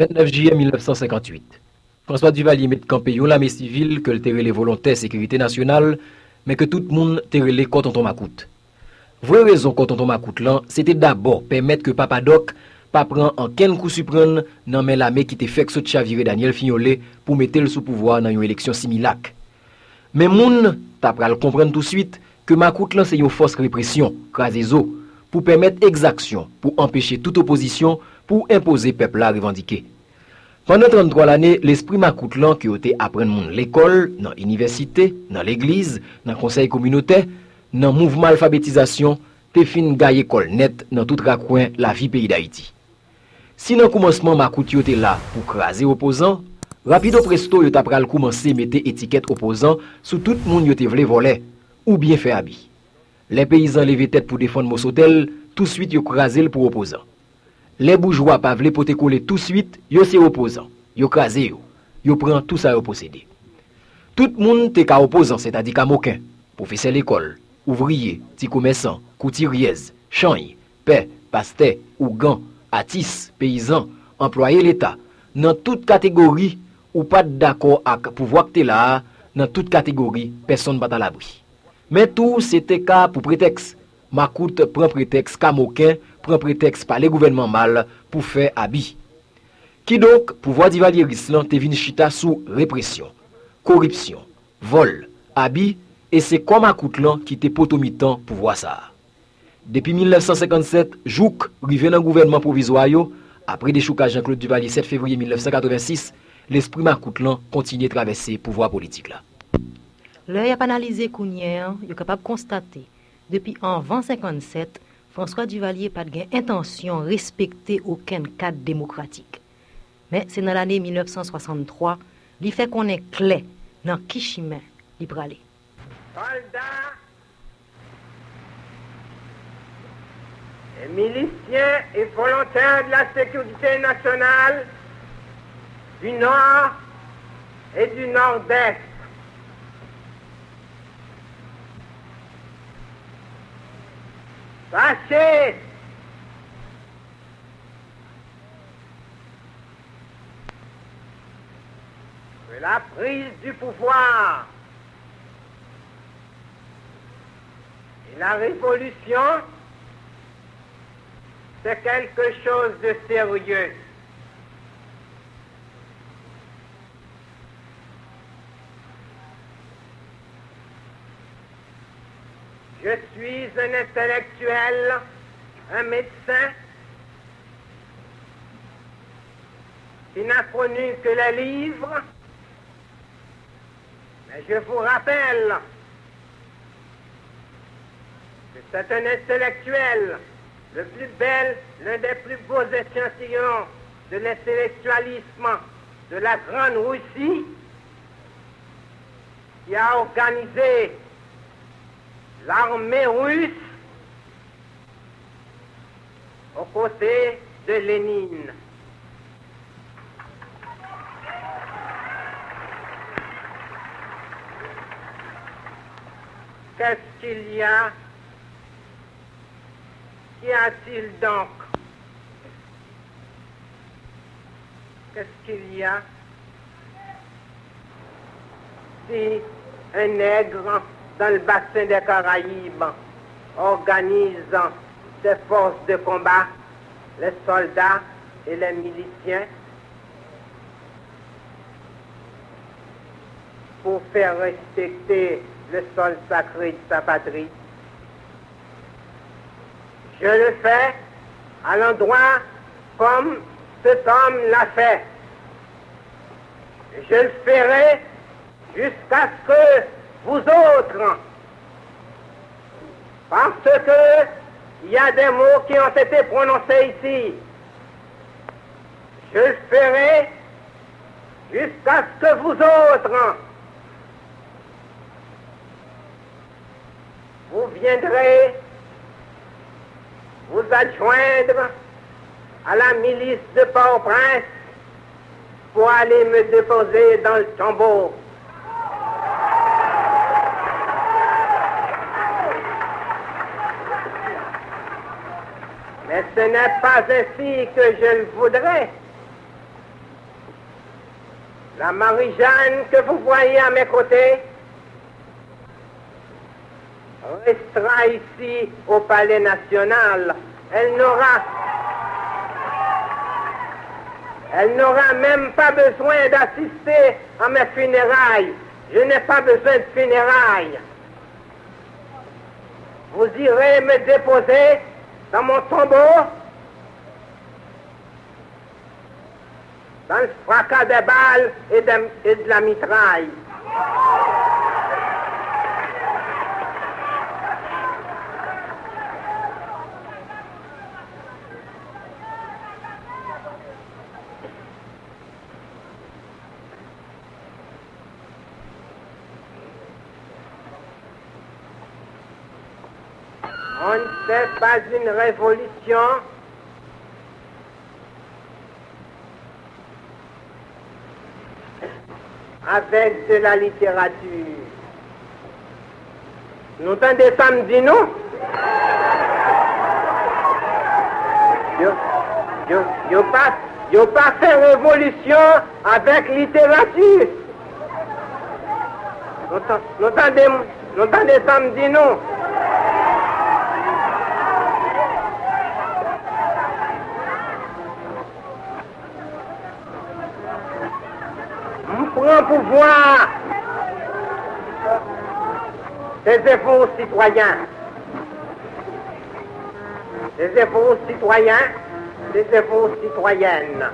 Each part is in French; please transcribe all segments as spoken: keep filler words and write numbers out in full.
vingt-neuf juillet mille neuf cent cinquante-huit. François Duvalier met campé une l'armée civile que le terre les volontaires sécurité nationale, mais que tout le monde terre les Coton Macoute. Vraie raison Coton Macoute là, c'était d'abord permettre que Papa Doc pas prendre en quel coup supprime non mais l'armée qui était fait que chavirer Daniel Fignolé pour mettre le sous pouvoir dans une élection similaire. Mais moun t'a pral comprendre tout de suite que Macoute là c'est une force répression, crasezo pour permettre exaction, pour empêcher toute opposition, pour imposer peuple à revendiquer. Pendant trente-trois l'année, l'esprit Makoutlan qui était apprendre à l'école, dans l'université, dans l'église, dans le conseil communautaire, dans le mouvement alphabétisation, te fin gaye école net dans tout raccoin la vie pays d'Haïti. Si dans le commencement Makout était là pour craser opposants, rapido presto yo t'a pral commencer mettre étiquette opposant sous tout moun yo te vle voler ou bien faire habit. Les paysans levaient tête pour défendre Mossotel, tout de suite yo craser pour opposant. Les bourgeois pas vle pote coller tout de suite, yo c'est opposant, yo craser yo, yo prend tout ça yo possédé. Tout moun te ka opposant, c'est-à-dire ka moquin, professeur l'école, ouvrier, petit commerçant, couturiers, chanyi, père, pasteur, ougan, artiste, paysan, employé l'État. Dans toute catégorie ou pas d'accord avec pouvoir que t'es là, dans toute catégorie, personne bat à l'abri. Mais tout c'était cas pour prétexte. Makout prend prétexte Kamokin, prend prétexte par les gouvernements mal pour faire habit. Qui donc, pouvoir Duvalier Rislan te vin chita sous répression, corruption, vol, habit, et c'est comme Makout lan qui te potomitan pour voir ça. Depuis mille neuf cent cinquante-sept, Jouk, rivé dans le gouvernement provisoire, après des choucages Jean-Claude Duvalier sept février mille neuf cent quatre-vingt-six, l'esprit Makoutlan continue de traverser le pouvoir politique là. L'œil a analysé Kounière, il est capable de constater depuis en vingt cinquante-sept, François Duvalier n'a pas de intention de respecter aucun cadre démocratique. Mais c'est dans l'année mille neuf cent soixante-trois, il fait qu'on est clé dans qui chemin il bralé. Les miliciens et volontaires de la sécurité nationale du Nord et du Nord-Est. Passez! Que la prise du pouvoir et la révolution c'est quelque chose de sérieux. Je suis un intellectuel, un médecin, qui n'a connu que les livres, mais je vous rappelle que c'est un intellectuel, le plus bel, l'un des plus beaux échantillons de l'intellectualisme de la Grande Russie, qui a organisé l'armée russe aux côtés de Lénine. Qu'est-ce qu'il y a? Qu'y a-t-il donc? Qu'est-ce qu'il y a? Si un nègre dans le bassin des Caraïbes, organisant des forces de combat, les soldats et les miliciens, pour faire respecter le sol sacré de sa patrie. Je le fais à l'endroit comme cet homme l'a fait. Je le ferai jusqu'à ce que vous autres, parce que il y a des mots qui ont été prononcés ici. Je le ferai jusqu'à ce que vous autres, vous viendrez vous adjoindre à la milice de Port-au-Prince pour aller me déposer dans le tombeau. Mais ce n'est pas ainsi que je le voudrais. La Marie-Jeanne que vous voyez à mes côtés restera ici au Palais National. Elle n'aura... Elle n'aura même pas besoin d'assister à mes funérailles. Je n'ai pas besoin de funérailles. Vous irez me déposer dans mon tombeau, dans le fracas des balles et de, et de la mitraille. On ne fait pas une révolution avec de la littérature. Nous entendez samedi, non? Yo pas, yo pas fait révolution avec littérature. Nous entendez, nous entendez samedi, non? Prends pouvoir des efforts citoyens. Des efforts citoyens, des efforts citoyennes.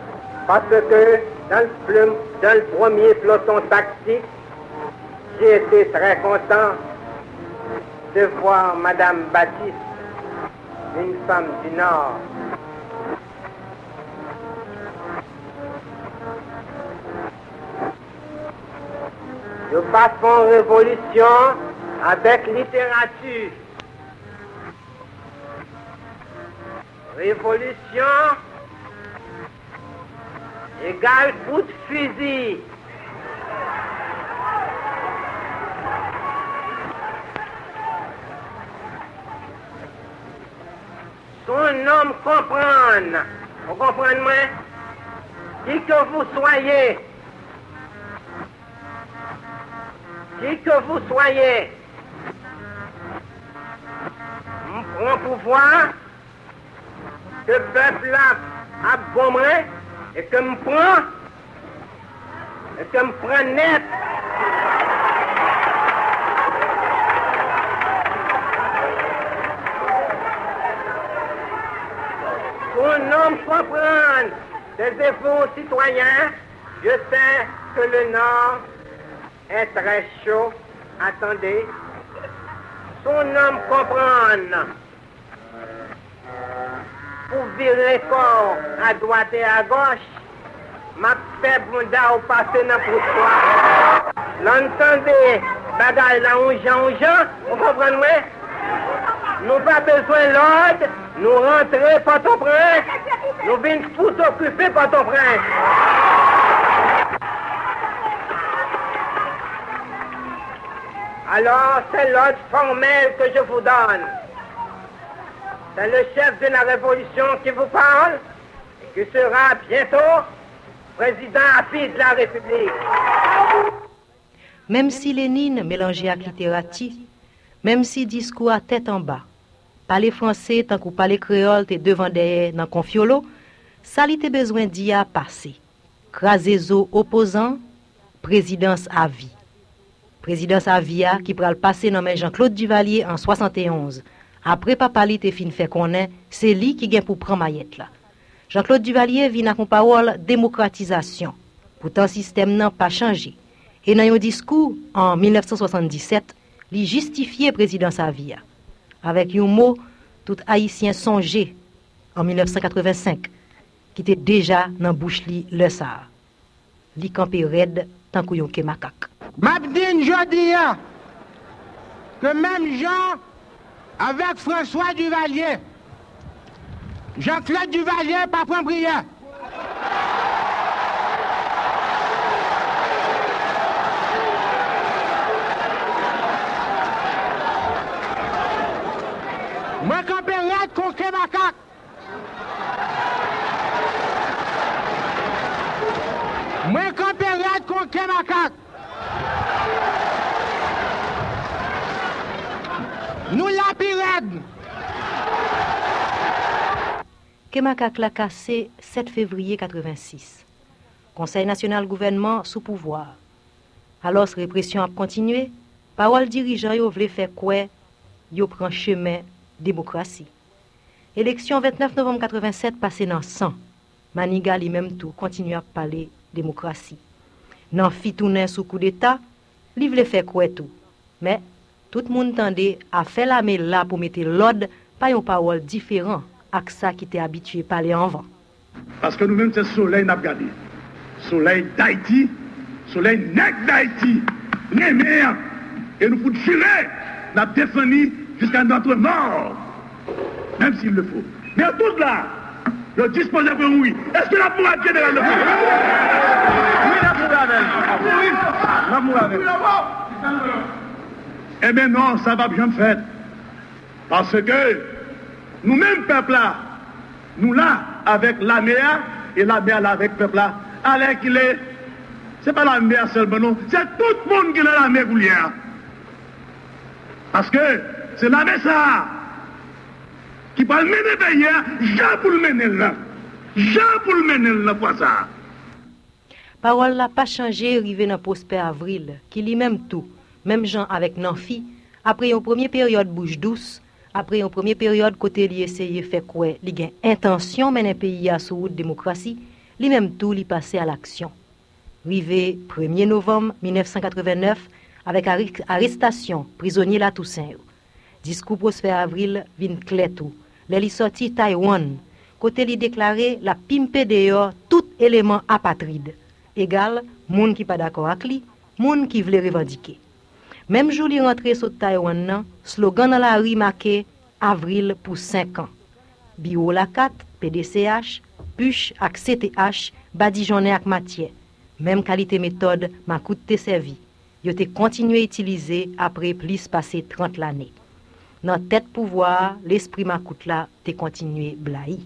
Parce que dans le, dans le premier peloton tactique, j'ai été très content de voir Madame Baptiste, une femme du Nord, nous passons révolution avec littérature. Révolution égale coup de fusil. Son homme comprenne. Vous comprenez moi? Qui que vous soyez, qui que vous soyez, nous prenons pouvoir que le peuple a abombré et que me prend, et que me prend net. Pour nous comprendre des efforts citoyens, je sais que le Nord est très chaud. Attendez. Son homme comprenne. Pour virer corps à droite et à gauche, ma paix bunda au passé n'a pour toi. L'entendez, bagaille là où j'en j'en, vous comprenez? Nous pas besoin l'ordre, nous rentrons par ton prince, nous venons pour t'occuper par ton prince. Alors, c'est l'ordre formel que je vous donne. C'est le chef de la Révolution qui vous parle et qui sera bientôt président rapide de la République. Même si Lénine mélangeait avec littératie, même si discours à tête en bas, parler français tant qu'on parler créole et devant derrière dans confiolo, ça l'était besoin d'y a passer. Craser zo opposant, présidence à vie. Présidence Avia qui pral passer nommé Jean-Claude Duvalier en soixante et onze. Après papa li te fin fait connaît, c'est lui qui gagne pour prendre maillette là. Jean-Claude Duvalier vient avec une parole démocratisation. Pourtant système n'a pas changé. Et dans un discours en mille neuf cent soixante-dix-sept, li justifiait présidence Avia avec un mot tout haïtien songé en mille neuf cent quatre-vingt-cinq qui était déjà dans bouche li le ça. Li campé raide tant qu'yon ke macaque. M'abdine Jodia, que même Jean, avec François Duvalier, Jean-Claude Duvalier, pas point prière. Moi, quand période contre macaque. Moi, quand période qu'aucun macaque. Nous la pirède. Kemakak l'a cassé sept février quatre-vingt-six. Conseil national gouvernement sous pouvoir. Alors, répression a continué. Parole dirigeant yo vle faire quoi? Yo prend chemin démocratie. Élection vingt-neuf novembre quatre-vingt-sept passée dans sang. Maniga li même tout continue à parler démocratie. Nan fi tourner sous coup d'état, li vle faire quoi tout. Mais tout le monde tendait à faire la mêlée là pour mettre l'ordre par une parole différente avec ça qui était habitué à parler en vent. Parce que nous-mêmes, c'est soleil n'a pas gardé. Soleil d'Haïti, soleil nègre d'Haïti, les mères, et nous pouvons tirer, nous défendu jusqu'à notre mort, même s'il le faut. Mais tout là, le disposé pour oui. Est-ce que la pour à général le oui, la pour avec. Oui, la pour avec. Eh bien non, ça va bien faire. Parce que nous-mêmes, peuple là, nous là, avec la mer, et la mer là avec peuple là, alors qu'il est, c'est pas la mer seulement, non, c'est tout le monde qui est la mer goulière. Parce que c'est la mer ça qui va mener le pays, j'ai pour le mener là. J'ai pour le mener là pour ça. Parole n'a pas changé, arrivé dans Prosper Avril, qui lit même tout. Même gens avec Nanfi, après une première période bouche douce, après une première période côté li essayer faire quoi, li gain intention mener pays à sous route démocratie, li même tout li passer à l'action. Rivé premier novembre mille neuf cent quatre-vingt-neuf avec arrestation prisonnier la Toussaint. Discours Prosper Avril vin clair tout. Les li sorti Taïwan, côté li déclaré la pimpe dehors tout élément apatride, égal moun qui pas d'accord avec li, moun qui veut revendiquer. Même jour li rentré sur Taïwan, slogan dans la rue marqué avril pour cinq ans. Bio la quatre, P D C H, Puche ak C T H, badijonné ak matière. Même qualité méthode m'a coûté servi. Yo te continué utiliser après plus passé trente l'année. Dans tête pouvoir, l'esprit m'a coûté là te continué blahi.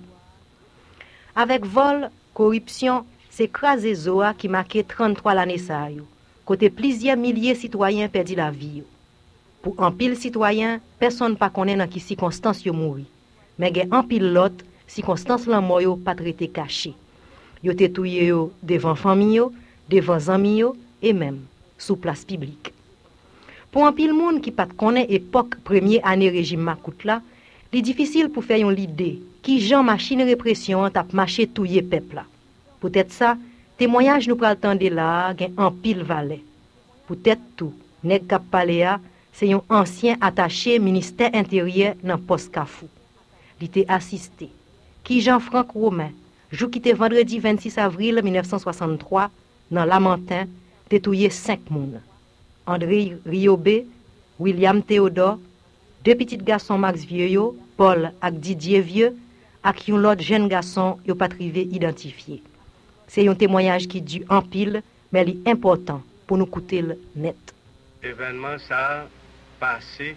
Avec vol, corruption, c'est crasé Zoa qui marqué trente-trois l'année ça yo. Côté plusieurs milliers de citoyens perdit la vie. Pour un pile citoyen, personne ne connaît dans quelles circonstances ils mourent. Mais un pile l'autre, circonstances la mort yo pas traité caché. Ils ont été tués devant famille, devant amis et même sous place publique. Pour un pile monde qui pas connaît époque première année régime Makoutla, il est difficile pour faire une idée qui genre machine répression tape marché tuer peuple là. Peut-être ça. Témoignage nous pral tande là, gen en pile valet. Peut-être tout, nèg k'ap pale a, c'est un ancien attaché ministère intérieur nan poste Kafou. Li te assisté. Ki Jean Franck Romain, jou ki te vendredi vingt-six avril mille neuf cent soixante-trois, nan Lamentin, te touye cinq moun. André Riobé, William Théodore, deux petits garçons Max Vieux yo, Paul ak Didier Vieux, ak yon lot jeune garçon yo pa trivé identifié. C'est un témoignage qui dure en pile, mais il est important pour nous coûter le net. L'événement ça a passé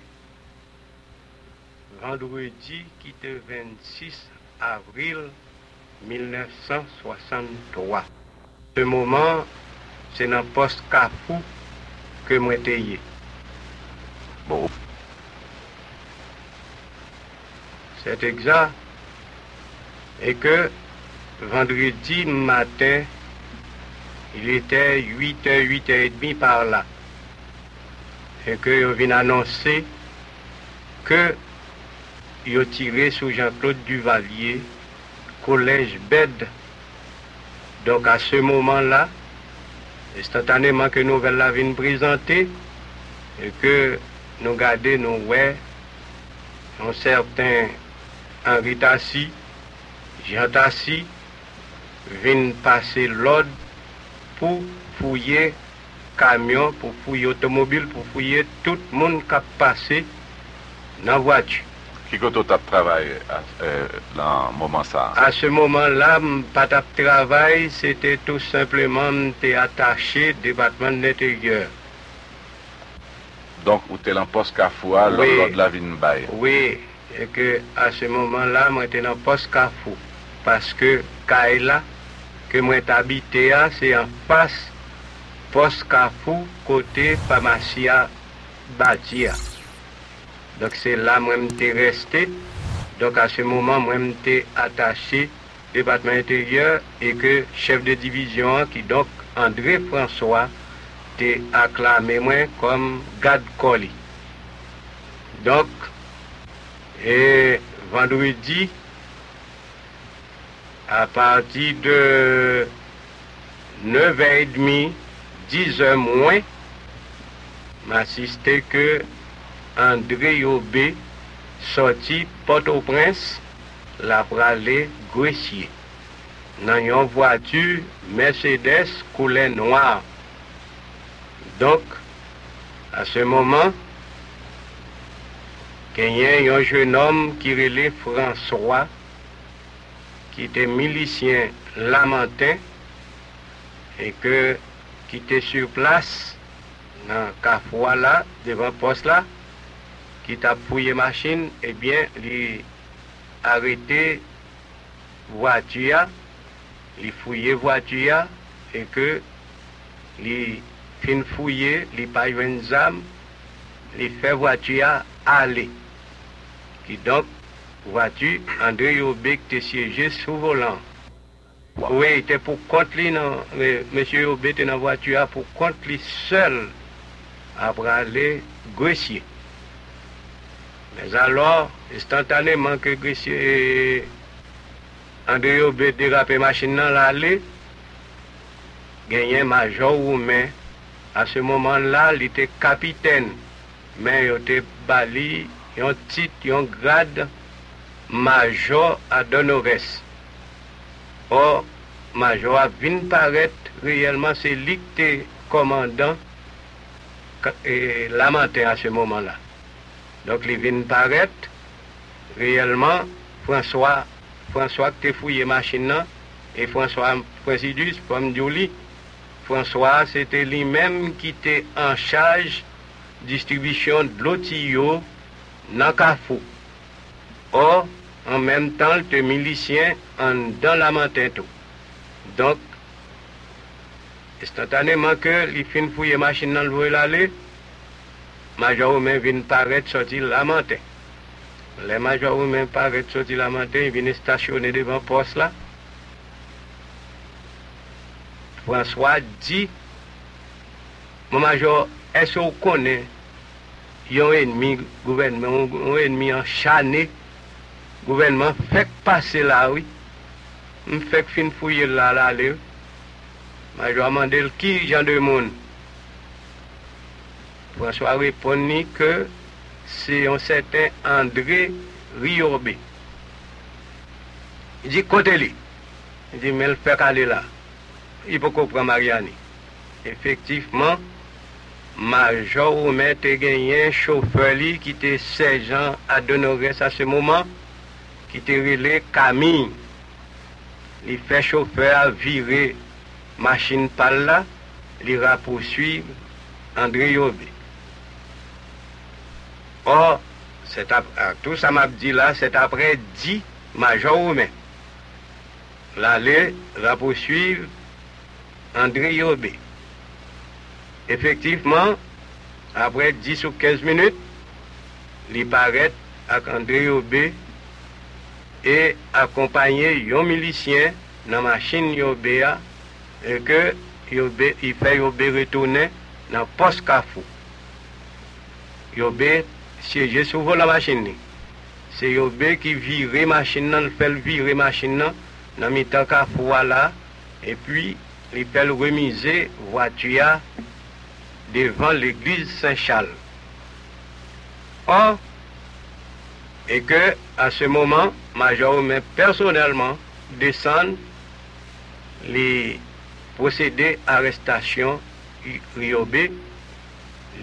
vendredi qui était vingt-six avril mille neuf cent soixante-trois. Ce moment, c'est dans le poste Kafou que moi j'étais. Bon. C'est exact. Et que vendredi matin, il était huit heures, huit heures trente par là. Et que on vient annoncer que il a tiré sur Jean-Claude Duvalier, collège Bède. Donc à ce moment-là, instantanément que nous la venir présenter et que nous garder nos ouais, un certain Henri Tassy, Jean Tassy, viennent passer l'ordre pour fouiller camion, pour fouiller automobile, pour fouiller tout le monde qui a passé dans la voiture. Qui est-ce que tu as travaillé à ce moment-là? À ce moment-là, pas de travail, c'était tout simplement attaché au département de l'intérieur. Donc, tu es en poste Kafoua, l'ordre de la Vigne Baye? Oui, et que à ce moment-là, moi j'étais en poste Kafou. Parce que Kaila, que moi habité, c'est en face poste Carrefour côté Pharmacia Badia. Donc c'est là que je suis resté. Donc à ce moment, moi je suis attaché au département intérieur et que chef de division, qui donc André François, était acclamé moi comme garde-colis. Donc, et vendredi, à partir de neuf heures trente, dix heures moins, m'assistait que André Riobé sorti Port-au-Prince, la pralé Gressier. Dans une voiture Mercedes couleur noire. Donc, à ce moment, il y a un jeune homme qui relait François, qui était milicien lamentin, et que, qui était sur place, dans Cafoua là, devant le poste là, qui t'a fouillé machine, eh bien, il a arrêté voiture, il fouillé voiture, et que, il fin fouillé, il pas eu une âme, il fait voiture aller. Qui donc, voiture, André Riobé qui était siégé sous volant. Wow. Oui, il était pour compte lui, non, mais M. Riobé était dans la voiture pour compte lui seul, après aller Gressier. Mais alors, instantanément que Gressier et André Riobé dérapé machine dans l'allée, gagnait major roumain. À ce moment-là, il était capitaine, mais il était bali, il un titre, il un grade major à Donovès. Or, major a vint paraître réellement, c'est lui qui était commandant et lamenté à ce moment-là. Donc, il vint paraître réellement, François, François qui était fouillé machine, et François Présidus, comme Dioli, François, c'était lui-même qui était en charge de la distribution de l'otillot dans Carrefour. Or, en même temps, le milicien en dans la manteau. Donc, instantanément que les fins fouillés machine dans le vol aller, major humain vient paraître sortir la manteau. Les major humains paraître sortir la manteau, ils viennent stationner devant le poste là. François dit, mon major, est-ce qu'on connaît un ennemi gouvernement, un ennemi enchaîné, gouvernement, fait passer là, oui, fait fin fouiller là, là, là. Major Mandel, qui, Jean de Monde? François répondit que c'est un certain André Riobé. Il dit, côté-lui. Il dit, mais le fait aller là. Il faut comprendre Mariani. Effectivement, Major Romain a gagné un chauffeur qui était sergent à Donorès à ce moment, qui était relé Camille. Il fait chauffeur virer machine par là, il va poursuivre André Riobé. Or, tout ça m'a dit là, c'est après dix Major Romain. L'aller va poursuivre André Riobé. Effectivement, après dix ou quinze minutes, il paraît avec André Riobé et accompagné d'un milicien dans la machine Riobé et que Riobé, il fait Riobé retourner dans le poste Carrefour. Riobé siège souvent la machine. C'est Riobé qui vire la machine, il fait virer la machine dans le mi-temps Carrefour là et puis il fait remiser voiture devant l'église Saint-Charles. Or, et que à ce moment, Major Romain personnellement descend les procédés arrestation Riobé,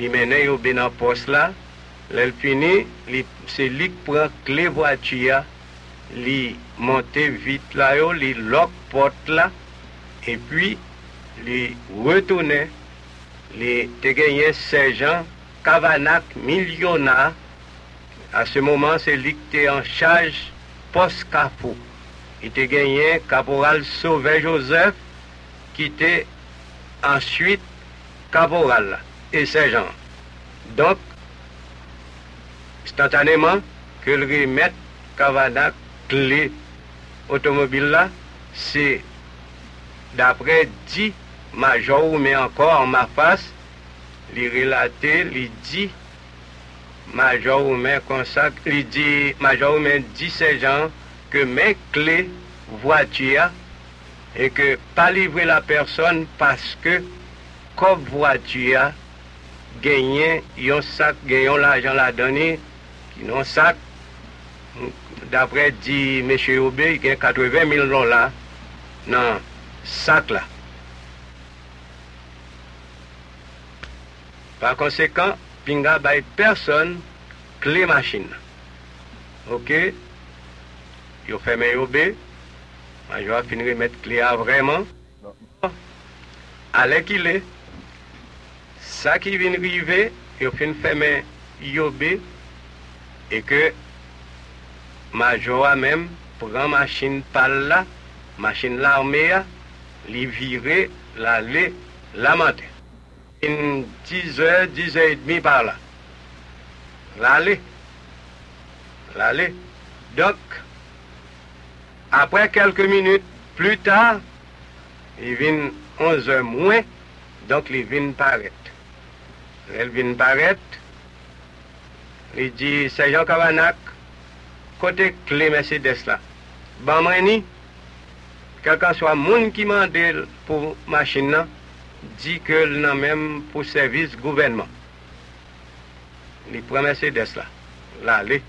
les mener Riobé dans le poste là, les finit, c'est lui qui prend clé voiture, les monter vite là, les lock porte là. Et puis, les retournait, les gagné sergent Kavanak millionnaire. À ce moment, c'est lui qui était en charge post-Carrefour. Il était gagné caporal Sauvé Joseph, qui était ensuite caporal et sergent. Donc, instantanément, que le remette Kavanak clé automobile là, c'est d'après dit major, mais encore en ma face, les relater, les dit major, mais consacre, les dit major, mais dit sergent que mes clés voiture et que pas livrer la personne parce que comme voiture gagnait un sac, gagnant l'argent la donné, qui non sac. D'après dit M. Obé, il y a quatre-vingt mille dollars dans ce sac-là. Par conséquent, Pinga baille personne clé machine. Ok? Il fait M. Obé. Je vais finir de mettre clé à vraiment. Allez qu'il est. Ça qui vient arriver, il finit de faire M. Obé. Et que Major même prend machine par là, machine l'armée, les virer, l'aller, la monter. Une dix heures, dix heures et demie par là. L'aller. L'aller. Donc, après quelques minutes, plus tard, il vient onze heures moins, donc il vient paraître. Il vient paraître, il dit, c'est Jean Kavanak, côté clé Mercedes là. Bon, mani, quelqu'un soit moun qui m'a dit pour machine là, dit que non même pour service gouvernement. Il prend Mercedes là. Là, les.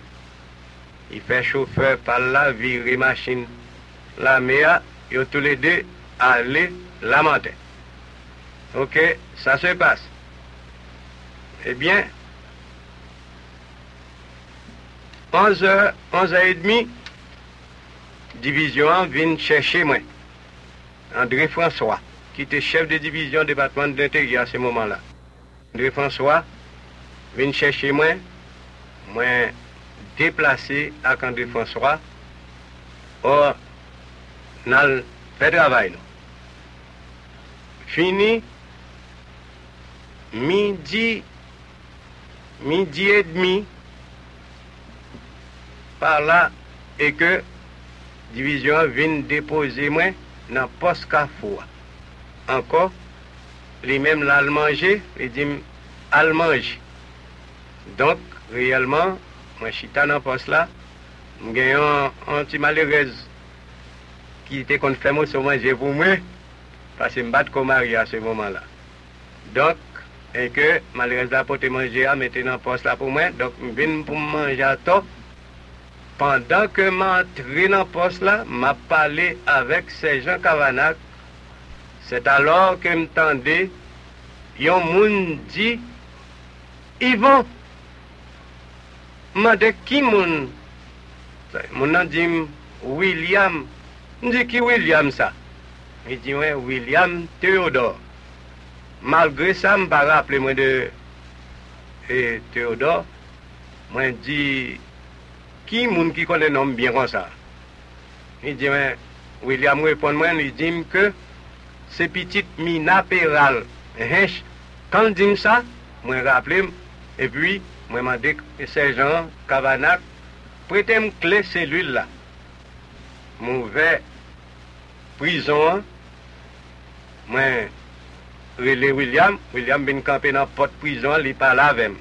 Il fait chauffeur par là, virer machine. La mea, ils tous les deux, aller la montagne. Ok, ça se passe. Eh bien, onze heures, onze heures et demie, division un vient chercher moi. André François, qui était chef de division département de l'intérieur à ce moment-là. André François vient chercher moi. Moi, déplacé à André François. Or, nous fait travail. Fini, midi, midi et demi. Par là, et que division vient déposer moi dans le poste Carrefour. Encore, les mêmes là, le manger, les dîmes, le manger. Donc, réellement, moi, je suis dans le poste là, j'ai un petit malheureuse qui était confirmé sur manger pour moi, parce que je me bats comme mari à ce moment-là. Donc, et que malheureuse là, pour te manger, à mettre dans le poste là pour moi, donc, je viens pour manger à top. Pendant que je dans le poste là, m'a parlé avec Sergent Kavanak. C'est alors que m'tendais, yon moun dit, Yvon, m'a dit qui moun? Mon dit William. M'dit qui William ça? Il dit ouais, William Théodore. Malgré ça, m'pas rappelé moi de et Théodore. Moi dit qui moun qui connaît nom bien comme ça? Il dit, mais William répond, moi, il dit que c'est petite Mina Péral. Quand il dit ça, moi je rappelle, et puis, moi je dis que Sergent Kavanak, prêtez-moi une clé cellule là. Mauvais prison, moi, relais William, William vient camper dans la porte prison, il parle avec moi.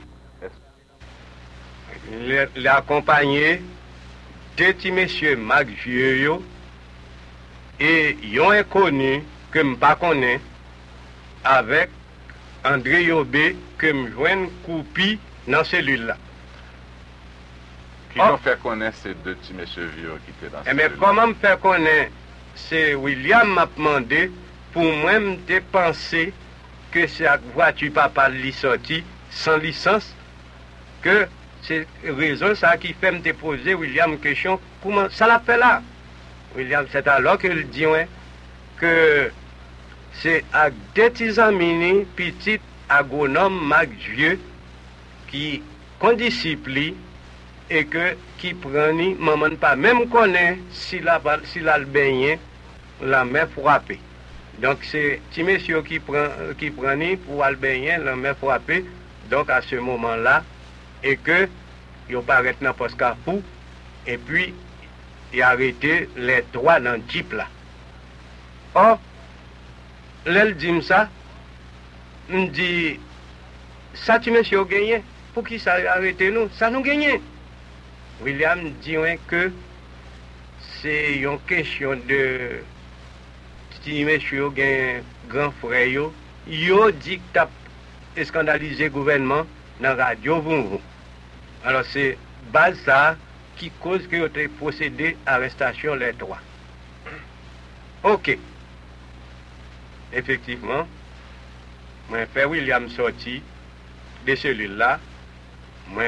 Il a accompagné deux petits messieurs, Max Vieux, et un inconnu que je ne connais pas, avec André Riobé, que je joins coupé dans cette cellule-là. Qui nous fait connaître ces deux petits messieurs vieux qui étaient dans cette cellule-là? Mais comment me faire connaître? C'est William m'a demandé pour moi-même de penser que c'est à voiture papa li sorti sans licence que. C'est raison ça qui fait me déposer William question comment ça l'appelle là. William, c'est alors qu'il dit ouais, que c'est avec des petits amis, petit agronome Max Vieux qui condiscipline et que qui prend ni maman pas même connaît si la si la baigné la main frappée. Donc c'est petit monsieur qui prend qui prend pour Albertien, l'en met frappé, donc à ce moment-là, et que il paraît dans poste carrefour, et puis il a arrêté les trois dans le jeep là. Or, l'elle dit ça, me dit, ça tu monsieur gagné, pour qui ça arrêté nous, ça nous gagné. William dit que c'est une question de si monsieur gagne grand frère, il dit que t'as scandalisé le gouvernement dans la radio. Alors c'est base ça qui cause que vous avez procédé à l'arrestation des trois. Ok. Effectivement, moi fait William sorti de celui-là, moi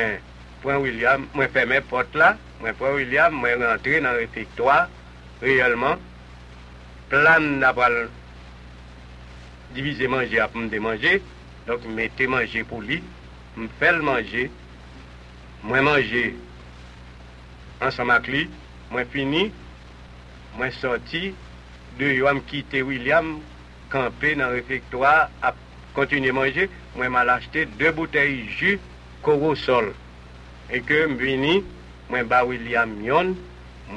prends William, moi fait mes portes là, moi prends William, moi rentré dans le réfectoire réellement. Plan n'a pas divisé manger à me démanger, donc je mettais manger pour lui, je fais le manger, je mange ensemble avec lui, je finis, je sorti, deux hommes quitté William, campé dans le réfectoire, à continuer à manger, je m'ai acheté deux bouteilles de jus Corosol. Et que je finis, je bats William yon,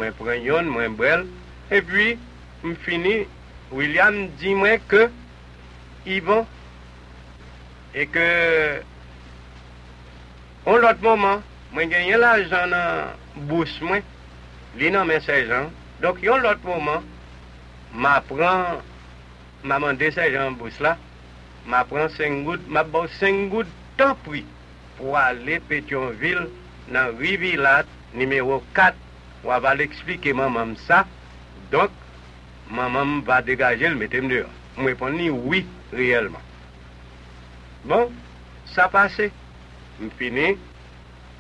je prends yon, je brel, et puis, fini, William dit moi que ils vont et que en l'autre moment, moi gagné l'argent dans bourse moi, les noms mes sergents. Donc en l'autre moment, m'apprend maman des sergents bourse là, m'apprend cinq gouttes, m'a bon cinq gouttes tant pris pour aller Pétionville dans Rivilat numéro quatre, où elle va l'expliquer maman ça. Donc maman va dégager le mettez-moi dehors. Je répondis oui, réellement. Bon, ça passait. Je finis,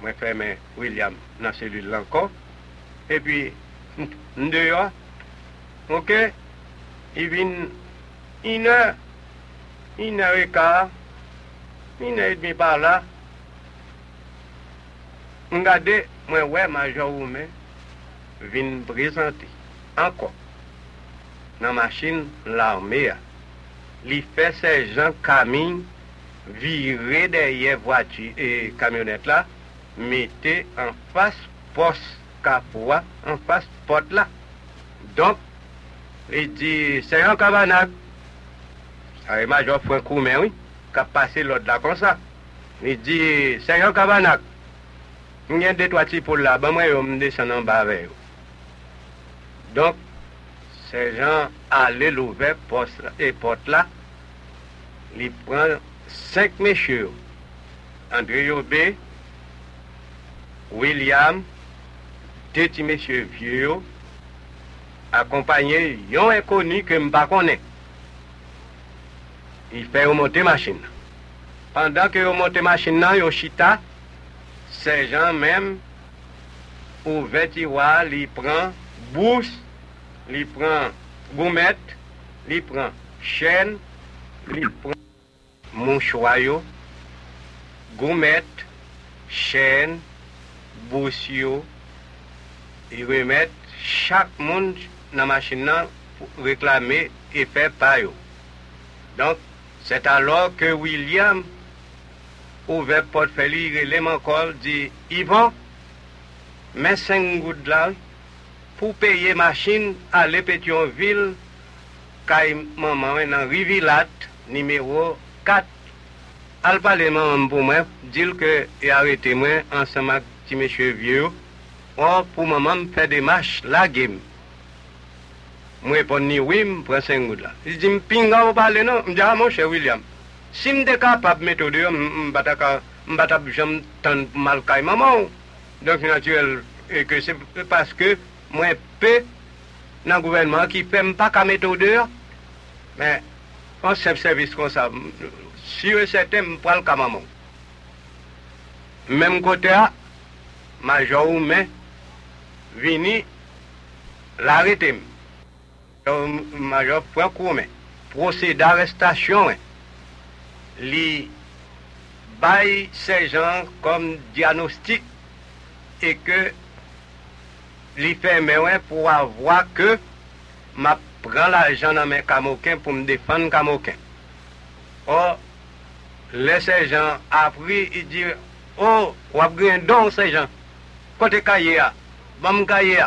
je ferme William dans la cellule encore. Et puis, dehors, ok, il vient une heure, une heure et quart, une heure et demie par là. Regardez, moi, ouais, Major Romain, vient me présenter encore. Dans la machine, l'armée, il fait sergent Camille virer derrière voiture et camionnette là, mettez en face poste capois, en face porte là. Donc, il dit, Sergent Kavanak, ça est Major Franck Romain, oui, qui a passé l'autre là comme ça. Il dit, Sergent Kavanak, il y a deux trois petits pour là, ben moi, je me descends en bas avec vous. Donc, les gens allaient l'ouvrir et porte là, ils prennent cinq messieurs. André Riobé, William, deux petits messieurs vieux, accompagnés d'un inconnu que je ne connais pas. Ils font remonter la machine. Pendant que remonter la machine, ils chita, ces gens même, ouvrent tiroir, ils prennent bourse. Il prend goumette, il prend chaîne, il prend mouchoyo, goumette, chaîne, boussio. Il remet chaque monde dans la machine pour réclamer et faire paille. Donc, c'est alors que William ouvre le portefeuille, il relève encore, dit Yvon, mets cinq gouttes là. Pour payer machine à Pétionville, maman est dans Rivilat, numéro quatre. Elle parle maman pour moi, dit que j'ai arrêté moi ensemble avec petit monsieur vieux. Or, pour maman, faire des marches la game. Moi, pour ni oui, je prends cinq gouttes là. Il dit, pinga, vous parlez non? Je dis, ah, mon cher William, si je suis capable de mettre dehors, je ne vais pas tant mal à maman. Donc, naturel, et que c'est parce que moi, peu dans le gouvernement qui ne fait pas qu'à mettre dehors, mais on se service comme ça. Si je suis certain, je prends le cas maman. Même côté, Major Romain vient l'arrêter. Major Franck Romain, procédé d'arrestation, il baille ces gens comme diagnostic et que l'effet mais pour avoir que m'a prends l'argent dans mes Camoquins pour me défendre Camoquins. Or, les sergents appris, ils disent, oh, on a pris un don, sergent. Côté cahier, bon cahier.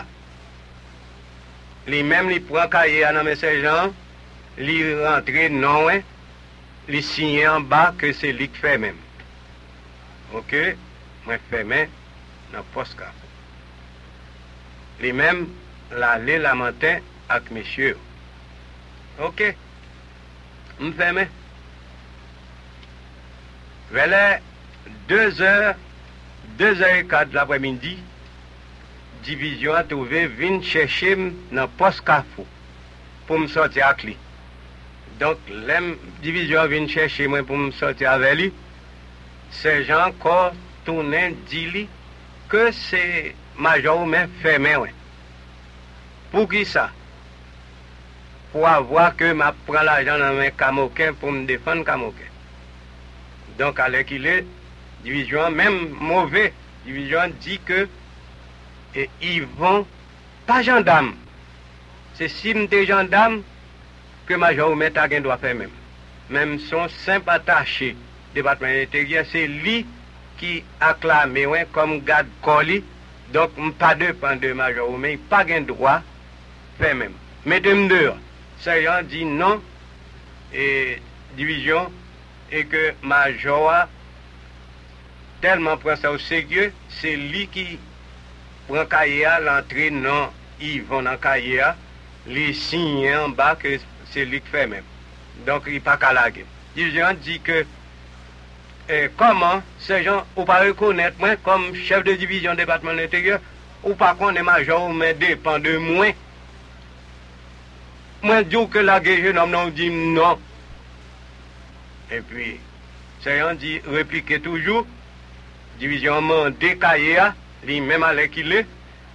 Lui-même, il prend cahier dans mes sergents, il rentre non, il signe en bas que c'est lui qui fait même. Ok, moi je fais même dans le poste. Lui-même, l'aller la matin avec monsieur. Ok, je fais même. Vers les deux heures, deux heures et quart de l'après-midi, division a trouvé, vient chercher dans le poste Carrefour pour me sortir avec lui. Donc, la division vient chercher moi pour me sortir avec lui. Ces gens encore tournent, disent que c'est major mais fermé. Ouais. Pour qui ça? Pour avoir que je prends l'argent dans mes Camoquins pour me défendre Camoquins. Donc, à l'équilibre, division, même mauvais, division dit que et ils vont pas gendarme. C'est si des gendarmes que Major Metagen doit faire même. Même son simple attaché département intérieur, c'est lui qui acclamé ouais, comme garde colis. Donc, pas de pan de Major, mais il n'a pas droit de faire même. Mettez-moi dehors. Sergent dit non, et division. Et que Major tellement prend ça au sérieux, c'est lui qui prend Kaya, l'entrée non, ils vont dans Kaya, les signes en bas que c'est lui qui fait même. Donc il n'est pas qu'à la guerre. Les gens disent que eh, comment ces gens ou pas reconnaître moi comme chef de division département de l'intérieur, ou pas qu'on est Major, mais dépend de moi. Moi, je dis que la guerre, je n'en dis non. Et puis, Sergent dit, répliquer toujours, division décaillé, lui-même à l'équilibre,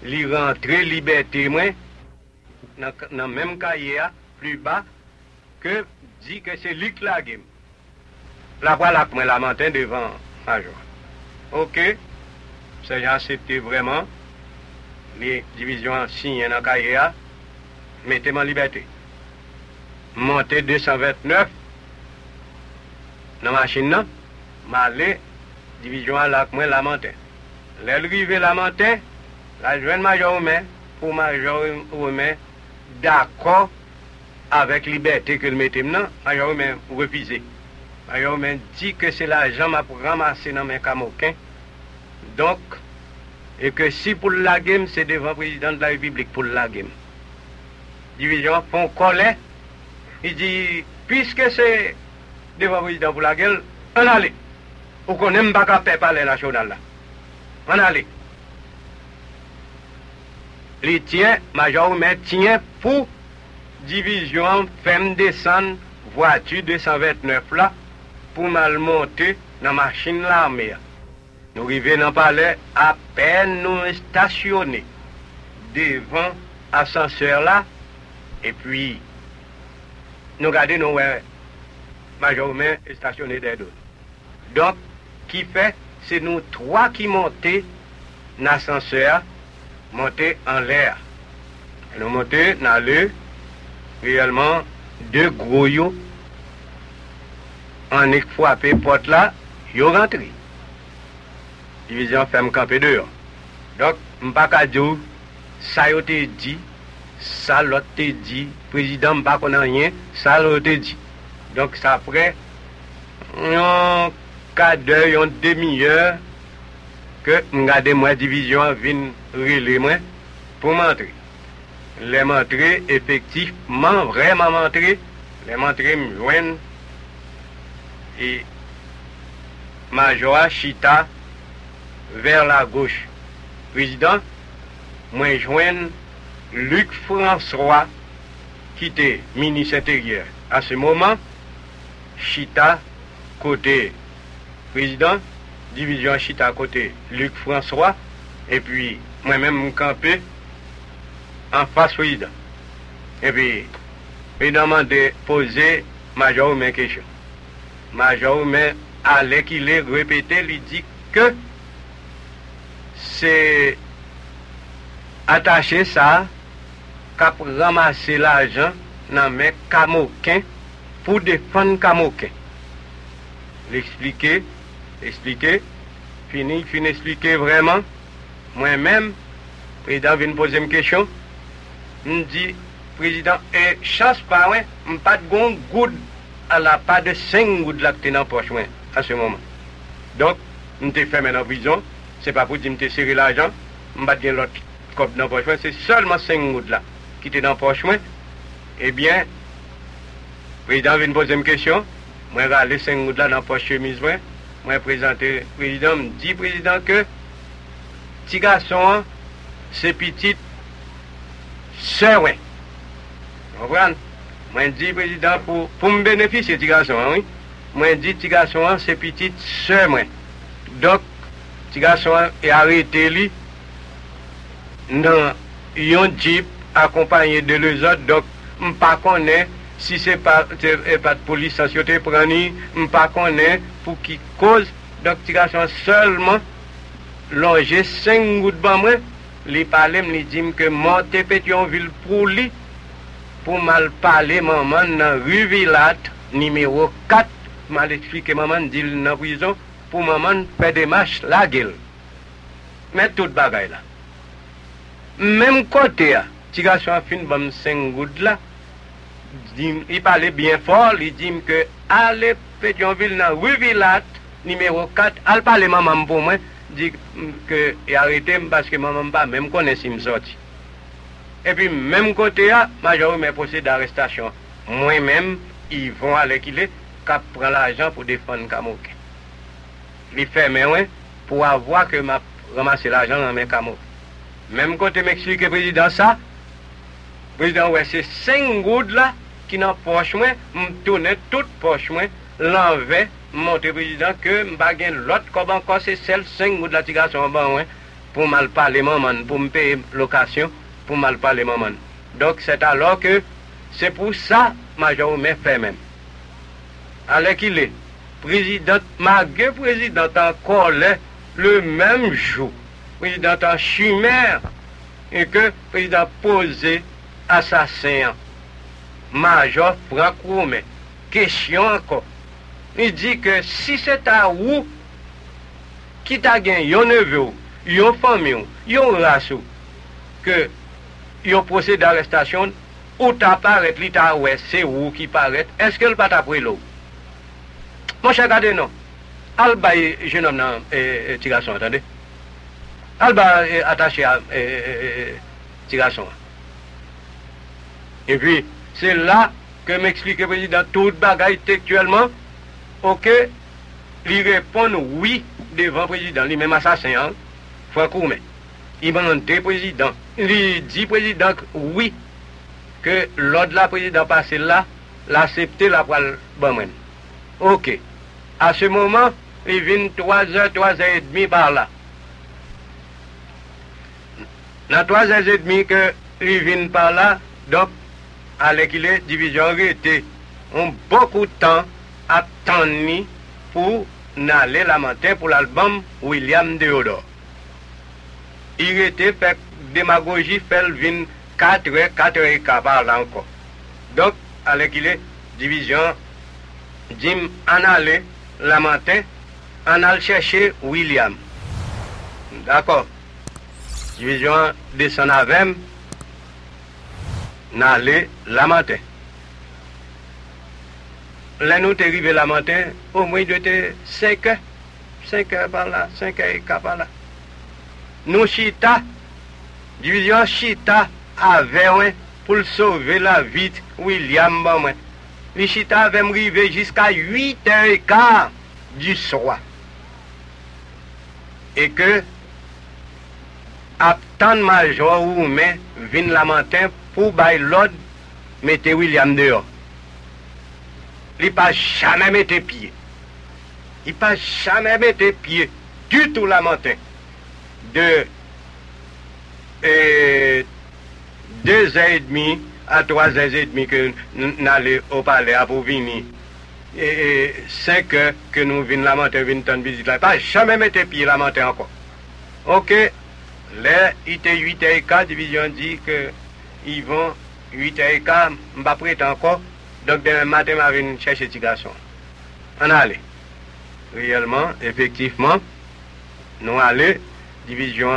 lui rentrer, liberté, moi, dans le même cahier, plus bas, que dit que c'est lui qui l'a game. La voilà que moi la matin devant Major. Ok, Sergent accepté vraiment, les divisions signées dans le cahier, mettez-moi en liberté. Montez deux cent vingt-neuf. Dans la machine, non, m'allais, division à la moins lamenté. L'arrivée lamenté, la jeune Major Romain, pour Major Romain, d'accord avec liberté que le mettait maintenant, Major Romain refusé. Major Romain dit que c'est l'argent pour ramasser dans mes Camoquins. Donc, et que si pour la game, c'est devant le président de la République pour la game. Division font collet, il dit, puisque c'est devant le président pour la gueule, on allait. Ou qu'on n'aime pas qu'à faire parler national là. On allait. Les tiens, Major mais tiens pour division femme descendre voiture deux cent vingt-neuf là pour mal monter dans la machine de l'armée. Nous arrivons dans le palais, à peine nous stationnés devant l'ascenseur là, et puis nous regardons nos. Major Romain est stationné des deux. Donc, qui fait, c'est nous trois qui montons dans l'ascenseur, monter en l'air. Nous montons dans le, réellement, deux gros yo, en frappé porte là, yo rentré. Division ferme campé dehors. Donc, Mbakadou, ça yo te dit, ça l'autre te dit, président Mbakon rien, ça l'autre te dit. Donc, ça après, un quart d'heure, une demi-heure, que je regarde ma division, je viens pour m'entrer. Les m'entrer, effectivement, vraiment m'entrer, les m'entrer me joignent. Et Major Chita vers la gauche. Président, moi joigne Luc François, qui était ministre intérieur. À ce moment, Chita côté président, division Chita côté Luc François, et puis moi-même campé en face président. Et puis, président m'a posé Major Romain question. Major Romain allait qu'il ait répété, lui dit que c'est attaché ça, qu'a ramassé l'argent nan men Camoquin pour défendre Camoquin. L'expliquer, expliquer, fini, fini expliquer vraiment. Moi-même, président vient me poser une question. Me dit, président, et chasse pas, ouais, pas de gon goud à la pas de cinq gouttes là que dans poche ouais, à ce moment. Donc, me t'ai fait en prison, c'est pas pour dire me t'ai serré l'argent, me pas bien l'autre cop dans poche, c'est seulement cinq gouttes là qui était dans poche ouais. Eh bien, président vient me poser une question. Moi, je vais cinq gouttes là dans poche chemise ouais. Moi, présenter président me dit président que petit garçon, c'est petite sœur. Vous comprenez? Moi, je dis, président, pour, pour me bénéficier, petit garçon, oui. Moi, je dis, petit garçon, c'est petite sœur. Donc, petit garçon est arrêté dans un jeep accompagné de les autres. Donc, je ne connais pas si c'est pas de police, si c'est pas de connais pour qui cause. Donc, petit garçon seulement. Longer cinq gouttes de moi, les parler me disent que monter Pétionville pour lui, pour mal parler maman dans rue Villate, numéro quatre, mal expliquer maman dit dans prison, pour maman faire des marches la gueule. Mais tout bagaille là. Même côté, petit garçon a fini de cinq gouttes là, il parlait bien fort, il dit que allez Pétionville dans rue Villate, numéro quatre, allez parler maman pour moi. Dit que et arrêté parce que maman pas même connaît si me sorti. Et puis même côté là, major mes procès d'arrestation. Moi même, ils vont aller qu'il est cap prend l'argent pour défendre Camoquin. Il fait mais ouais pour avoir que m'a ramassé l'argent dans mes Camoquin. Même côté m'explique président ça. Président ouais c'est cinq gouttes là qui dans poche moi, me tourner toute poche moi l'envers. Montre président que m'baguen l'autre comme encore c'est celle cinq gouttes de la tigation en bas ouais, pour mal parler maman, pour me payer location, pour mal parler maman. Donc c'est alors que c'est pour ça major m'a fait même. Alors qu'il est président, ma gueule président encore le même jour, président en chimère et que président posé assassin, major Franck Romain, question encore. Il dit que si c'est à vous qui t'a gagné un neveu, une famille, une race, que un procès d'arrestation, ou t'a paraît, l'état ouais, c'est vous qui paraît, est-ce qu'elle va t'apprendre l'eau? Mon cher, regardez, non. Alba, jeune homme, non, petit garçon, attendez. Alba est attaché à petit garçon. Et puis, c'est là que m'explique le président, toute bagaille textuellement. Ok, il répond oui devant le président, lui-même assassin, hein, Franck Romain. Il demande le président, il dit président oui, que l'ordre la président passe là, l'accepter la pour le bon. Ok, à ce moment, il vient trois heures, trois heures trente par là. Dans trois heures trente que il vient par là, donc, avec les divisions arrêtées, ont beaucoup de temps. Attendez pour n'aller lamenter pour l'album William Théodore. Il était fait démagogie, fait vin quatre heures, quatre heures quinze par là encore. Donc, avec il est division, Jim en aller lamenter, en aller chercher William. D'accord. Division descend avec moi, n'aller lamenter. Là, nous sommes arrivés la matin, au moins de cinq heures, cinq heures par là, cinq heures quinze par là. Nous, Chita, division Chita, avait pour sauver la vie William. Les Chita avait arrivé jusqu'à huit heures quinze du soir. Et que, à tant de major ou mais, vient la matin pour bailler l'ordre, mettez William dehors. Il n'a jamais mis tes pieds. Il n'a jamais mis tes pieds du tout la matin. De euh, deux heures trente à trois heures trente que nous allons au palais à Pauvigny. Et cinq heures que nous venons la matin, venons en visite. Il n'a jamais mis tes pieds la matin encore. Ok. Là, il était huit heures quinze, division dit qu'ils vont huit heures quinze, je ne suis pas prêt encore. Donc demain matin, je vais chercher ce garçon. On allait. Réellement, effectivement, nous allons, division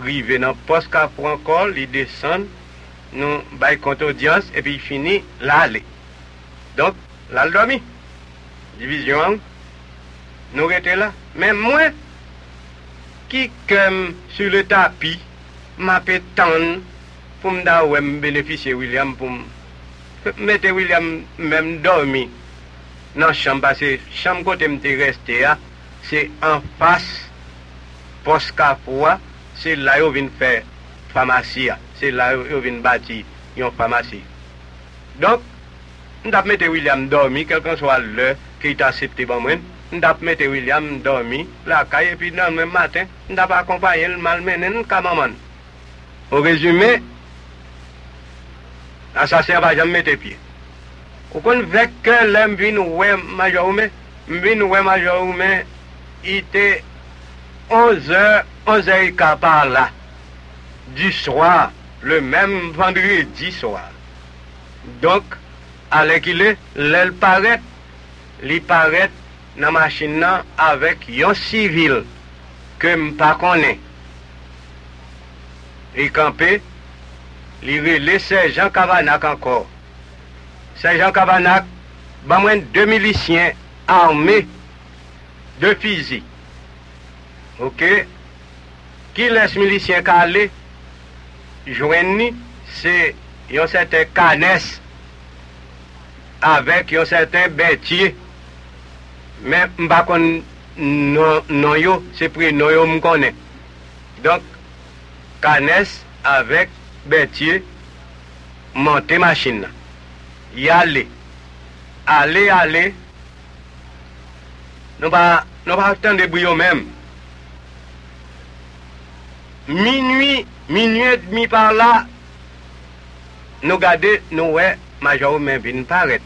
arrivée dans le poste pour encore, ils descendent, nous baillons contre audience et puis finit l'aller. Donc, là, le dormi. Division, nous restons là. Mais moi, qui comme sur le tapis, m'a pétanne pour me bénéficier William, pour mettre William même dormi. Dans la chambre, c'est la chambre côté m'était resté, c'est en face, poste Capoua, c'est là où vient faire pharmacie, c'est là où vient bâtir une pharmacie. Donc, nous avons mis William dormi, quel que soit l'heure qui t'a accepté par moi, nous avons mis William dormi, la caille, et puis dans le même matin, nous avons accompagné le malmené, nous avons. Au résumé, l'assassin ne va jamais mettre pied. Au qu'on veut que l'homme vienne ouais major mais vienne ouais major mais il était onze heures, onze heures quinze par là du soir, le même vendredi soir. Donc, allez qu'il est, l'elle paraît, il paraît dans la machine avec un civil que je ne connais pas. Il campait, il relève Sergent Kavanak encore. Sergent Kavanak, ben moins deux miliciens armés de fusils. Ok? Qui laisse milicien caler? Joigni, c'est un certain Canès avec un certain Béthier. Mais m'bakon non non yo, c'est pris non yo m'connaît. Donc, Canès avec Béthier monter machine. Y aller, aller, aller, nous va attendre de bruit même. Minuit, minuit et demi par là, nous garder, nous ouais, major même vient paraître.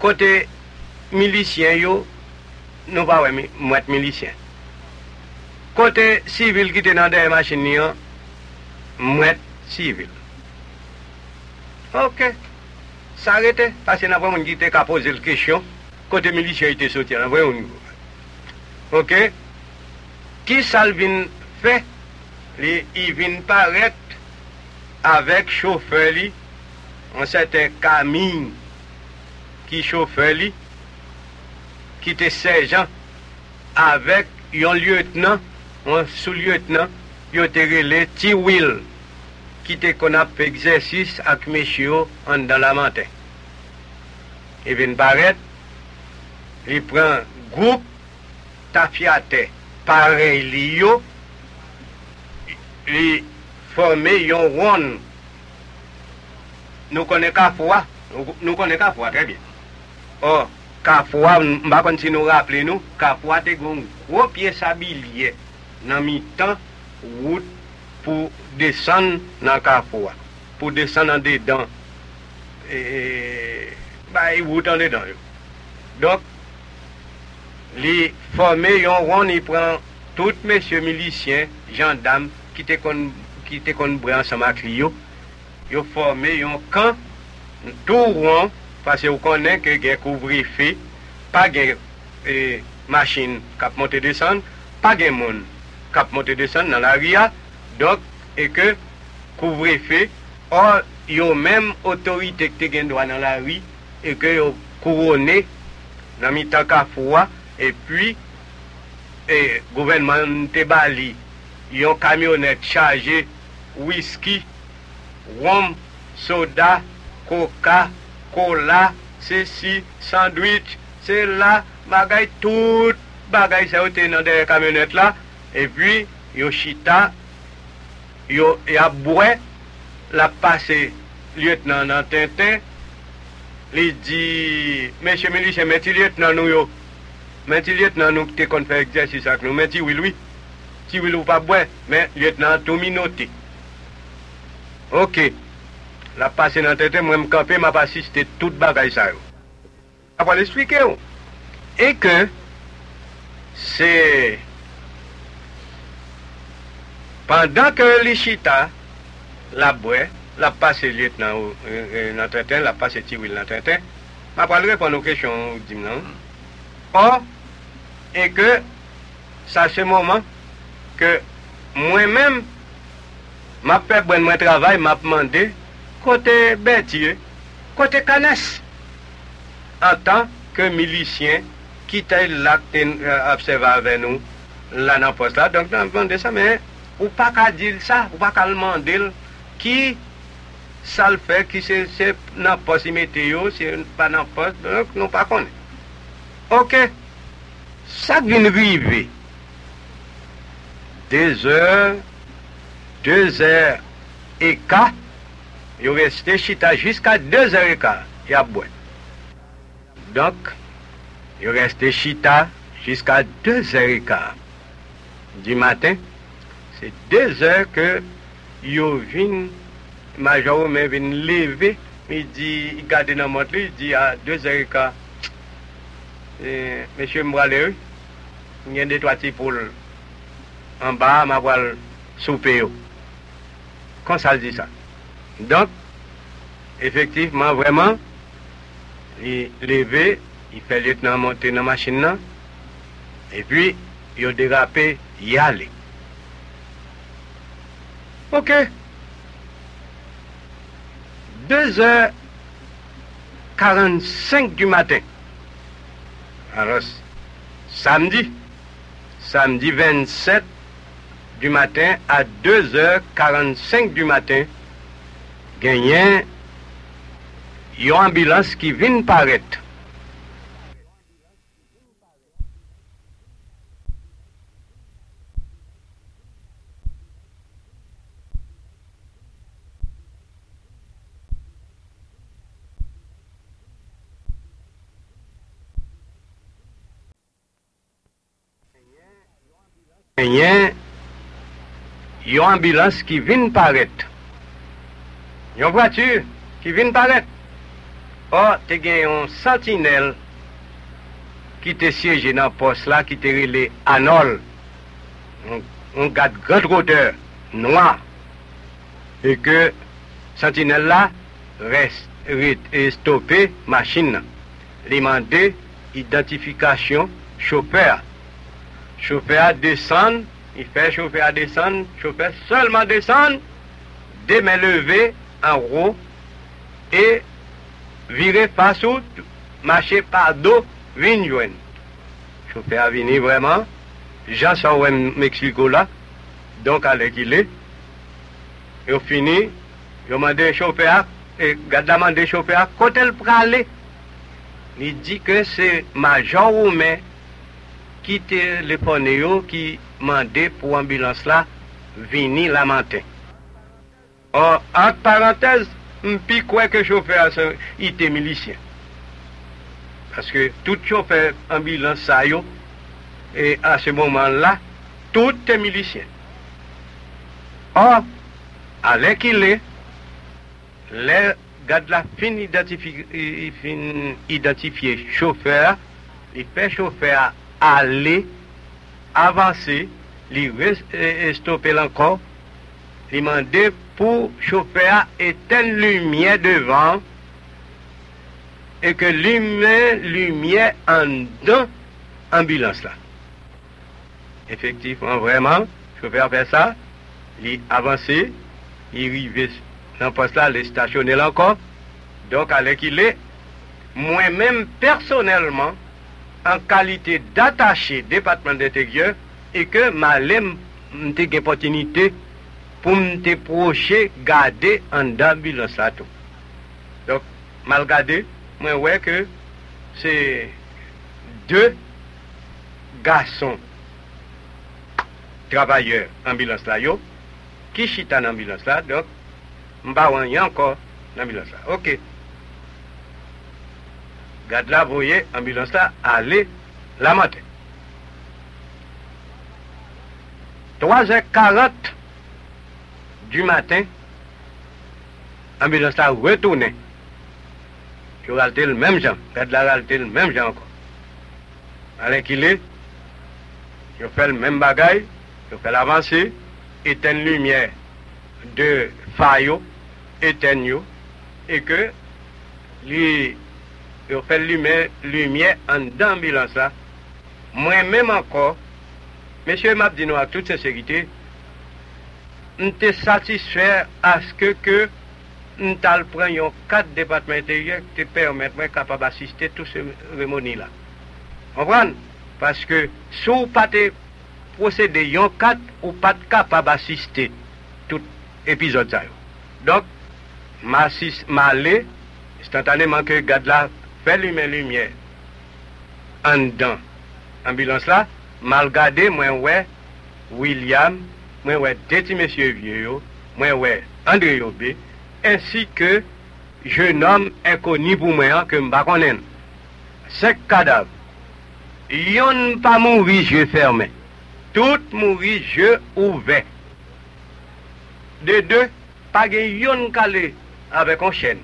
Côté milicien yo, nous va ouais, moi milicien. Côté civil qui était dans des machines, moi civil. Ok. S'arrêter, parce que nous avons qui a posé la question, côté miliciens était sorti, nous avons dit. Ok? Qui Salvin fait? Il vient paraître avec chauffeur, un certain Camille qui chauffeur, qui était sergent, avec un lieutenant, un sous-lieutenant, qui était relé Tiwil. Qui te qu'on a fait exercice avec monsieur en dans la matin. Il vient paraître, il prend groupe, tafiate, pareil lio, il forme yon ron. Nous connaissons Kafoua, nous connaissons Kafoua très bien. Oh, Kafoua, m'a qu'on si nous rappelons nous, Kafoua te gon gros pièce à billet, nan mi temps, route, pour descendre dans le Kafoua, pour descendre en dedans. Et bah, il route en dedans. Donc, les formés, ils ont prend tous les messieurs miliciens, gendarmes, qui étaient connus ensemble avec lui. Ils ont formé un camp, tout rond, parce qu'on connaît que les couvre-feu, pas de machine qui monte et descend, pas de monde qui monte et descend dans la ria. Donc, et que couvre-feu, or, il y a même autorité qui est dans la rue, et que vous couronnez dans le temps Kafoua, et puis, le gouvernement te bali, il y a une camionnette chargée, whisky, rhum, soda, coca, cola, ceci, sandwich, c'est là, bagaille, tout bagaille, ça a été dans des camionnettes là, et puis, il y a chita. Yo et à boire, la passé lieutenant dans Tintin, il dit, monsieur Milicien, mais tu lieutenant nous yo, mais tu lieutenant nous qui te fait exercice avec nous, mais tu oui lui, tu oui ou pas boire, mais lieutenant tout minoté. Ok, la passé dans Tintin, moi me camper, m'a pas assisté toute bagaille ça yo. Après l'expliquer yo, et que c'est pendant que les chita la boue, la passe lieutenant l'entretien, la passe Thierry l'entretien. Je vais répondre aux questions. Or, et que ça c'est le moment que moi-même, ma père de mon travail m'a demandé côté Béthier, côté Canès, en tant que milicien qui était là, observé avec nous, là dans le poste là. Donc, on demandé ça, mais ou pas qu'à dire ça, ou pas qu'à demander qui ça le fait, qui c'est dans le poste météo, c'est pas dans le poste, donc nous ne pas connaît. Ok, ça vient vivre. Deux heures, deux heures et quart, il restait chita jusqu'à deux heures et quart, il y a boire. Donc, il restait chita jusqu'à deux heures et quart du matin. C'est deux heures que yo vin, Major Romain vient lever, il dit, il garde dans mon lit, il dit à deux heures et quart, monsieur Mbralé, il y a des trois petits poules en bas, ma voile souper. Quand ça dit ça. Donc, effectivement, vraiment, il levé, il fait le lieutenant monter dans la machine, et puis, il a dérapé, il y allait. Ok. deux heures quarante-cinq du matin. Alors, samedi, samedi vingt-sept du matin à deux heures quarante-cinq du matin, gagné, il y a une ambulance qui vient paraître. Il y a une ambulance qui vient paraître. Il y a une voiture qui vient paraître. Or, tu as un sentinelle qui te siégé dans le poste là, qui te relé à Nol. On garde grande hauteur, noir. Et que sentinelle là reste, reste stoppé machine. Il demande identification chauffeur. Chauffeur descend, il fait chauffeur descendre, chauffeur seulement descendre, des mains levées en haut et virer face ou marcher par dos, vin joindre. Chauffeur vini vraiment, Jean San Mexico là, donc à l'équilibre, il fini, il m'a demandé chauffeur, et il a demandé chauffeur, quand elle peut aller, il dit que c'est Major Romain qui était le poneo qui mandait pour ambulance là, vini la matin. Or, entre parenthèses, m'pi quoi que chauffeur, il était milicien. Parce que tout chauffeur ambulance ça yo, et à ce moment-là, tout est milicien. Or, à l'air qu'il est, les garde la fin identifié, fin identifié chauffeur, il fait chauffeur aller, avancer, lui stopper encore, lui demander pour chauffeur éteindre lumière devant et que lumière, lumière en dedans ambulance là. Effectivement, vraiment, chauffeur fait ça, lui avancer, il arrive dans le poste là, il stationner encore. Donc, à l'heure qu'il est, moi-même personnellement, en qualité d'attaché département d'intérieur et que ma lèvre m'a eu l'opportunité pour me procher, garder en ambulance là tout. Donc, mal gardé, moi, ouais que c'est deux garçons travailleurs ambulance là, yo, qui chita en ambulance là, donc, m'ba wanye encore l'ambulance là. Ok. Garde la voyez, ambulance là, allez, la matin. trois heures quarante du matin, ambulance là retournée. Je raltais le même genre, garde la raltais le même genre encore. Allez qu'il est, je fais le même bagaille, je fais l'avancée, éteins lumière de Fayo, éteignent et que lui fait lumière, lumière en d'ambulance là. Moi-même encore, monsieur m'a dit nous à toute sincérité, nous sommes satisfaits à ce que, que nous prenions quatre départements intérieurs qui permettent de capable d'assister à toute cette cérémonie-là. Vous comprenez? Parce que si vous n'avez pas procédé à quatre, vous n'êtes pas capable d'assister à tout épisode. Donc, je suis allé, instantanément que garde là, fait lumière, lumière, en dedans. Ambulance là, mal gardé, moi, ouais, William, moi, ouais, Déti, monsieur Vieux, moi, ouais, André Riobé, ainsi que jeune homme inconnu pour moi, que m'ba connais. Cinq cadavres. Yon pas mouri, je fermé. Tout mouri, je ouvert. De deux, pas de yon calé avec une chaîne.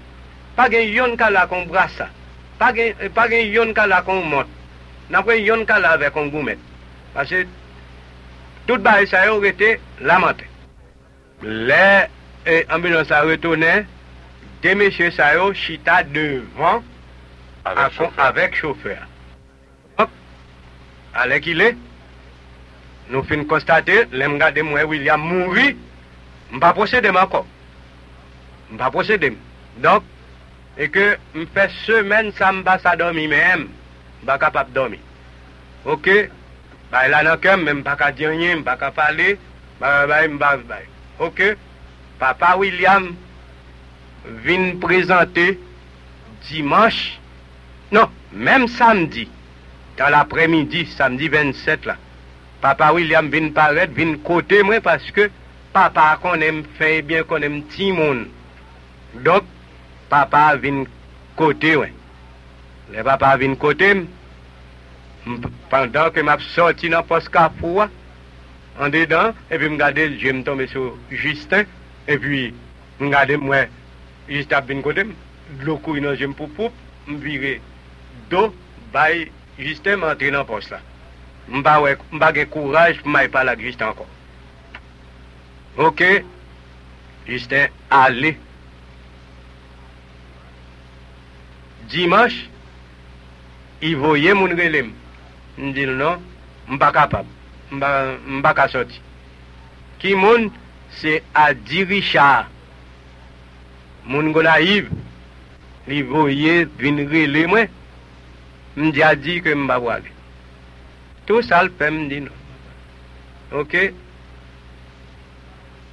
Pas de yon calé avec un brassard. Pas de yon calé avec un montre. N'a pas yon calé avec un gourmet. Parce que tout bas, ça aurait été lamenté. Les ambulances a retourné. Des messieurs, ça a chita devant avec chauffeur. Avec chauffeur. Alors qu'il est, nous finissons de constater, les gars de moi, William mourit, je ne vais pas procéder encore. Je ne vais pas procéder. Donc, et que je fais semaine sans me passer à dormir, même, je ne suis pas capable de dormir. Ok, bah, là, je ne suis pas capable de dire rien, je ne suis pas capable de parler, je ne suis pas capable de... Ok, papa William vient présenter dimanche, non, même samedi. Dans l'après-midi, samedi vingt-sept, là, papa William vient paraître, vient côté moi parce que papa qu'on aime faire bien, qu'on aime petit monde. Donc, papa vient côté moi. Le papa vient côté pendant que je suis sorti dans le poste carrefour, en dedans, et puis je me regardais, je me tombais sur Justin, et puis je me regardais, moi, Justin vient côté, l'eau couille dans le jeu pour poupe, je me virais d'eau, baille. Justin m'a entré dans le poste là. Je n'ai pas de courage pour ne pas parler avec Justin encore. Ok. Justin, allez. Dimanche, il voyait mon relève. Je me dis non, je ne suis pas capable. Je ne suis pas capable de sortir. Qui monde, c'est Adi Richard. Mon naïve, il voyait venir relève. Je dis dit que je ne vais pas aller. Tout ça, le père me dit non. Ok.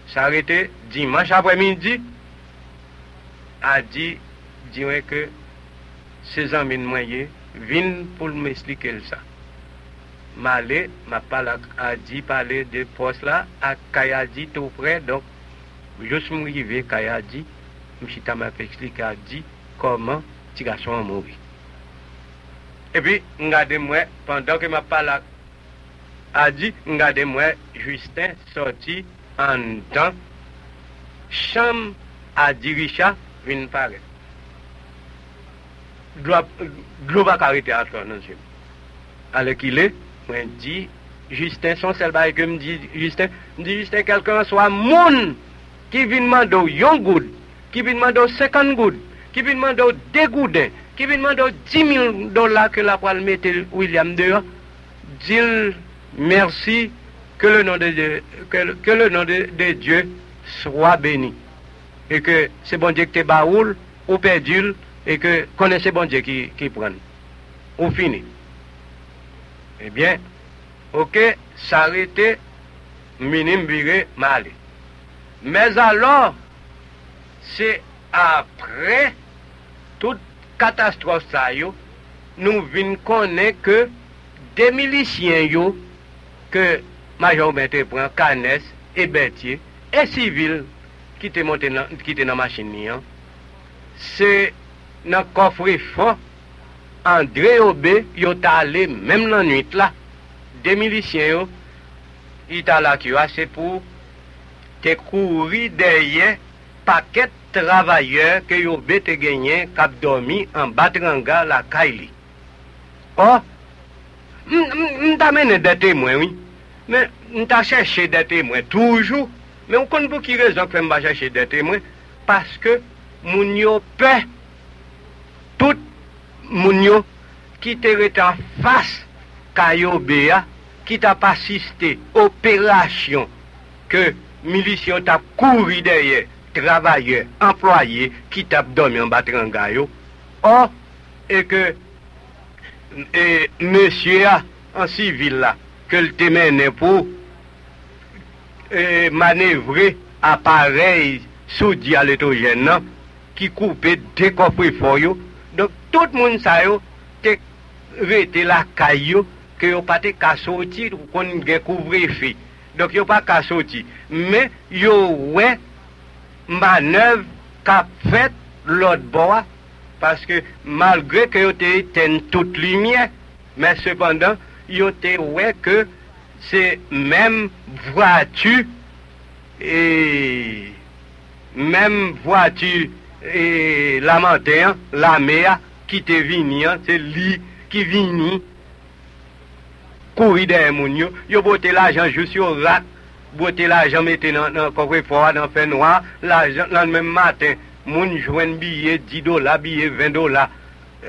S'arrêter dimanche après-midi, a dit que ses amis moyens viennent pour m'expliquer ça. Malé, ma parle a dit parler de poste là, à Kayadi tout près, donc je suis arrivé Kayadi, je suis expliqué à dit comment les garçons ont mouru. Et puis, regardez-moi, pendant que ma parole a dit, regardez-moi, Justin sorti en temps, chambre à Diricha, une parole. Global carité à toi, non, monsieur. Alors qu'il est, moi, je dis, Justin, son seul bail que me dit, Justin, me dit, Justin, quelqu'un soit moun qui vient demander yon goud, qui vient demander cinquante goud, qui vient demander deux goudins. Qui vient demander dix mille dollars que la poêle mette William dehors, dis merci, que le nom de Dieu, que, que le nom de, de Dieu soit béni. Et que c'est bon Dieu qui te baoule, ou perdule, et que connaissez bon Dieu qui, qui prend. Ou fini. Eh bien, ok, s'arrêter, minime viré, mal. Mais alors, c'est après toute catastrophe ça yo, nous venons connaître que des miliciens yo, que Major Bente prend, Canès et Béthier, et civils qui étaient montés dans la machine, hein. C'est dans le coffre fort, André Obé, ils sont allés, même la nuit là, des miliciens yo, ils sont là, c'est pour te courir derrière paquet travailleurs que Yobé te gagné cap dormi en batranga la Kaili. Oh, m'ta mené des témoins, oui. Mais m'ta cherché des témoins toujours. Mais on compte pour qui raison que m'ba chercher des témoins. parce que moun yo peur tout moun yo qui était en face Kayobea qui t'a assisté opération que miliciens t'a couru derrière travailleurs employés qui t'a dormi en batrangayo or et que et monsieur en civil là que le témené pour et manœuvrer appareil sous dialétogène qui coupait des coffres forts donc tout le monde ça yo t'es rete la caillou que yo pas te ka sorti ou qu'on gen couvrir feu donc yo pas ka sorti mais yo ouais manœuvre qu'a fait l'autre bois parce que malgré que yo te éteint toute lumière mais cependant yo te ouais que c'est même voiture et même voiture et la montagne, la mer qui te vini, c'est lui qui vini courir derrière mon yo, yo boté l'argent juste au rat, boté l'argent metté dans dans coffre fort dans fait noir, l'argent le même matin, moun joine billet dix dollars, billet vingt dollars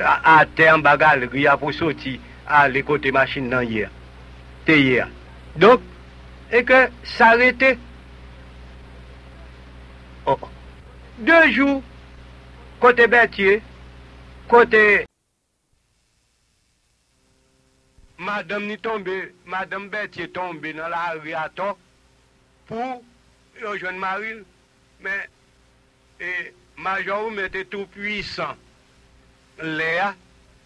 à terme bagalerie pour sortir à les côté machine dans hier. Hier. Donc, et que s'arrêter oh. Deux jours, côté Béthier, côté Madame ni tombé, Madame Béthier tombée dans la rue à temps pour le jeune mari, mais et Major était tout puissant. L'air.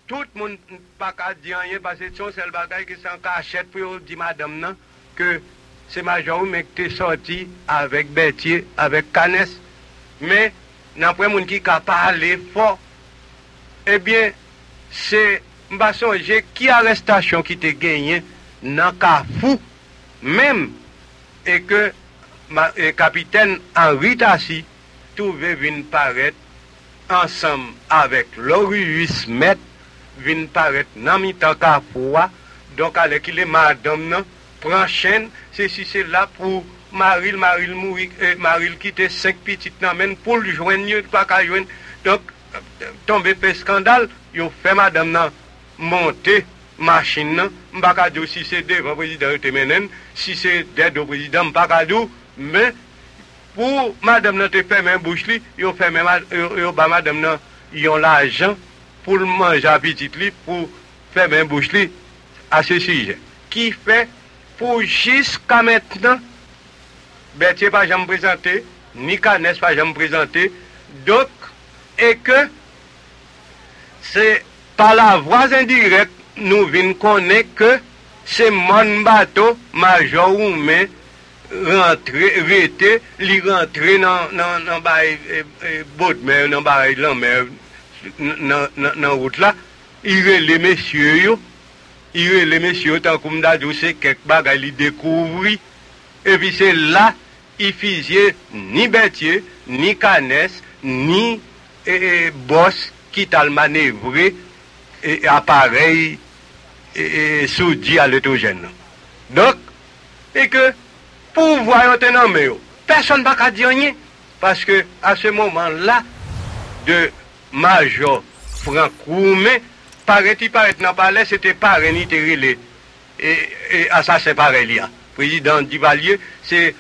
Tout le monde n'a pas qu'à dire rien parce que c'est son seul bagage qui s'en cachette pour dire madame non, que c'est Major mais qui est sorti avec Béthier, avec Canès. Mais n'a pas monde qui a parlé fort. Eh bien, c'est Mbassonge qui a l'arrestation qui t'a gagné dans Kafou. Même et que le capitaine Henri Tassy trouvait une paraître ensemble avec Louis Smith. Vin paraître dans mi temps qu'à fois donc avec les madame prend chaîne c'est si c'est là pour Maril Maril mourir et Maril quitter cinq petites nan men pour le joindre pas qu'à joindre donc tomber pe scandale yo fait madame nan monter machine nan m'pa ka dou si c'est devant président Temenen si c'est derrière président m'pa ka dou mais pour madame nan te fermer bouche li yo fait même yo ba madame nan yon l'argent pour le manger à petit lit, pour faire même bouche lit à ce sujet. Qui fait pour jusqu'à maintenant, Béthier pas jamais présenté, ni Canès pas jamais présenté, donc, et que c'est par la voie indirecte, nous venons connaître que c'est mon bateau, Major ou mais rentrer, rete, li rentrer dans le bail, dans le bail, dans le dans route là il est les messieurs yo il est les messieurs tant comme d'adou c'est quelque bagarre il découvrit et puis c'est là il faisait ni Béthier ni Canès ni eh, boss qui t'a manœuvré et eh, appareil eh, sous dialétogène donc et que pour voir un personne n'a pas dire rien parce que à ce moment là de Major Franck Romain, paraît-il, paraît dans le palais, c'était parrain Niterele et, et assassin pareil. Président Duvalier, c'est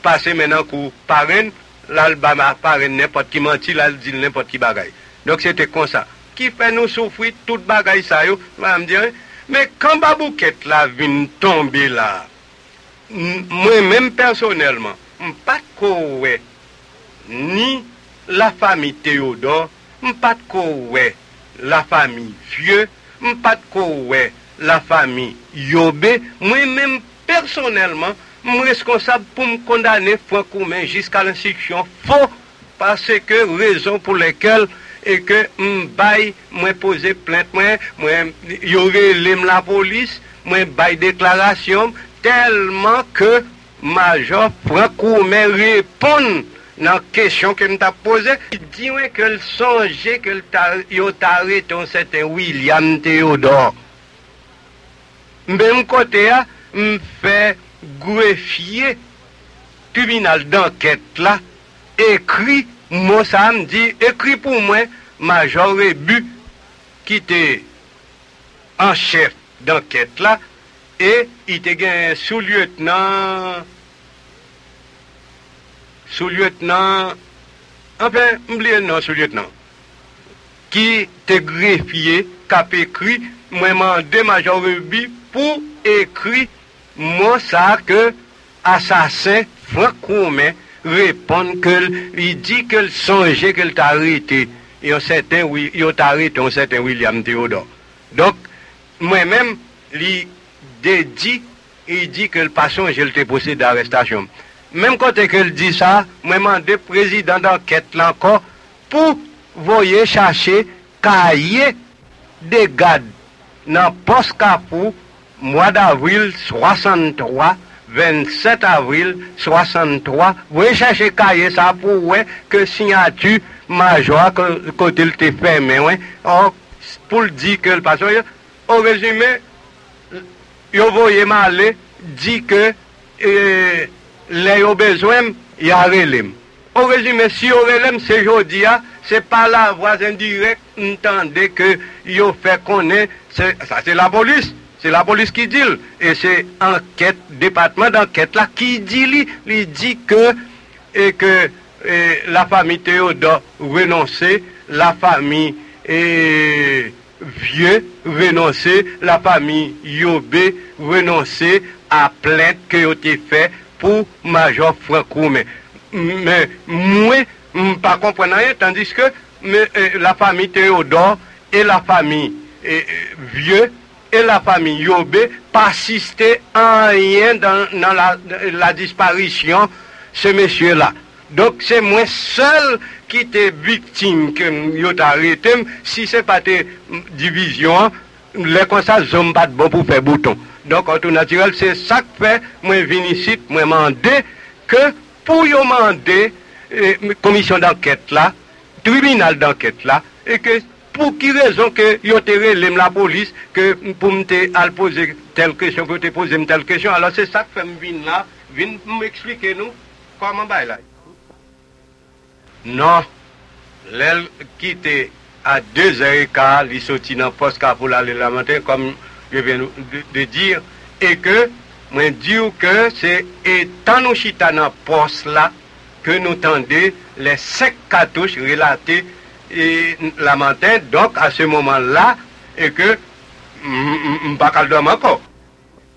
passé maintenant pour parrain, l'Albama parrain n'importe qui mentit, là, dit n'importe qui bagaille. Donc c'était comme ça. Qui fait nous souffrir toute bagaille ça, yo, va me dire, mais quand Babouquette la vient tomber là, moi-même personnellement, je ne pas de ni la famille Théodore, m'pat kouwe la famille Vieux, m'pat kouwe la famille Riobé, moi-même personnellement, m'responsable responsable pour me condamner Franck Romain jusqu'à l'instruction faux, parce que raison pour laquelle et que m'baille, moi poser plainte, moi, y'aurait l'aime la police, moi baille déclaration, tellement que Major Franck Romain répond dans la question que nous t'a posée, il dit que songeait que arrêté un certain William Théodore. Même côté, je fais greffier tribunal d'enquête là, écrit Moi, ça me dit, écrit pour moi, Major Rébu, qui était en chef d'enquête là, et il était sous-lieutenant, sous-lieutenant, enfin, oubliez le nom, sous-lieutenant, qui était greffier, qui a écrit, moi, mandé Major Rébu pour écrire, moi, ça que assassin Franck Romain répond qu'il dit qu'il songeait qu'il t'a arrêté. Et on certain, oui, il t'a arrêté, on certain William Théodore. Donc, moi-même, il dit, il dit que le passant, je le possédé d'arrestation. Même quand il dit ça, moi-même, le président d'enquête, là encore, pour voyer chercher, cahier des gardes dans poste capou, mois d'avril soixante-trois, vingt-sept avril soixante-trois, vous cherchez cahier ça pour ouais que signature major que côté le te fermé ouais pour dire que le patron au résumé yo voyez mal dit que les ont besoin y a relem au résumé si au relem c'est jodi a c'est par la voie indirecte entendez que yo fait connaître ça c'est la police. C'est la police qui dit, et c'est enquête, département d'enquête là qui dit, il dit que, et que et la famille Théodore renonçait, la famille et, Vieux renonçait, la famille Riobé renonçait à plainte que vous avez fait pour Major Franck Romain. Mais moi, je ne comprends rien, tandis que mais, et, la famille Théodore et la famille et, et, Vieux et la famille Riobé persistait en rien dans, dans la, la disparition ce monsieur-là. Donc c'est moi seul qui était victime que m'yot arrêté. Si c'est pas des divisions, les constats sont pas bon pour faire bouton. Donc en tout naturel, c'est ça que fait, moi vin ici, moi mandé que pour yo mandé eh, commission d'enquête là, tribunal d'enquête là, et que pour qui raison que yo te relève la police, que pour me poser telle question, que te poser telle question. Alors c'est ça que fait m'vin là, vin m'expliquer nous comment bail là. Non, l'aile qui était à deux heures et quart, il sortit dans le poste pour l'aller la matin, comme je viens de, de dire, et que, moi dis que c'est étant nous chita dans le poste là, que nous tendez les cinq cartouches relatées et la matin, donc à ce moment-là, et que je ne peux pas dormir encore.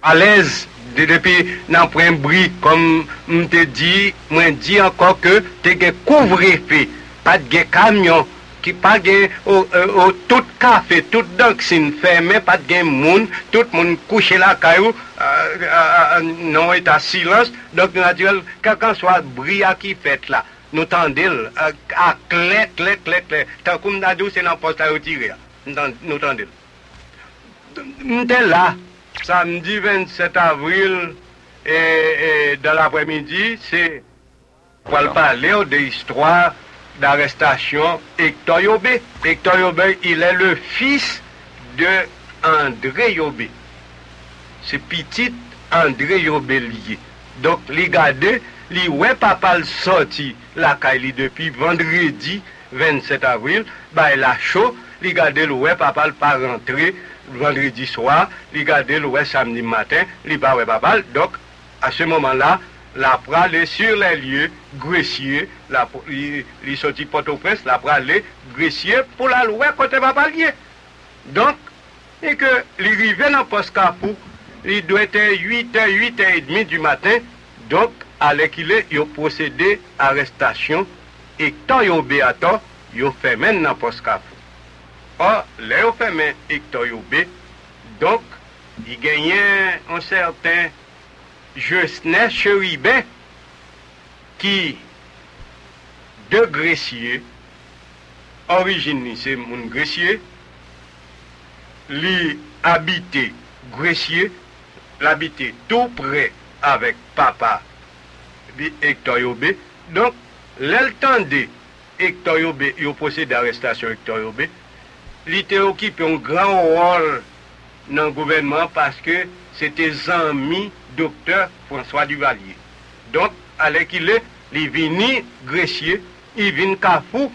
À l'aise, depuis dans point bris, comme je te dis, je dis encore que tu as couvre-feu, pas de camion, qui pas de tout café, tout dancing fermé, pas de monde, tout le monde couché la caillou, non, il y a silence, donc naturel, quel que soit bris qui fait là. Nous tendons à clé, clé, clé, clé. Tant que nous avons dit, nous poste à retirer. Nous tendons. Nous sommes là, samedi vingt-sept avril, et, et dans l'après-midi, c'est pour parler de l'histoire d'arrestation Hector Riobé. Hector Riobé, il est le fils de André Riobé. C'est petit André Riobé lié. Donc, les gardés, les ouais, papa le sorti la caille depuis vendredi vingt-sept avril, bah, la chaud, les gardés, le ouais, papa le pas rentré vendredi soir, les gardés, le ouais, samedi matin, les bah, ouais, papa. Donc, à ce moment-là, la pralée sur les lieux, grecier, la, les, les sorties Port-au-Prince, la pralée, grecier, pour la louer côté papa lié. Donc, et que, les rivets dans Post-Capou, il doit être huit heures, huit heures trente du matin. Donc, à l'équilibre, il a procédé à l'arrestation. Et quand il a obéi à temps, il a fait même dans le post-cap. Or, là, il a fait même Hector Riobé. Donc, il gagnait un certain Jusnès Chéribet qui, de Grecier, origine, c'est mon Grecier, lui habitait Grecier, l'habiter tout près avec papa Hector Riobé. Donc, l'eltendé Hector Riobé, il a procédé d'arrestation Hector Riobé. Il était occupé un grand rôle dans le gouvernement parce que c'était ami docteur François Duvalier. Donc, à l'équilibre, il est venu Grecier, il vient Kafou,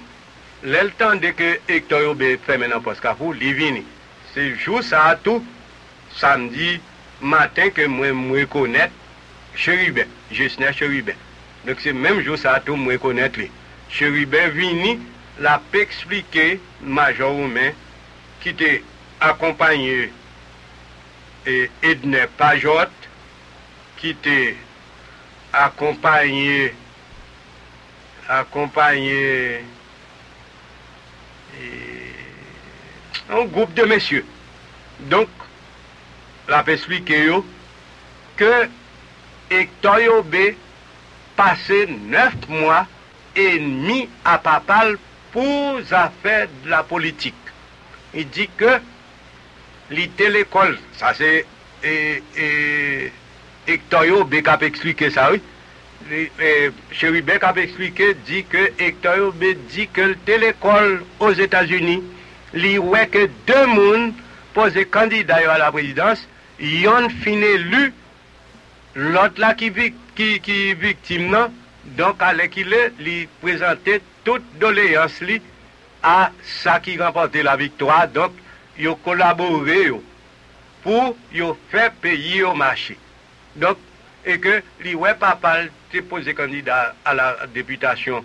le temps de que Hector Yobé fait maintenant poste Kafou, il vient. C'est jour ça tout, samedi matin que moi me reconnaître Chéribet, Jusnès Chéribet. Donc c'est même jour ça tout me reconnaître. Chéribet vient, l'a expliqué Major Romain qui était accompagné et Edna Pajot qui était accompagné accompagné et, un groupe de messieurs. Donc l'a expliqué yo, que Hector Yobé passé neuf mois et demi à Papal pour affaires de la politique. Il dit que l'ité l'école, ça c'est Hector Yobé qui a expliqué ça, oui. Chéribet qui a expliqué, dit que Hector Yobé dit que l'école aux États-Unis, il ouais que deux mondes posés candidats à la présidence, ils ont fini élu, l'autre là qui, qui, qui est victime, non? Donc, à l'équilibre, il présentait toute doléance à ça qui remportait la victoire. Donc, il a collaboré pour faire payer au marché. Donc, et que l'I W E Papa était posé candidat à la députation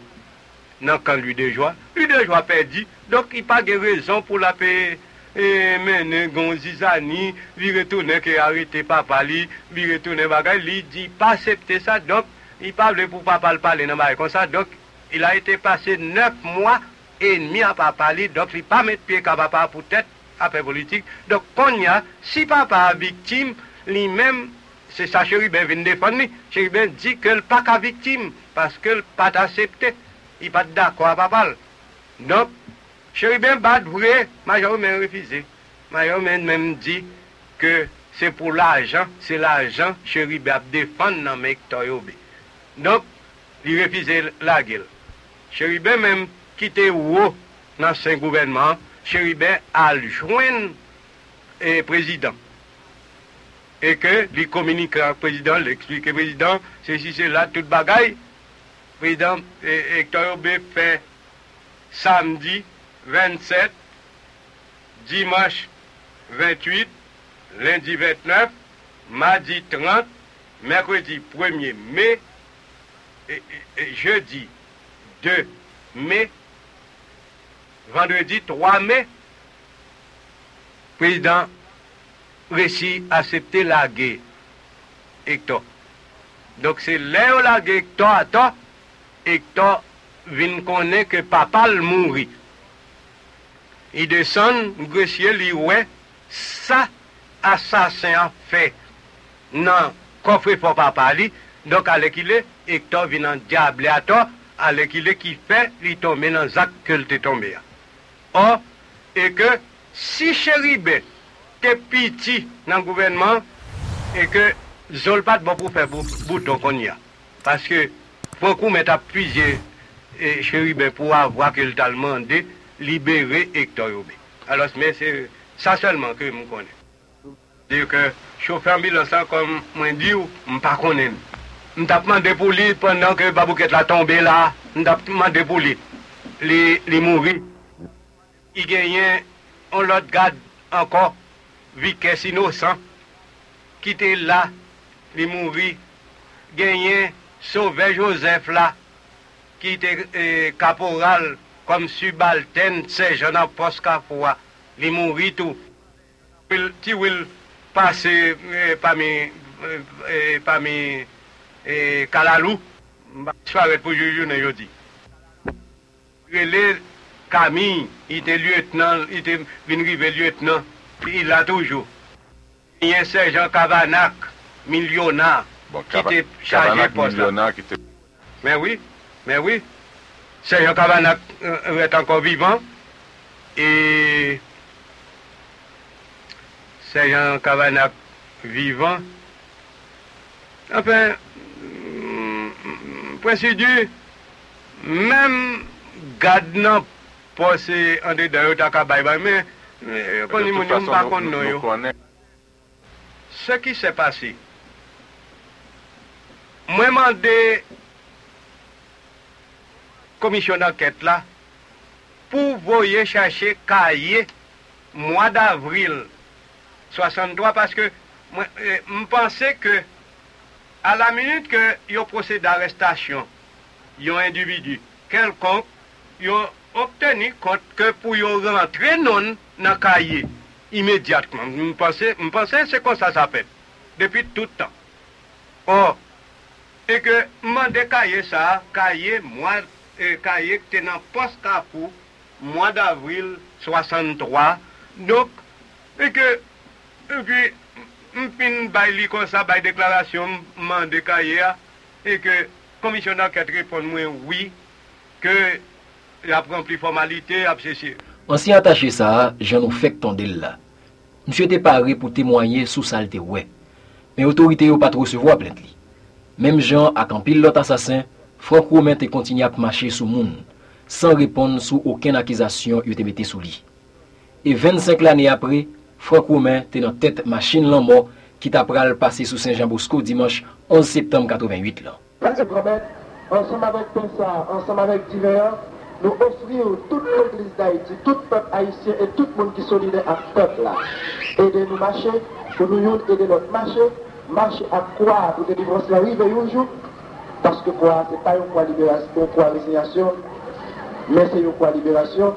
dans le camp de Louis-de-Joie. Louis-de-Joie perdu. Donc, il n'y a pas de raison pour la paix. Et maintenant, Gonzizani, il retourne qu'il a arrêté Papa, il retourne bagaille, il dit pas accepter ça. Donc, il parle pour papa le parler dans ma comme ça. Donc, il a été passé neuf mois et demi à papa li. Donc, il pas mettre pied à papa pour tête après politique. Donc, qu'on y a, si papa est victime, lui-même, c'est ça, Chéribet vient défendre. Chéribet dit qu'il n'est pas qu'à victime parce qu'il n'est pas accepté. Il n'est pas d'accord à papa. Donc, Chéribet bat vrai, Major m'a refusé. Major m'a même dit que c'est pour l'argent, c'est l'argent, Chéribet a défendre dans mec Toyobé. Donc, il refusait la gueule. Chéribet même quitté haut dans ce gouvernement, Chéribet a joint le président. Et que il communique au président, il explique au président, ceci, cela, toute bagaille. Le président Hector Yobé fait samedi vingt-sept, dimanche vingt-huit, lundi vingt-neuf, mardi trente, mercredi premier mai. Et, et, et jeudi deux mai, vendredi trois mai, président réussit à accepter la guerre Hector. Donc c'est là où la guerre Hector attend. Hector vient connaître que papa le mourit. Il descend, Gressier lui ouais, ça assassin a fait non coffre pour papa lui. Donc à l'équilibre, Hector vient en diable à toi, à l'équilibre qui fait, il tombe dans le zac que il est tombé. Or, et que si Chéribet est petit dans le gouvernement, et que Zolpat va pour faire bouton qu'on y a. Parce que beaucoup mettent à puiser Chéribet pour avoir qu'il t'a demandé libérer Hector Yobé. Alors, mais c'est ça seulement que je connais. C'est-à-dire que chauffeur ambulance, comme je dis, je ne connais pas. Nous avons demandé pour lui pendant que Babouquet l'a tombé là. Nous avons demandé pour lui. Il est mort. Il gagne, on l'a garde encore, Vicesse Innocent, qui était là. Il est mort. Il gagne, Sauvé Joseph là, qui était eh, caporal comme subalterne, sergent en poste Kafoua. Il est mort tout. Qui will passer eh, parmi. Eh, parmi et Kalalou, je vais pour juger aujourd'hui. Camille, il était lieutenant, il était arrivé lieutenant, il l'a toujours. Il y a Sergent Kavanak, millionnaire, bon, qui était chargé pour ça. Mais oui, mais oui. Sergent Kavanak euh, est encore vivant. Et Sergent Kavanak vivant. Enfin, procédure, même gardant posé en dedans de la mais on ne pas connaît. Ce qui s'est passé, moi, je demandé commission d'enquête là pour voyer chercher cahier mois d'avril soixante-trois parce que je pensais que à la minute que il y a procès d'arrestation, il y a un individu quelconque, il a obtenu compte que pour y rentrer non dans cahier immédiatement. Je pensais, je pensais que c'est comme ça s'appelle depuis tout le temps. Or, et que je cahier ça, cahier mois et cahier qui était dans poste pour mois d'avril soixante-trois. Donc, et que et puis m'pin bail comme ça bail déclaration mandé cahier et que commission d'enquête répond moi oui que la rempli formalité a ceci. On s'y attaché ça, je nous fais tondé là. Monsieur était paré pour témoigner sous saleté ouais. Mais autorité yo pas trop recevoir plainte li. Même Jean a campil l'autre assassin, Franck Romain te continue à marcher sous monde sans répondre sous aucune accusation yo te metté sous lui. Et vingt-cinq l'année après, Franck Romain te dans tête machine l'en mort qui t'a pral passer sous Saint-Jean-Bosco dimanche onze septembre quatre-vingt-hupt là. Monsieur Romain, ensemble avec Pensa, ensemble avec Divers, nous offrons toute l'église d'Haïti, tout peuple haïtien et tout le monde qui solidaire à ce peuple là. Aidez-nous marcher, pour nous aider notre marché. Marcher à croire pour délivrer la rive un jour, parce que quoi, c'est pas une croix libération, une croix résignation, mais c'est une croix libération.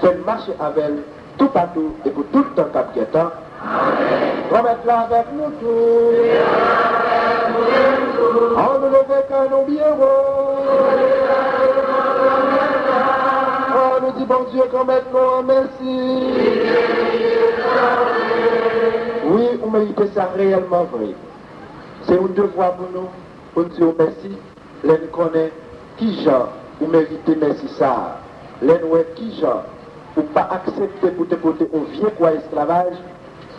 Faites marcher avec tout partout et pour tout le temps cap qui est temps. Remettez-la avec nous tous. On ne le fait qu'à nos biens. On nous dit bon Dieu qu'on mette nos merci. Oui, on mérite ça réellement vrai. C'est un devoir pour nous, pour nous dire merci. Les nous connaissons qui gens pour mériter merci ça. Les nous qui gens pour ne pas accepter pour te porter au vieux quoi esclavage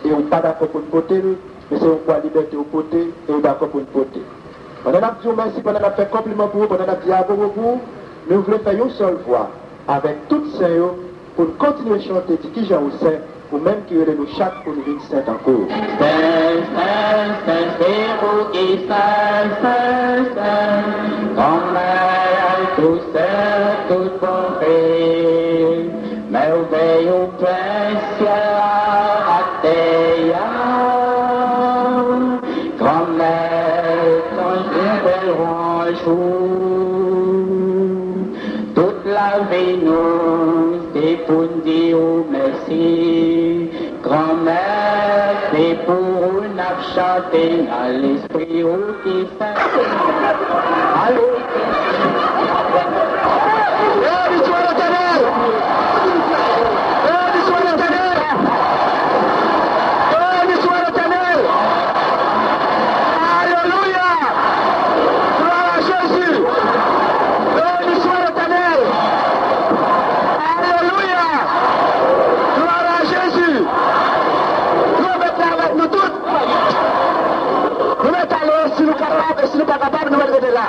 et on pas d'accord pour nous porter, mais c'est on quoi liberté au porter et on d'accord pour nous porter. On a dit merci, on a fait compliment pour vous, on a dit à vous pour vous. Nous voulons faire une seule voix avec toutes ces gens pour continuer à chanter qui gens vous sait. Ou même qui aurait le chaque pour le vingt-sept en cours. Toute la vie nous dépendit au merci. Grand-mère, c'est pour une chanter à l'esprit où qui s'est. Allô? Eh, dis-toi le ténèbre! Eh, dis-toi le ténèbre! Eh, dis-toi le ténèbre! Alléluia! Gloire à Jésus! Eh, dis-toi le ténèbre! Alléluia! Gloire à Jésus! Si nous sommes capables, si nous ne sommes pas capables, nous allons être là.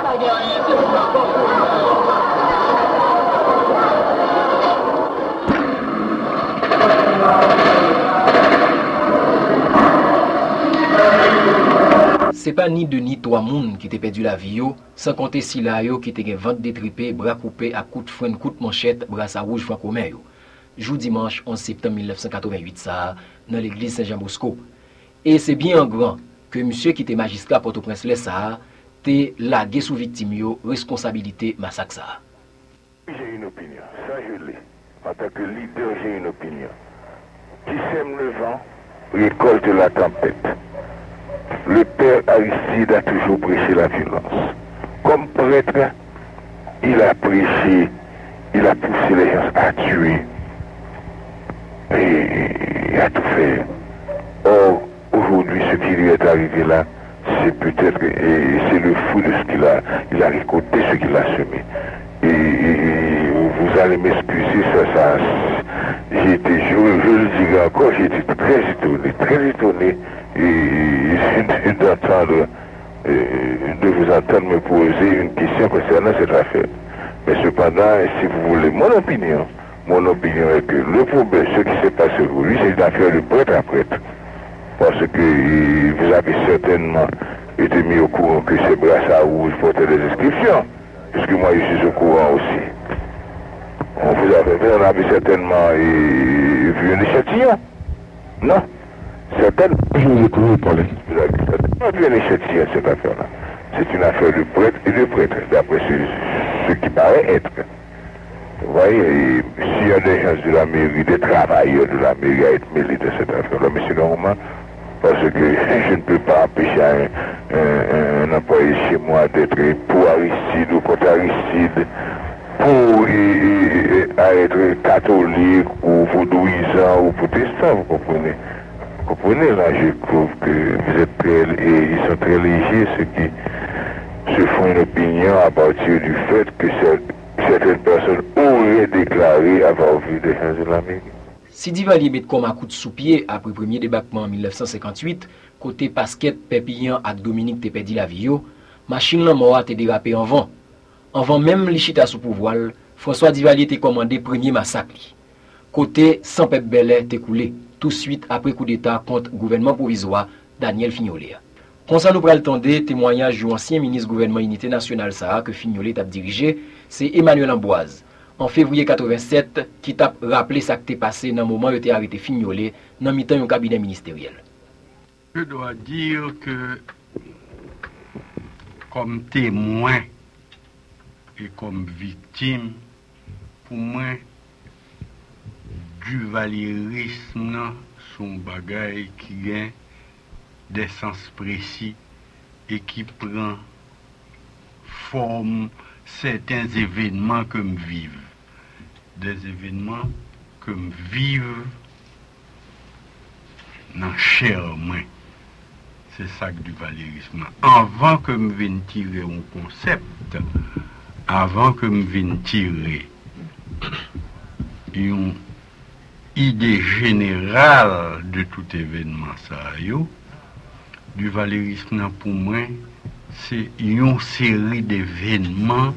Ce n'est pas ni deux ni trois personnes qui ont perdu la vie, sans compter si là qui ont vingt détripés, bras coupés à coups de frein, coups de manchette, bras à rouge, franc commun. Jour dimanche onze septembre mille neuf cent quatre-vingt-huit, ça, dans l'église Saint-Jean-Bosco. Et c'est bien en grand que monsieur qui était magistrat Port-au-Prince les ça t'est lagué sous victime responsabilité massacre. J'ai une opinion, ça je l'ai. En tant que leader, j'ai une opinion. Qui sème le vent, récolte la tempête. Le père Aristide a toujours prêché la violence. Comme prêtre, il a prêché, il a poussé les gens à tuer et à tout faire. Or, aujourd'hui, ce qui lui est arrivé là, c'est peut-être, et c'est le fruit de ce qu'il a, il a récolté ce qu'il a semé. Et, et vous allez m'excuser, ça, ça, j'ai été, je, je le dirai encore, j'ai été très étonné, très étonné, et, et, et d'entendre, de vous entendre me poser une question concernant cette affaire. Mais cependant, si vous voulez mon opinion, mon opinion est que le problème, ce qui s'est passé aujourd'hui, c'est une affaire de prêtre à prêtre. Parce que vous avez certainement été mis au courant que ces brassards rouges portaient des inscriptions. puisque moi je suis au courant aussi. On vous avait vu, on avait certainement et, vu une échantillon. Non? Certainement. Je vous ai toujours parlé. Vous avez certainement vu une échantillon, cette affaire-là. C'est une affaire de prêtre et de prêtre, d'après ce, ce qui paraît être. Vous voyez, s'il y a des gens de la mairie, des travailleurs de la mairie à être mêlés de cette affaire-là, mais c'est normal, parce que je ne peux pas empêcher un, un, un employé chez moi d'être pour Aristide ou contre Aristide, pour et, et, à être catholique ou vaudouisant ou protestant, vous comprenez? Vous comprenez, là, je trouve que vous êtes très, et ils sont très légers, ceux qui se font une opinion à partir du fait que c'est... certaines personnes auraient déclaré avoir vu des gens de la mairie. Si Duvalier met comme un coup de sous-pied après le premier débarquement en mille neuf cent cinquante-huit, côté Pasquette, Pépillon et Dominique te perdu la vie, machine la mort a été dérapée en vent. En vent même les chita sous pouvoir, François Duvalier te commandé premier massacre. Côté sans Pep Bellet te coulé, tout de suite après coup d'État contre gouvernement provisoire Daniel Fignolé. Comme ça nous pral tendé, témoignage du ancien ministre gouvernement Unité Nationale Sahara que Fignolé t'a dirigé, c'est Emmanuel Amboise. En février quatre-vingt-sept, qui t'a rappelé ça qui t'est passé dans le moment où il était arrêté Fignolé dans le mi-temps du cabinet ministériel. Je dois dire que, comme témoin et comme victime, pour moi, du valérisme, son bagage qui gagne des sens précis et qui prend forme certains événements que me vivent. Des événements que me vivent dans chair main. C'est ça que du valérisme. Avant que me vienne tirer un concept, avant que me vienne tirer une idée générale de tout événement ça yo, du valérisme pour moi, c'est une série d'événements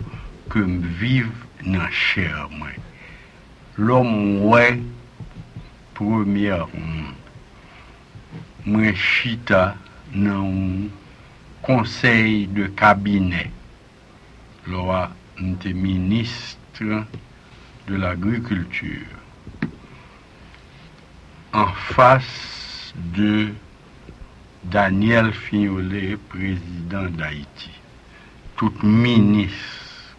que me vivent dans chair. L'homme, ouais, premièrement, moi, chita dans un conseil de cabinet. Là, j'étais ministre de l'agriculture. En face de Daniel Fignolé, président d'Haïti. Tout ministre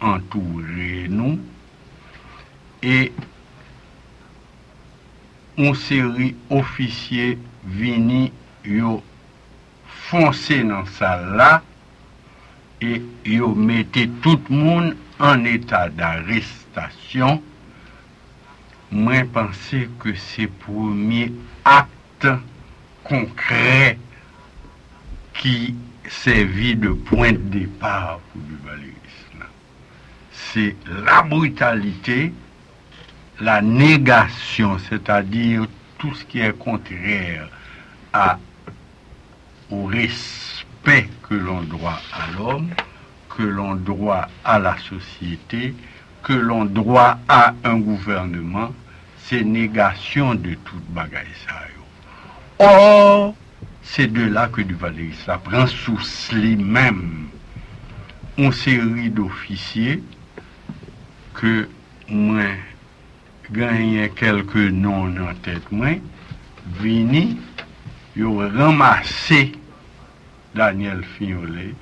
entouré nous et une série officiers venus foncer dans sa là et ils mettaient tout le monde en état d'arrestation. Moi, je pensais que c'est le premier acte concret qui servit de point de départ pour du valérisme. C'est la brutalité, la négation, c'est-à-dire tout ce qui est contraire à, au respect que l'on doit à l'homme, que l'on doit à la société, que l'on doit à un gouvernement, c'est négation de toute bagaille ça. Or, c'est de là que du valérisme prend sous lui-même une série d'officiers que moi, gagnais quelques noms en tête, moi, vini, ils ont ramassé Daniel Fignolé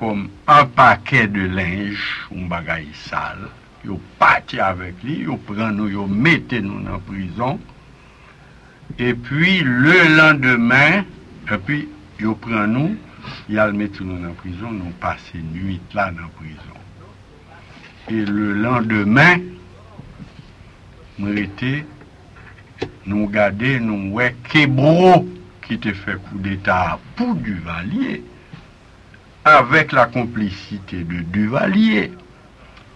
comme un paquet de linge, un bagaille sale. Ils ont parti avec lui, ils ont pris nous, ils ont mis nous en prison. Et puis, le lendemain, et puis, il prend nous, il a mis nous en prison, nous passons nuit là dans la prison. Et le lendemain, nous étions, nous gardons, nous ouais, Kébro, qui te fait coup d'État pour Duvalier, avec la complicité de Duvalier,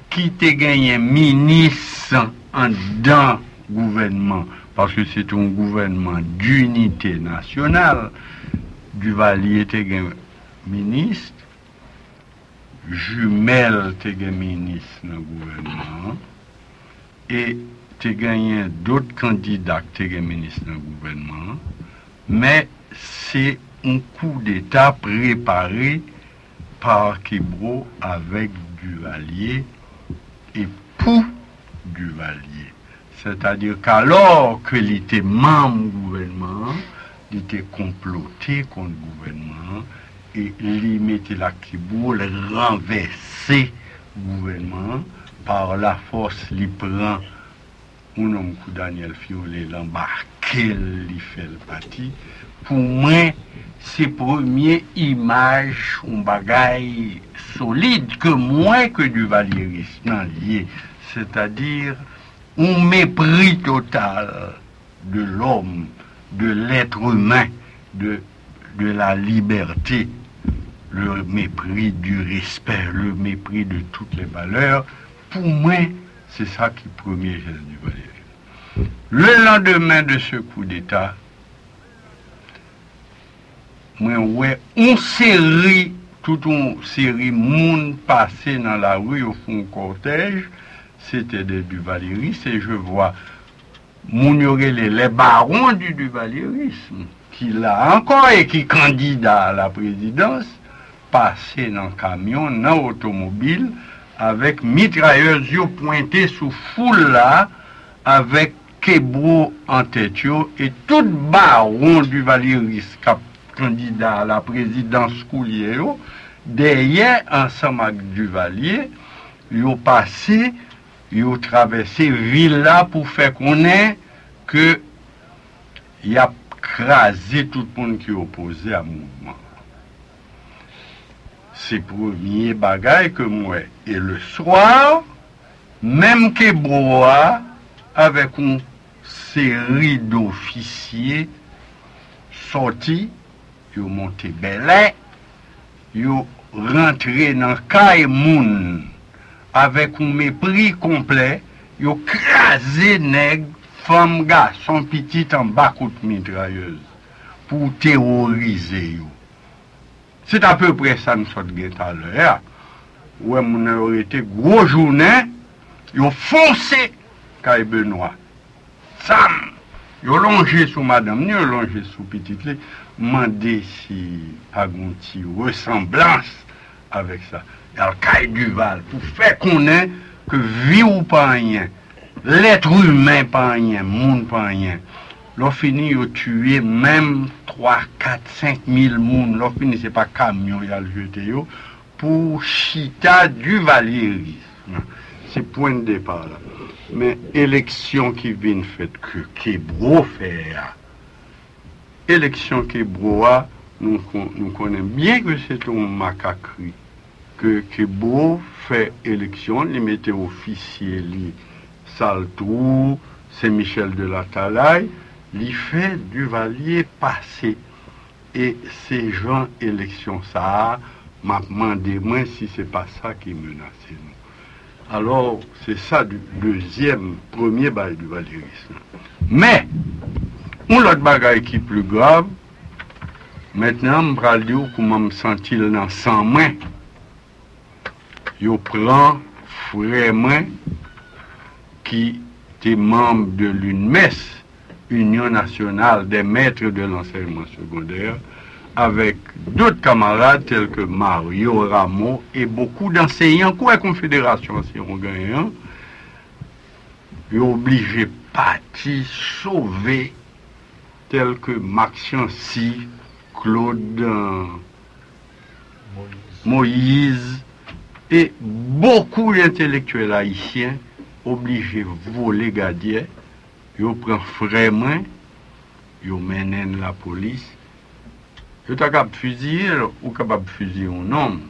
qui te gagné ministre en dedans gouvernement. Parce que c'est un gouvernement d'unité nationale. Duvalier était ministre, Jumel était ministre dans le gouvernement, et tu gagné d'autres candidats qui étaient ministres dans le gouvernement. Mais c'est un coup d'État préparé parc hébreu avec Duvalier et pour Duvalier. C'est-à-dire qu'alors que il était membre du gouvernement, il était comploté contre le gouvernement et il mettait la kibou, il renversait le gouvernement par la force, il prend un homme comme Daniel Fignolé, l'embarqué, il fait le parti. Pour moi, c'est la première image, un bagage solide que moi que Duvalier est lié, c'est-à-dire un mépris total de l'homme, de l'être humain, de, de la liberté, le mépris du respect, le mépris de toutes les valeurs. Pour moi, c'est ça qui est le premier geste du Valéry. Le lendemain de ce coup d'État, moi, ouais, on série, toute une série monde passé dans la rue au fond du cortège, c'était des duvalieristes, et je vois Mounioré les barons du duvalierisme, qui l'a encore et qui candidat à la présidence, passer dans le camion, dans l'automobile, avec mitrailleuse pointée sous foule là, avec Kebro en tête, et tout baron duvalieriste qui candidat à la présidence coulier, derrière, ensemble avec Duvalier, ils ont passé. Ils ont traversé la ville là pour faire connaître que y a crasé tout le monde qui est opposé à mouvement. C'est le premier bagage que moi. Et le soir, même que Boa, avec une série d'officiers sortis, ils ont monté Belay, ils ont rentré dans Kaimoun. Avec un mépris complet, ils ont crasé nègres, femmes, garçons, petites en bas de mitrailleuse pour terroriser. C'est à peu près ça que nous sommes à l'heure. Où on aurait été gros journée, ils ont foncé Caille Benoît. Sam, ils ont longé sur madame, ils ont longé sur petite, ils ont demandé si pas une petite ressemblance avec ça. Al Caille Duval, pour faire qu'on ait que vie ou pas rien, l'être humain pas rien, monde pas rien. L'on fini, ils ont tué même trois, quatre, cinq mille monde. L'on fini, c'est pas camion, il a le jeté pour chita du Valérisme. C'est point de départ là. Mais élection qui vient faite que Kebro fait. Élection Kebro, nous, nous connaissons bien que c'est un macacri. Que Kebro fait élection, il mettait officier, li Saltrou, Saint-Michel de la Talaye, il fait Duvalier passer. Et ces gens élection ça, m'a demandé moins si c'est pas ça qui menace nous. Alors, c'est ça du deuxième, premier bail du valérisme. Mais, un autre bagaille qui est plus grave, maintenant, je vais dire comment me sentir dans sans main. Yo prend vraiment qui était membre de l'U N M E S, Union nationale des maîtres de l'enseignement secondaire, avec d'autres camarades tels que Mario Rameau et beaucoup d'enseignants quoi confédération enseignants gagnants, ils ont obligé parti sauver tels que Maxency, Claude euh, Moïse, Moïse et beaucoup d'intellectuels haïtiens obligés de voler gardien, ils prennent vraiment, ils mènent la police, ils sont capables de fusiller ou capables de fusiller un homme,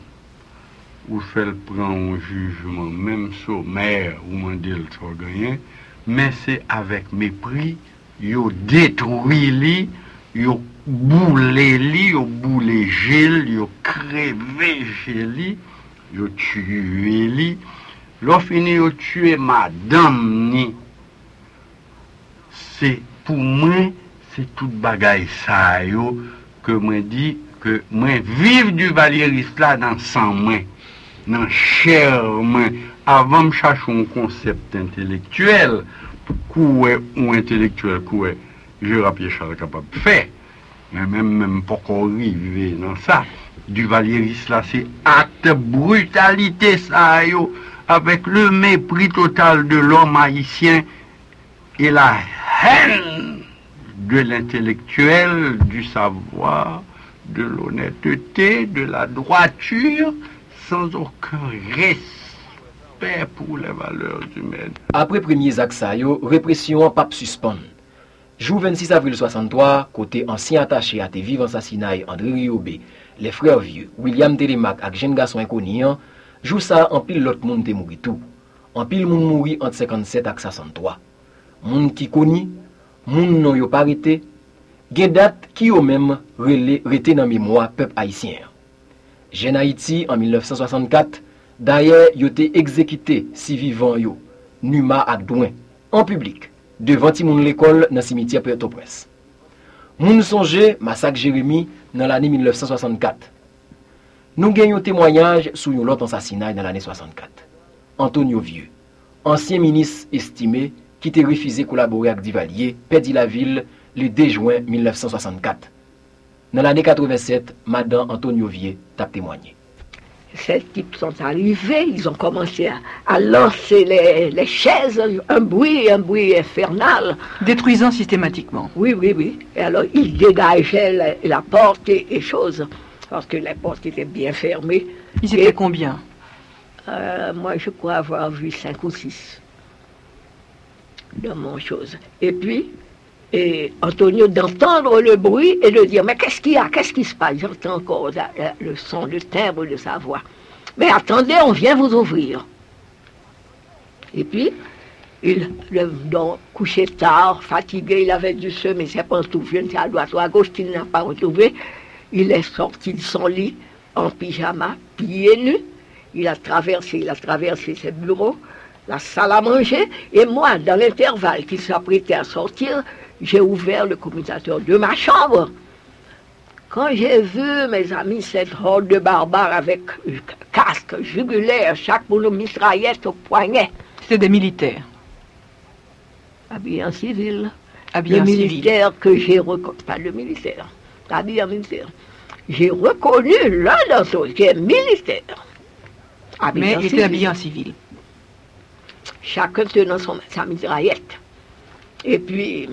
ou faire prendre un jugement, même sommaire, ou demander le gagner, mais c'est avec mépris, ils détruisent, ils boulent, ils boulent gel, ils crèvent gel. Ils ont tué lui. Lorsqu'ils ont tué madame, c'est pour moi, c'est toute bagaille ça yo, que moi dit que moi vivre du valériste là dans sang moi, dans chair moi. Avant de chercher un concept intellectuel, ou intellectuel, ou Gérard Pierre Charles capable de faire. Mais même, même pour qu'on arrive dans ça, Duvalier, là, c'est acte brutalité, ça, yo, avec le mépris total de l'homme haïtien et la haine de l'intellectuel, du savoir, de l'honnêteté, de la droiture, sans aucun respect pour les valeurs humaines. Après premiers axaïo, répression en pape suspend. Jour vingt-six avril soixante-trois, côté ancien attaché à tes vivants assassinats André Riobé, les frères Vieux, William Télémac et jeune garçon inconnu, jour ça, en pile l'autre monde est mort tout. En pile monde mourit entre cinquante-sept et soixante-trois. Monde qui connu, monde non yo pas arrêté, gen date qui yo même rete dans mémoire peuple haïtien. Jeune Haïti en mille neuf cent soixante-quatre, d'ailleurs yo té exécuté si vivant yo, Numa ak Douin, en public, devant ti moun l'école dans cimetière Port-au-Prince. Moun songe massacre Jérémy dans l'année mille neuf cent soixante-quatre. Nous gagnons témoignage sur un autre assassinat dans l'année soixante-quatre. Antonio Vieux, ancien ministre estimé qui était refusé de collaborer avec Duvalier, perdit la ville le deux juin mille neuf cent soixante-quatre. Dans l'année quatre-vingt-sept, Madame Antonio Vieux t'a témoigné. Ces types sont arrivés, ils ont commencé à, à lancer les, les chaises, un bruit, un bruit infernal. Détruisant systématiquement. Oui, oui, oui. Et alors, ils dégageaient la, la porte et, et choses. Parce que la porte était bien fermée. Ils étaient et, combien euh, moi, je crois avoir vu cinq ou six dans mon chose. Et puis, et Antonio, d'entendre le bruit et de dire, mais qu'est-ce qu'il y a? Qu'est-ce qui se passe? J'entends encore la, la, le son, le timbre de sa voix. Mais attendez, on vient vous ouvrir. Et puis, il, le, donc, couché tard, fatigué, il avait dû semer ses pantoufles, à droite ou à gauche, qu'il n'a pas retrouvé. Il est sorti de son lit en pyjama, pieds nus. Il a traversé, il a traversé ses bureaux, la salle à manger. Et moi, dans l'intervalle qu'il s'apprêtait à sortir, j'ai ouvert le commutateur de ma chambre. Quand j'ai vu, mes amis, cette horde de barbares avec casque, jugulaire, chaque boulot mitraillette au poignet. C'était des militaires. Habillés en civil. Habillés en civil. Le militaire que j'ai reconnu, pas le militaire. Habillé en militaire. J'ai reconnu l'un d'entre eux qui est militaire. Mais il était habillé en civil. Chacun tenant son, sa mitraillette. Et puis,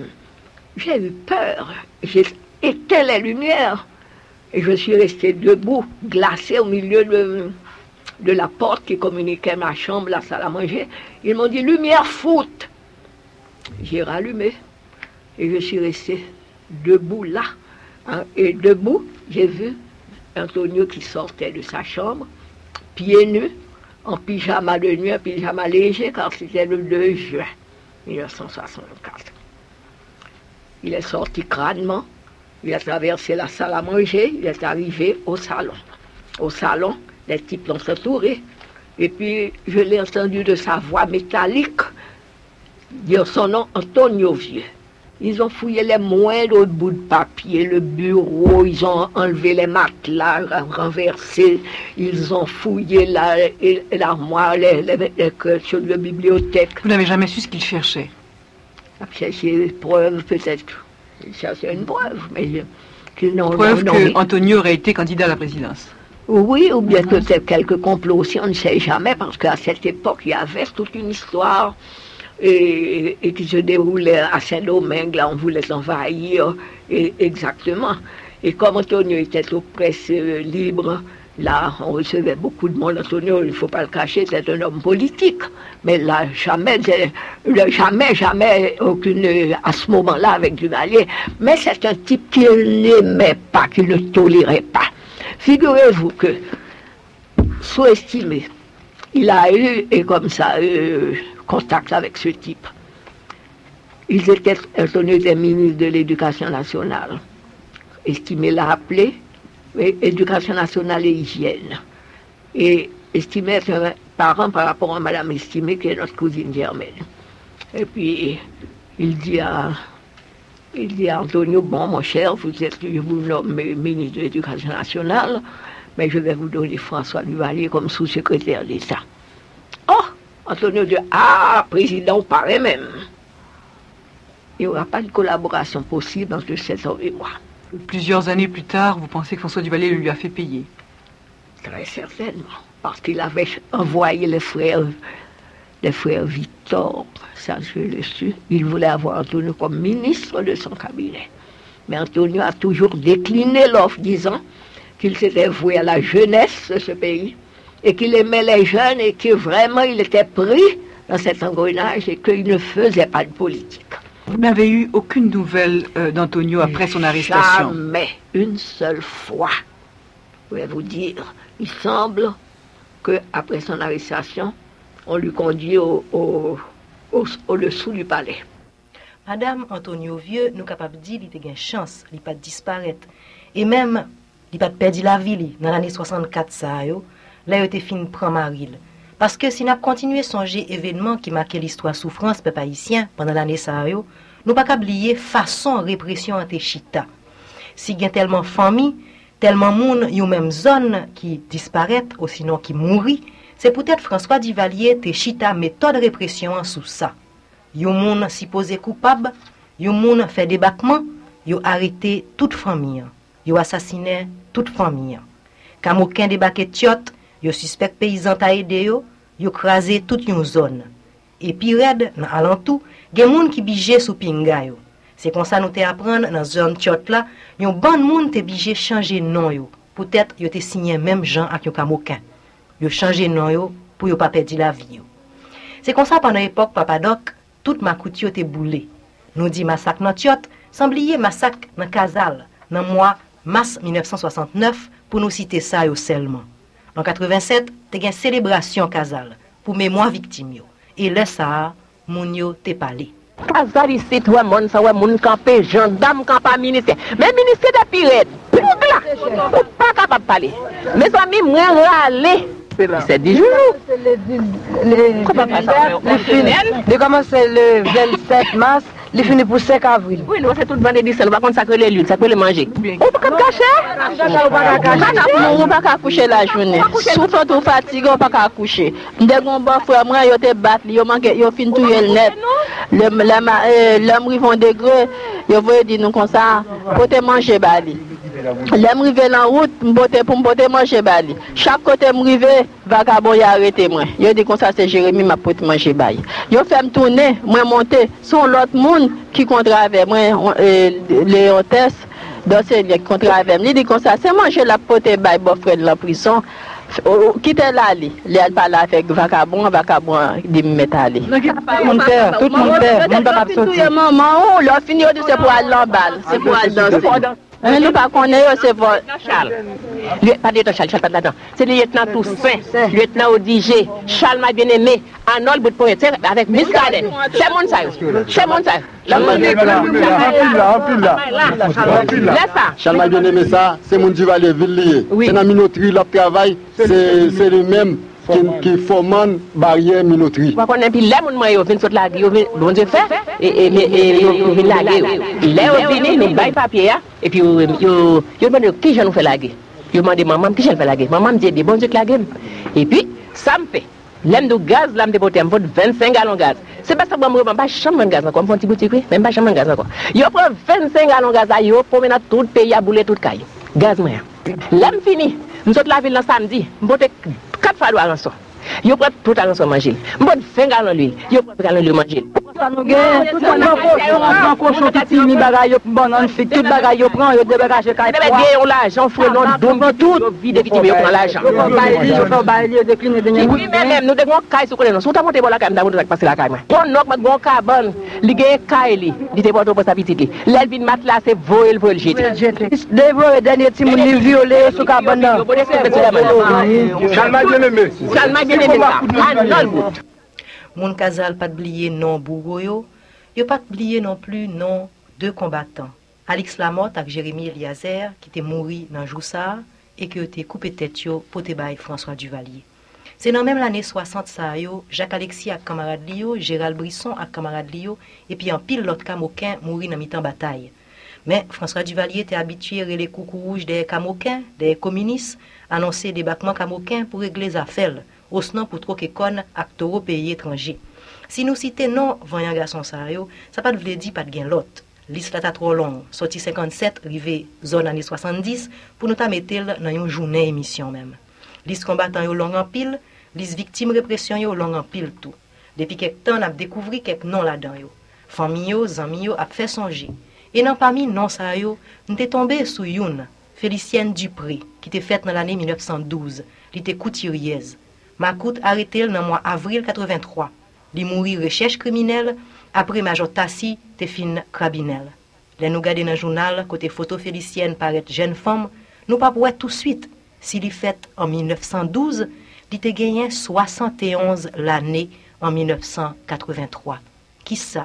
j'ai eu peur. J'ai éteint les lumières. Et je suis restée debout, glacée au milieu de, de la porte qui communiquait ma chambre, la salle à manger. Ils m'ont dit, lumière foute. J'ai rallumé. Et je suis restée debout là. Et debout, j'ai vu Antonio qui sortait de sa chambre, pieds nus, en pyjama de nuit, un pyjama léger, car c'était le deux juin mille neuf cent soixante-quatre. Il est sorti crânement, il a traversé la salle à manger, il est arrivé au salon. Au salon, les types l'ont entouré, et puis je l'ai entendu de sa voix métallique dire son nom, Antonio Vieux. Ils ont fouillé les moindres bouts de papier, le bureau, ils ont enlevé les matelas, renversé, ils ont fouillé l'armoire, sur la bibliothèque. Vous n'avez jamais su ce qu'ils cherchaient? Ils cherchaient une preuve, peut-être. Ils cherchaient une preuve, mais qu'ils n'ont pas. Preuve qu'Antonio aurait été candidat à la présidence. Oui, ou bien peut-être quelques complots aussi, on ne sait jamais, parce qu'à cette époque, il y avait toute une histoire. Et, et qui se déroulait à Saint-Domingue, là on voulait envahir, et, exactement. Et comme Antonio était aux presses euh, libres, là on recevait beaucoup de monde. Antonio, il ne faut pas le cacher, c'était un homme politique, mais là jamais, jamais, jamais, aucune, à ce moment-là avec Duvalier. Mais c'est un type qu'il n'aimait pas, qu'il ne tolérait pas. Figurez-vous que, sous-estimé, il a eu, et comme ça, euh, contact avec ce type. Ils étaient, Antonio était ministre de l'Éducation nationale, estimé l'a appelé, Éducation nationale et hygiène. Et estimé être un parent par rapport à Madame Estimé, qui est notre cousine germaine. Et puis, il dit à, il dit à Antonio, bon, mon cher, vous êtes, je vous nomme ministre de l'Éducation nationale, mais je vais vous donner François Duvalier comme sous-secrétaire d'État. Oh! Antonio dit, ah, président, paraît même. Il n'y aura pas de collaboration possible entre cet homme et moi. Plusieurs années plus tard, vous pensez que François Duvalier lui a fait payer? Très certainement, parce qu'il avait envoyé le frère, le frère Victor, ça je le sais. Il voulait avoir Antonio comme ministre de son cabinet. Mais Antonio a toujours décliné l'offre, disant qu'il s'était voué à la jeunesse de ce pays, et qu'il aimait les jeunes, et que vraiment il était pris dans cet engrenage, et qu'il ne faisait pas de politique. Vous n'avez eu aucune nouvelle euh, d'Antonio après son arrestation? Jamais, une seule fois. Je vais vous dire, il semble qu'après son arrestation, on lui conduit au, au, au, au dessous du palais. Madame Antonio Vieux, nous capable de dire qu'il a eu une chance, il n'a pas disparu. Et même, il n'a pas perdu la ville dans l'année soixante-quatre, ça, là, il a été fini de prendre Maril. Parce que si nous continuons à songer événements qui marquaient l'histoire souffrance peuple haïtien pendant l'année Sahayo, nous pas oublier façon répression ante chita. Si il y a tellement de familles, tellement de monde, il y a même zone qui disparaît ou sinon qui mourit, c'est peut-être François Duvalier te chita méthode répression sous ça. Il y a monde supposé coupable, il y a monde fait débarquement, il a arrêté toute famille, il a assassiné toute famille. Comme aucun débarqué Tiotte, il suspect paysan ta aidé yo, yo crasé toute une zone. Et puis red dans alentou, gen moun ki bijé sou pinga yo. C'est comme ça nous te apprendre dans zone Tiotte là, yon bande moun te bijé changer nom yo. Peut-être yo te signé même Jean ak yo Kamokin. Yo changer nom yo pour yo pas perdre la vie yo. C'est comme ça pendant époque Papa Doc, toute makout yo te boulé. Nous dit massacre dans Tiotte, semblier massacre dans Casal dans mois mars mille neuf cent soixante-neuf pour nous citer ça yo seulement. En quatre-vingt-sept, il y a une célébration Casal pour mémoire victime. Et là, ça, mon yo te parlé. Casal ici, toi, mon ça, mon campé, gendarme, campé ministère. Mais ministère de pirate, pour là, on n'est pas capable de parler. Mes amis, moi, râler. C'est dix jours. Il commence le vingt-sept mars. Il finit pour cinq avril. Oui, nous, c'est tout le monde dit, c'est le bacon sacré les luttes, sacré les manger. On peut cacher? On peut coucher la journée. Surtout on fatigué, on peut coucher. Dès qu'on bat frère, moi, ils te battent, ils manquent, ils finissent tout le net. L'homme rivon de gré, ils veulent dire nous comme ça, pour te manger bali. L'homme rivé en route, pour te manger bali. Chaque côté rivé, vagabond y arrêté moi. Ils dit comme ça, c'est Jérémy m'a pour te manger bali. Ils fait me tourner, moi monter, sur l'autre monde qui contre avec moi, les hôtesses, dans ce lien contre avec moi, il dit comme ça, c'est manger la potée by Boffred de la prison, quitte là, il a parlé avec vacabon, vacabon, il me met à aller. Mon père, tout mon père, mon père, tout mon maman, leur finir de se pour aller en balle, c'est pour aller danser. Mais nous ne connaissons pas, c'est le lieutenant Toussaint, le lieutenant Odigé, Charles m'a bien aimé, Arnold Boutpointer avec Miss Garden. C'est Mounsayo. C'est Mounsayo. Charles m'a bien aimé ça, c'est mon Duvalier Villiers. C'est la minoterie, le travail, c'est le même. Qui forment barrière minoterie. On connaît puis les gens qui viennent sur la gueule, bon Dieu fait, et et et la gueule. Les venus nous baillent papier et puis yo yo demande qui je nous fait la gueule. Yo demande maman qui je fait la gueule. Maman dit bon Dieu la gueule. Et puis ça me fait. L'aime de gaz, l'aime de botem, vote vingt-cinq gallons gaz. C'est parce que moi je pas chambre de gaz encore, mon petit boutique, même pas chambre de gaz encore. Yo prend vingt-cinq gallons gaz à yo promène tout pays à bouler toute caille. Gaz moyen. L'aime fini. Nous sommes la ville le samedi, nous avons quatre fois à l'ensemble. Nous avons tout à l'ensemble manger. Nous avons cinq gallons d'huile. Nous avons cinq gallons manger. Nous avons tout Mon Casal pas oublié non bourreau yo, yo pas oublié non plus non deux combattants, Alex Lamotte avec Jérémy Eliazer qui était mort dans Joussard et qui était coupé tête yo pour te bailler François Duvalier. C'est dans même l'année soixante ça yo, Jacques Alexis avec camarade Lio, Gérald Brisson avec camarade Lio et puis en pile l'autre Camoquin mourit dans mi-temps bataille. Mais François Duvalier était habitué à les coucou rouges des Camoquins, des communistes, annoncer débarquement Camoquin pour régler les affaires. Ou sinon pour trop qu'éconne acteurs pays étrangers. Si nous citons non voyant garçon ça, ça ne veut pas dire pas de gain l'autre. liste là trop long, sorti cinquante-sept, rivé zone années soixante-dix, pour nous mettre dans une journée émission même. Liste combattant yo long en pile, liste victime répression yo long en pile tout. Depuis quelques temps, on a découvert quelques noms là-dedans yo. Famille yo, amis yo a fait songer. Et non parmi non ça yo, on est tombé sur une Félicienne Dupré qui était faite dans l'année mille neuf cent douze, elle était couturière. Macoute arrêtée dans le mois avril quatre-vingt-trois. Elle mourit recherche criminelle après Major Tassy te fin crabinelle. Les nous garder dans le journal côté photo Félicienne paraît jeune femme, nous pas pour tout de suite. S'il est fait en mille neuf cent douze, il a gagné soixante et onze l'année en mille neuf cent quatre-vingt-trois. Qui ça?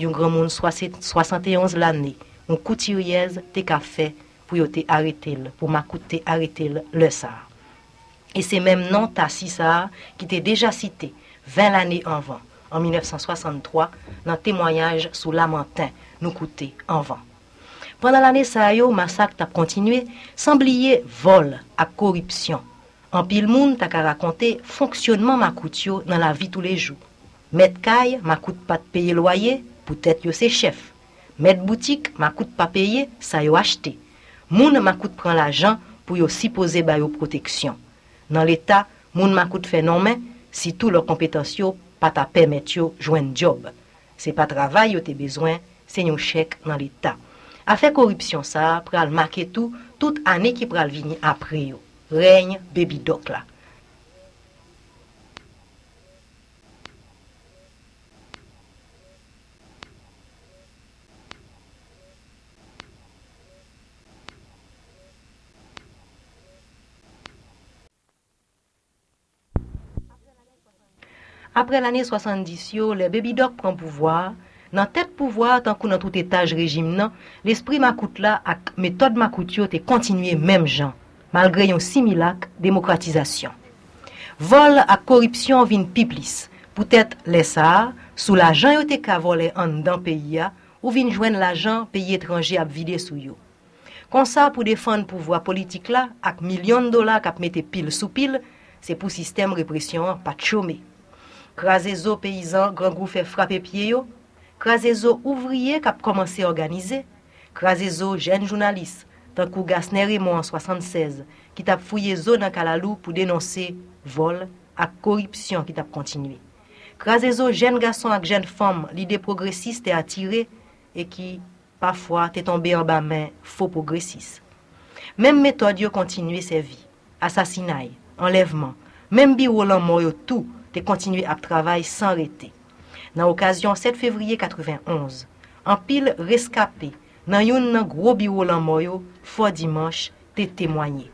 Un grand monde soixante et onze l'année, une couturière a fait pour arrêter, pour m'accoûter arrêter le ça. Et c'est même non Tassy ça qui était déjà cité vingt l'année avant, en mille neuf cent soixante-trois, dans témoignage sous Lamentin, nous coûtait en vent. Pendant l'année ça yo, massacre a continué, sans oublier vol à corruption. En pile moun t'a raconté fonctionnement makoutio dans la vie tous les jours. Maître caille, makout pas de payer loyer, peut-être yo c'est chef. Maître boutique, makout pas payer, ça yo acheté. Moun makout prend l'argent pour yo supposé ba yo protection. Dans l'état, moun makout fait non mais si tout leurs compétences yo pas ta permettre yo joindre job. C'est pas travail yo t'es besoin, c'est un chèque dans l'état. Affaire corruption, ça, pral marquer tout, toute année qui pral venir après. Règne, baby doc là. Après l'année soixante-dix, yo, les baby doc prend pouvoir. Dans tête pouvoir, tant que dans tout étage régime, l'esprit makout la ak méthode makout yo te continué même gens, malgré un similac démocratisation. Vol à corruption vin piplis, peut-être les ça, sous l'argent yo te ka volé en dans pays a, ou vin joindre l'argent pays étranger a vider sou yo. Comme ça, pour défendre pouvoir politique là, ak millions de dollars k'ap mette pile sous pile, c'est pour système répression pas chômé. Krasé zo paysan, grand groupe fait frapper pied yo. Krasezo ouvrier qui a commencé à organiser, Krasezo jeune journaliste, tant que Gasner et moi en soixante-seize, qui a fouillé zone dans Kalalou pour dénoncer vol à corruption qui a continué. Krasezo jeune garçon avec jeune femme, l'idée progressiste est attirée et qui parfois est tombé en bas main faux progressiste. Même méthode yo continuer ses vies, assassinat, enlèvement, même bureau l'en mort tout, te continuer à travailler sans arrêter. Dans l'occasion sept février quatre-vingt-onze, en pile rescapé dans un gros bureau dans Moyo, fort dimanche, t'es témoigné.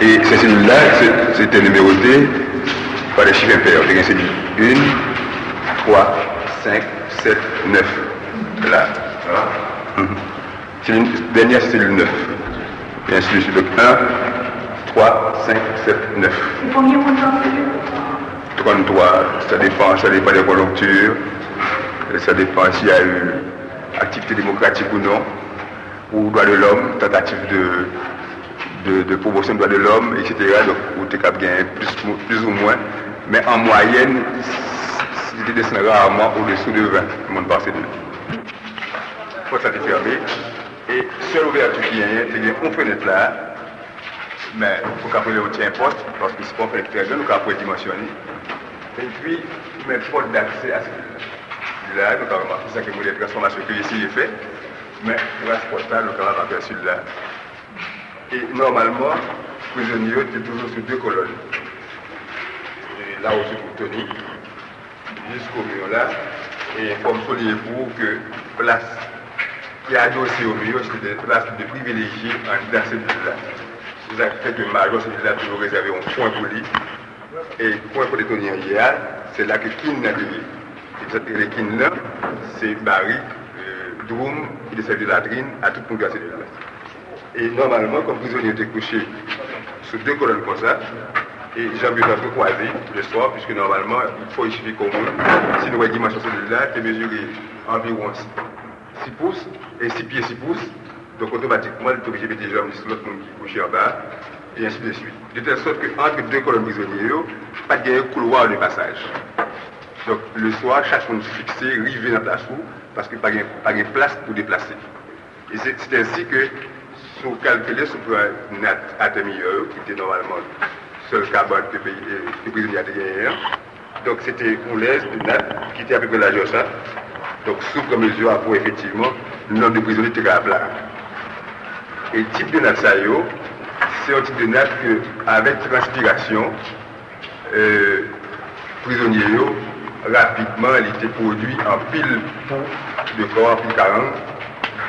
Et ces cellules-là, c'était numéroté par les chiffres impairs. C'est une cellule un, trois, cinq, sept, neuf. Là. C'est une dernière cellule neuf. Bien sûr, c'est donc un, trois, cinq, sept, neuf. C'est combien qu'on a en cellule? Ça dépend, ça dépend des conjonctures, ça dépend s'il y a eu activité démocratique ou non, ou droit de l'homme, tentative de, de, de promotion des droits de l'homme, et cetera. Donc, où tu as gagné plus, plus ou moins, mais en moyenne, il descend rarement au-dessous de vingt. Le monde passe de là. Pour ça, c'est fermé. Et seule ouverture qui est, c'est qu'on fait notre là, mais il faut qu'on ait un poste, parce que si on fait très bien, nous pouvons dimensionner. Et puis, même pas d'accès à ce là, nous avons remarqué ça que les transformations que ici est fait, mais grâce à ce nous avons remarqué celui-là. Et normalement, les prisonniers étaient toujours sur deux colonnes. Et là où se trouve Tony, jusqu'au mur là, et comme soulignez-vous que place qui a adossé au mur, c'était des places de privilégiés dans cette ville-là. Vous avez fait que Margot, cette ville-là, toujours réservé un point pour lui. Et point pour les détenus hier, c'est là que Kin a lieu. Et les Kin là, c'est Barry, Droum, qui servait de latrine à tout le monde qui a. Et normalement, comme prisonnier était couché sous deux colonnes comme ça, et jamais besoin de croiser tous les soirs, puisque normalement, il faut y suivre comme on. Si nous voyons dimanche celui-là, c'est mesuré environ six pouces et six pieds six pouces. Donc automatiquement, il est obligé de mettre les jambes sur l'autre monde qui est couché en bas. Et ainsi de suite. De telle sorte qu'entre deux colonnes prisonnières, pas de couloir de passage. Donc le soir, chaque monde fixé, rivé dans la place parce qu'il n'y a pas de place pour déplacer. Et c'est ainsi que, sous calculé, sous un atelier qui était normalement seul cabane de pays de prisonniers de. Donc c'était une laisse de natte qui était à peu près la joie. Donc sous comme mesure pour effectivement le nombre de prisonniers était à plat. Et le type de natte, c'est un type de natte qu'avec transpiration, euh, prisonniers rapidement, il était produit en pile pour de corps, en pile quarante.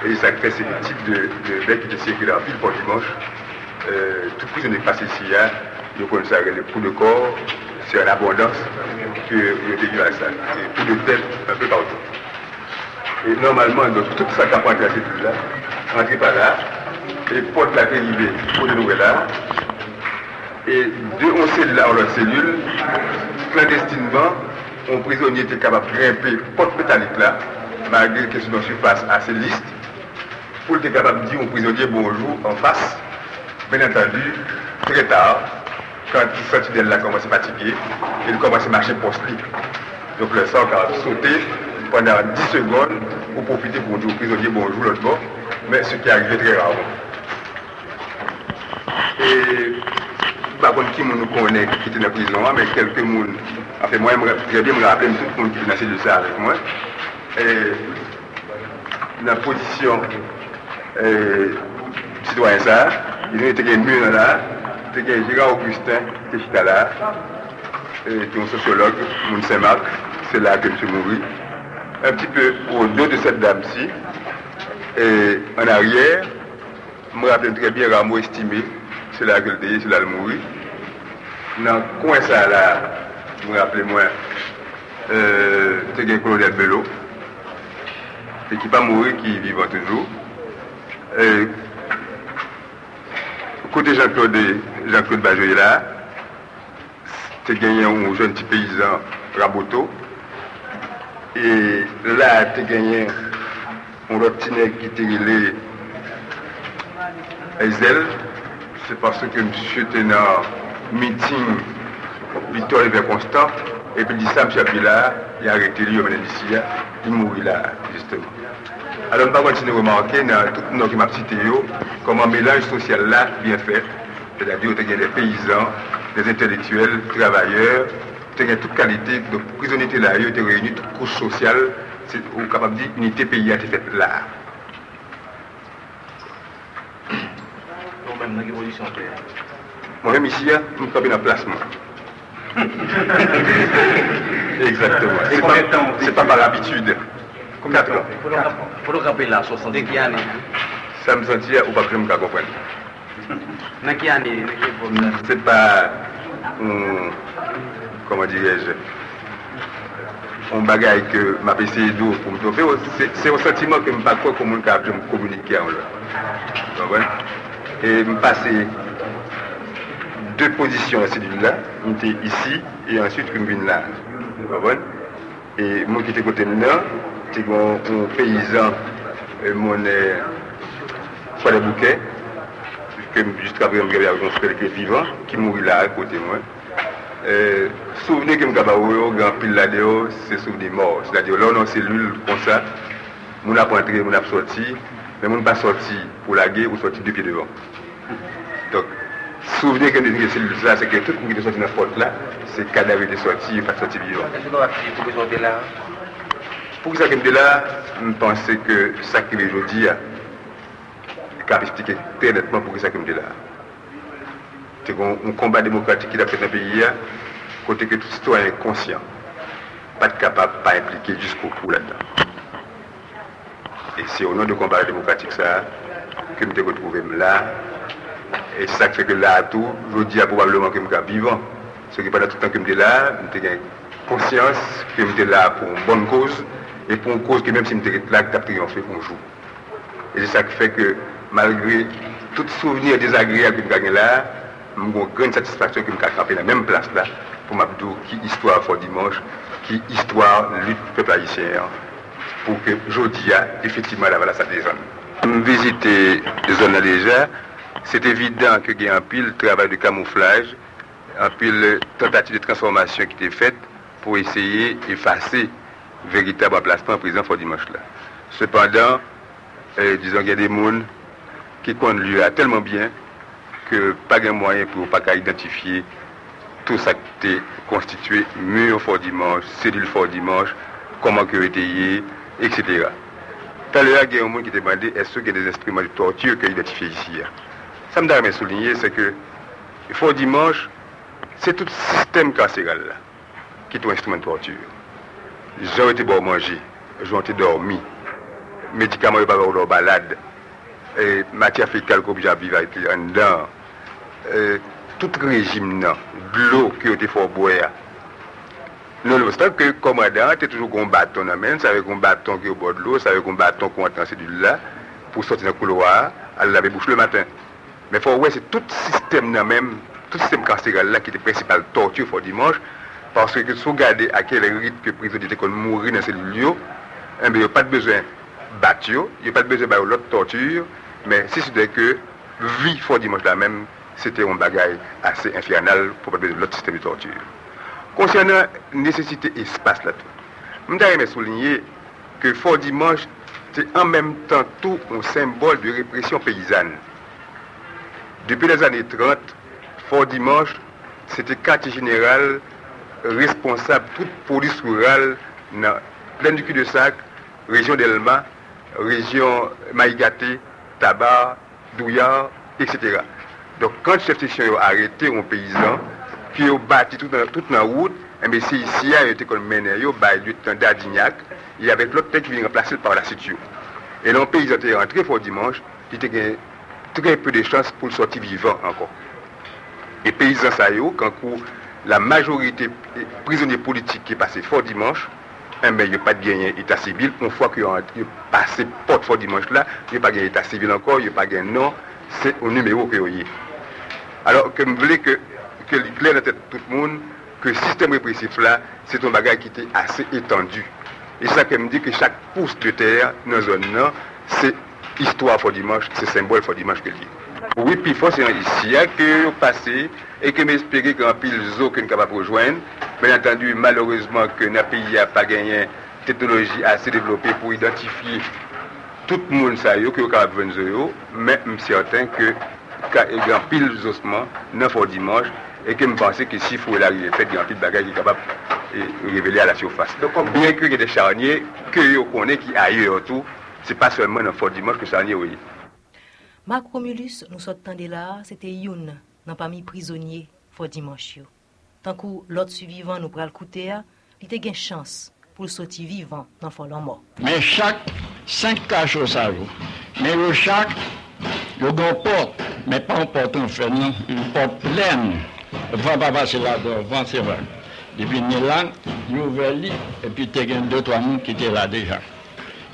Et ça crée ce type de, de bec qui était circulaire en pile pour dimanche. Euh, tout prisonnier passé ici, hein, le pour de corps, c'est en abondance que le début à ça. Et pour de tête, un peu partout. Et normalement, donc, tout ça qui a pointé à cette ville-là, rentrez par là, et porte la dérivée, pour de nouvelles là. Et de onze cellules à leur cellule, clandestinement, un prisonnier était capable de grimper porte métallique là, malgré que c'est une surface assez liste, pour être capable de dire au prisonnier bonjour en face, bien entendu, très tard, quand le sentinelle là commence à fatiguer, il commence à marcher post-lit. Donc le sang a sauté pendant dix secondes pour profiter pour dire au prisonnier bonjour l'autre bord, mais ce qui est arrivé très rarement. Et par contre, qui nous connaît qui était dans la prison, mais quelques personnes, en fait, moi, je me rappelle tout le monde qui est dans la cellule avec moi. Et la position citoyen, ça, ils ont été mûrs là, ils ont été Gérard Augustin, qui était là, qui est un sociologue, Moun Saint-Marc, c'est là que je suis mouru. Un petit peu au dos de cette dame-ci, et en arrière, je me rappelle très bien Rameau Estimé. C'est là que le dé, c'est là le mourir. Dans le coin ça là, vous vous rappelez moi, euh, c'est un colonel Bello, et qui pas mourir, qui vivant toujours. Et, côté Jean-Claude, Jean-Claude Bajoy là, c'est un jeune petit paysan Raboto. Et là, c'est gagné un rotinet qui était les Aizel. C'est parce que M. Ténard, meeting, Victor est constant, et puis il dit ça, M. Abdillah, il a arrêté lui, il venait d'ici, il mourit là, justement. Alors, je vais continuer à remarquer dans tout le monde qui m'a cité, comment mélange social là, bien fait, c'est-à-dire qu'il y a des paysans, des intellectuels, des travailleurs, il y a toute qualité, donc prisonnité là, il y a réunis, toute couche sociale, c'est capable de dire, unité pays a été faite là. Moi-même ici, je me suis en placement. Exactement. C'est pas par habitude. Combien de temps? Pour le camper là, soixante-dix. Ça me sentit ou pas que je me comprenne. C'est pas, comment dirais-je, un bagage que m'a essayé d'eau pour me tromper. C'est un sentiment que je ne sais pas quoi communiquer. Vous comprenez? Et me passer deux positions à cette ville-là, j'étais ici et ensuite je viens là. Et moi qui étais côté de là, j'étais un paysan, mon soit des bouquets, que juste après je me avec un qui vivant, qui mourit là à côté de moi. Euh, souvenir que je me grand pile là-dedans, c'est souvenir mort. C'est-à-dire là on a une cellule comme ça, on n'a pas entré, on n'a pas sorti. Mais on n'est pas sorti pour la guerre ou sorti deux pieds devant. Donc, souvenez que les cellules là, c'est que tout le monde qui est sorti dans la porte là, c'est cadavre qui est sorti, pas sorti vivant. Pour que ça qui est là, je pense que ça qui est aujourd'hui, je vais expliquer très nettement pour que ça qui est là. C'est un combat démocratique qui a fait dans le pays, côté que tout citoyen est conscient, pas capable, pas impliqué jusqu'au bout là-dedans. Et c'est au nom du combat démocratique ça que je me suis retrouvé là. Et ça fait que là, tout, je dis probablement que je suis vivant. Ce qui pendant tout le temps que je suis là, je suis conscience que je suis là pour une bonne cause et pour une cause que même si je suis là, je triomphe un jour. Et c'est ça qui fait que malgré tout souvenir désagréable que je suis là, je suis une grande satisfaction que je suis attrapé dans la même place là pour m'abdou qui histoire fort dimanche, qui histoire lutte peuple haïtien. Pour que Jodia, effectivement, là-bas, ça dézone. Visiter les zones déjà, c'est évident qu'il y a un pile de travail de camouflage, un pile de tentative de transformation qui était faite pour essayer d'effacer véritable emplacement en prison pour dimanche là. Cependant, euh, disons qu'il y a des gens qui connaissent le lieu tellement bien que pas de moyen pour pas identifier tout ça qui était constitué, mur fort dimanche, cellule fort dimanche, comment que était, et cetera. Tout à l'heure, il y a un monde qui demandait est-ce qu'il y a des instruments de torture qui sont identifiés ici. Ça me donne à souligner, c'est que fort dimanche, c'est tout système carcéral là, qui est un instrument de torture. Ils ont été bon manger, ils ont été dormi, médicaments, ils n'ont pas eu de balade, et matière fécale qu'on a vivre en dedans, et tout régime, non, de l'eau qui a été fort boire. Nonobstant que le commandant était toujours un bâton, ça avait un bâton qui est au bord de l'eau, ça avait un bâton qu'on entend cellule là, pour sortir dans le couloir, à laver bouche le matin. Mais faut ouais, c'est tout système non même, tout système carcéral là qui était principal torture pour dimanche, parce que si vous regardez à quel rythme que les prisonniers étaient mourir dans ces lieux, il n'y a pas de besoin de battre, il n'y a pas de besoin de l'autre torture, mais si c'était que vie fort dimanche là même, c'était un bagage assez infernal pour pas besoin de l'autre système de torture. Concernant nécessité espace là tout, je voudrais souligner que fort dimanche, c'est en même temps tout un symbole de répression paysanne. Depuis les années trente, fort dimanche, c'était quartier général responsable de toute police rurale dans plein du cul-de-sac, région d'Elma, région Maïgaté, Tabar, Douillard, et cetera. Donc quand le chef de section a arrêté un paysan, puis a bâti tout dans, toute la route, mais c'est ici, il a été comme mené, il a été d'Adignac, et avec l'autre tête qui vient remplacer par la situation. Et là, le paysan était rentré fort dimanche, il était très peu de chances pour le sortir vivant encore. Et paysans saillants, quand la majorité des prisonniers politiques qui passent fort dimanche, eh ben, il n'y a pas de gain état civil. Une fois qu'ils ont passé porte fort dimanche là, il n'y a pas de gain état civil encore, il n'y a pas de gain non, c'est au numéro que vous avez. Alors, que je voulais que que clair dans tête tout le monde, que le système répressif là, c'est un bagage qui était assez étendu. Et ça que me dit que chaque pouce de terre dans la zone là, c'est histoire fort dimanche, c'est symbole fort dimanche que dit. Oui, puis il faut c'est ici que passé et que m'espérer qu'en pile zo que nous capable rejoindre. Bien entendu, malheureusement que notre pays n'a pas gagné technologie assez développée pour identifier tout le monde ça yo que capable venir, mais je suis certain que grand pile ossements dans fort dimanche et que je pense que si faut l'arriver fait grand pile bagage qui capable de révéler à la surface. Donc bien que il y ait des charniers que on connaît qui ailleurs tout. C'est pas seulement dans fort dimanche que ça n'y est, oui. Marc Romulus, nous sommes tendés là, c'était Youn, dans parmi prisonniers fort dimanche. Tant que l'autre survivant nous pral coûter, il était une chance pour sortir vivant dans fort la mort. Mais chaque cinq cachots ça joue. Mais le chaque, le grand porte, mais pas en porte en fait, non, une porte pleine. Le vent va passer là-dedans, le vent c'est vrai. Depuis là, il ouvre le lit, et puis il y a deux, trois mille qui étaient là déjà.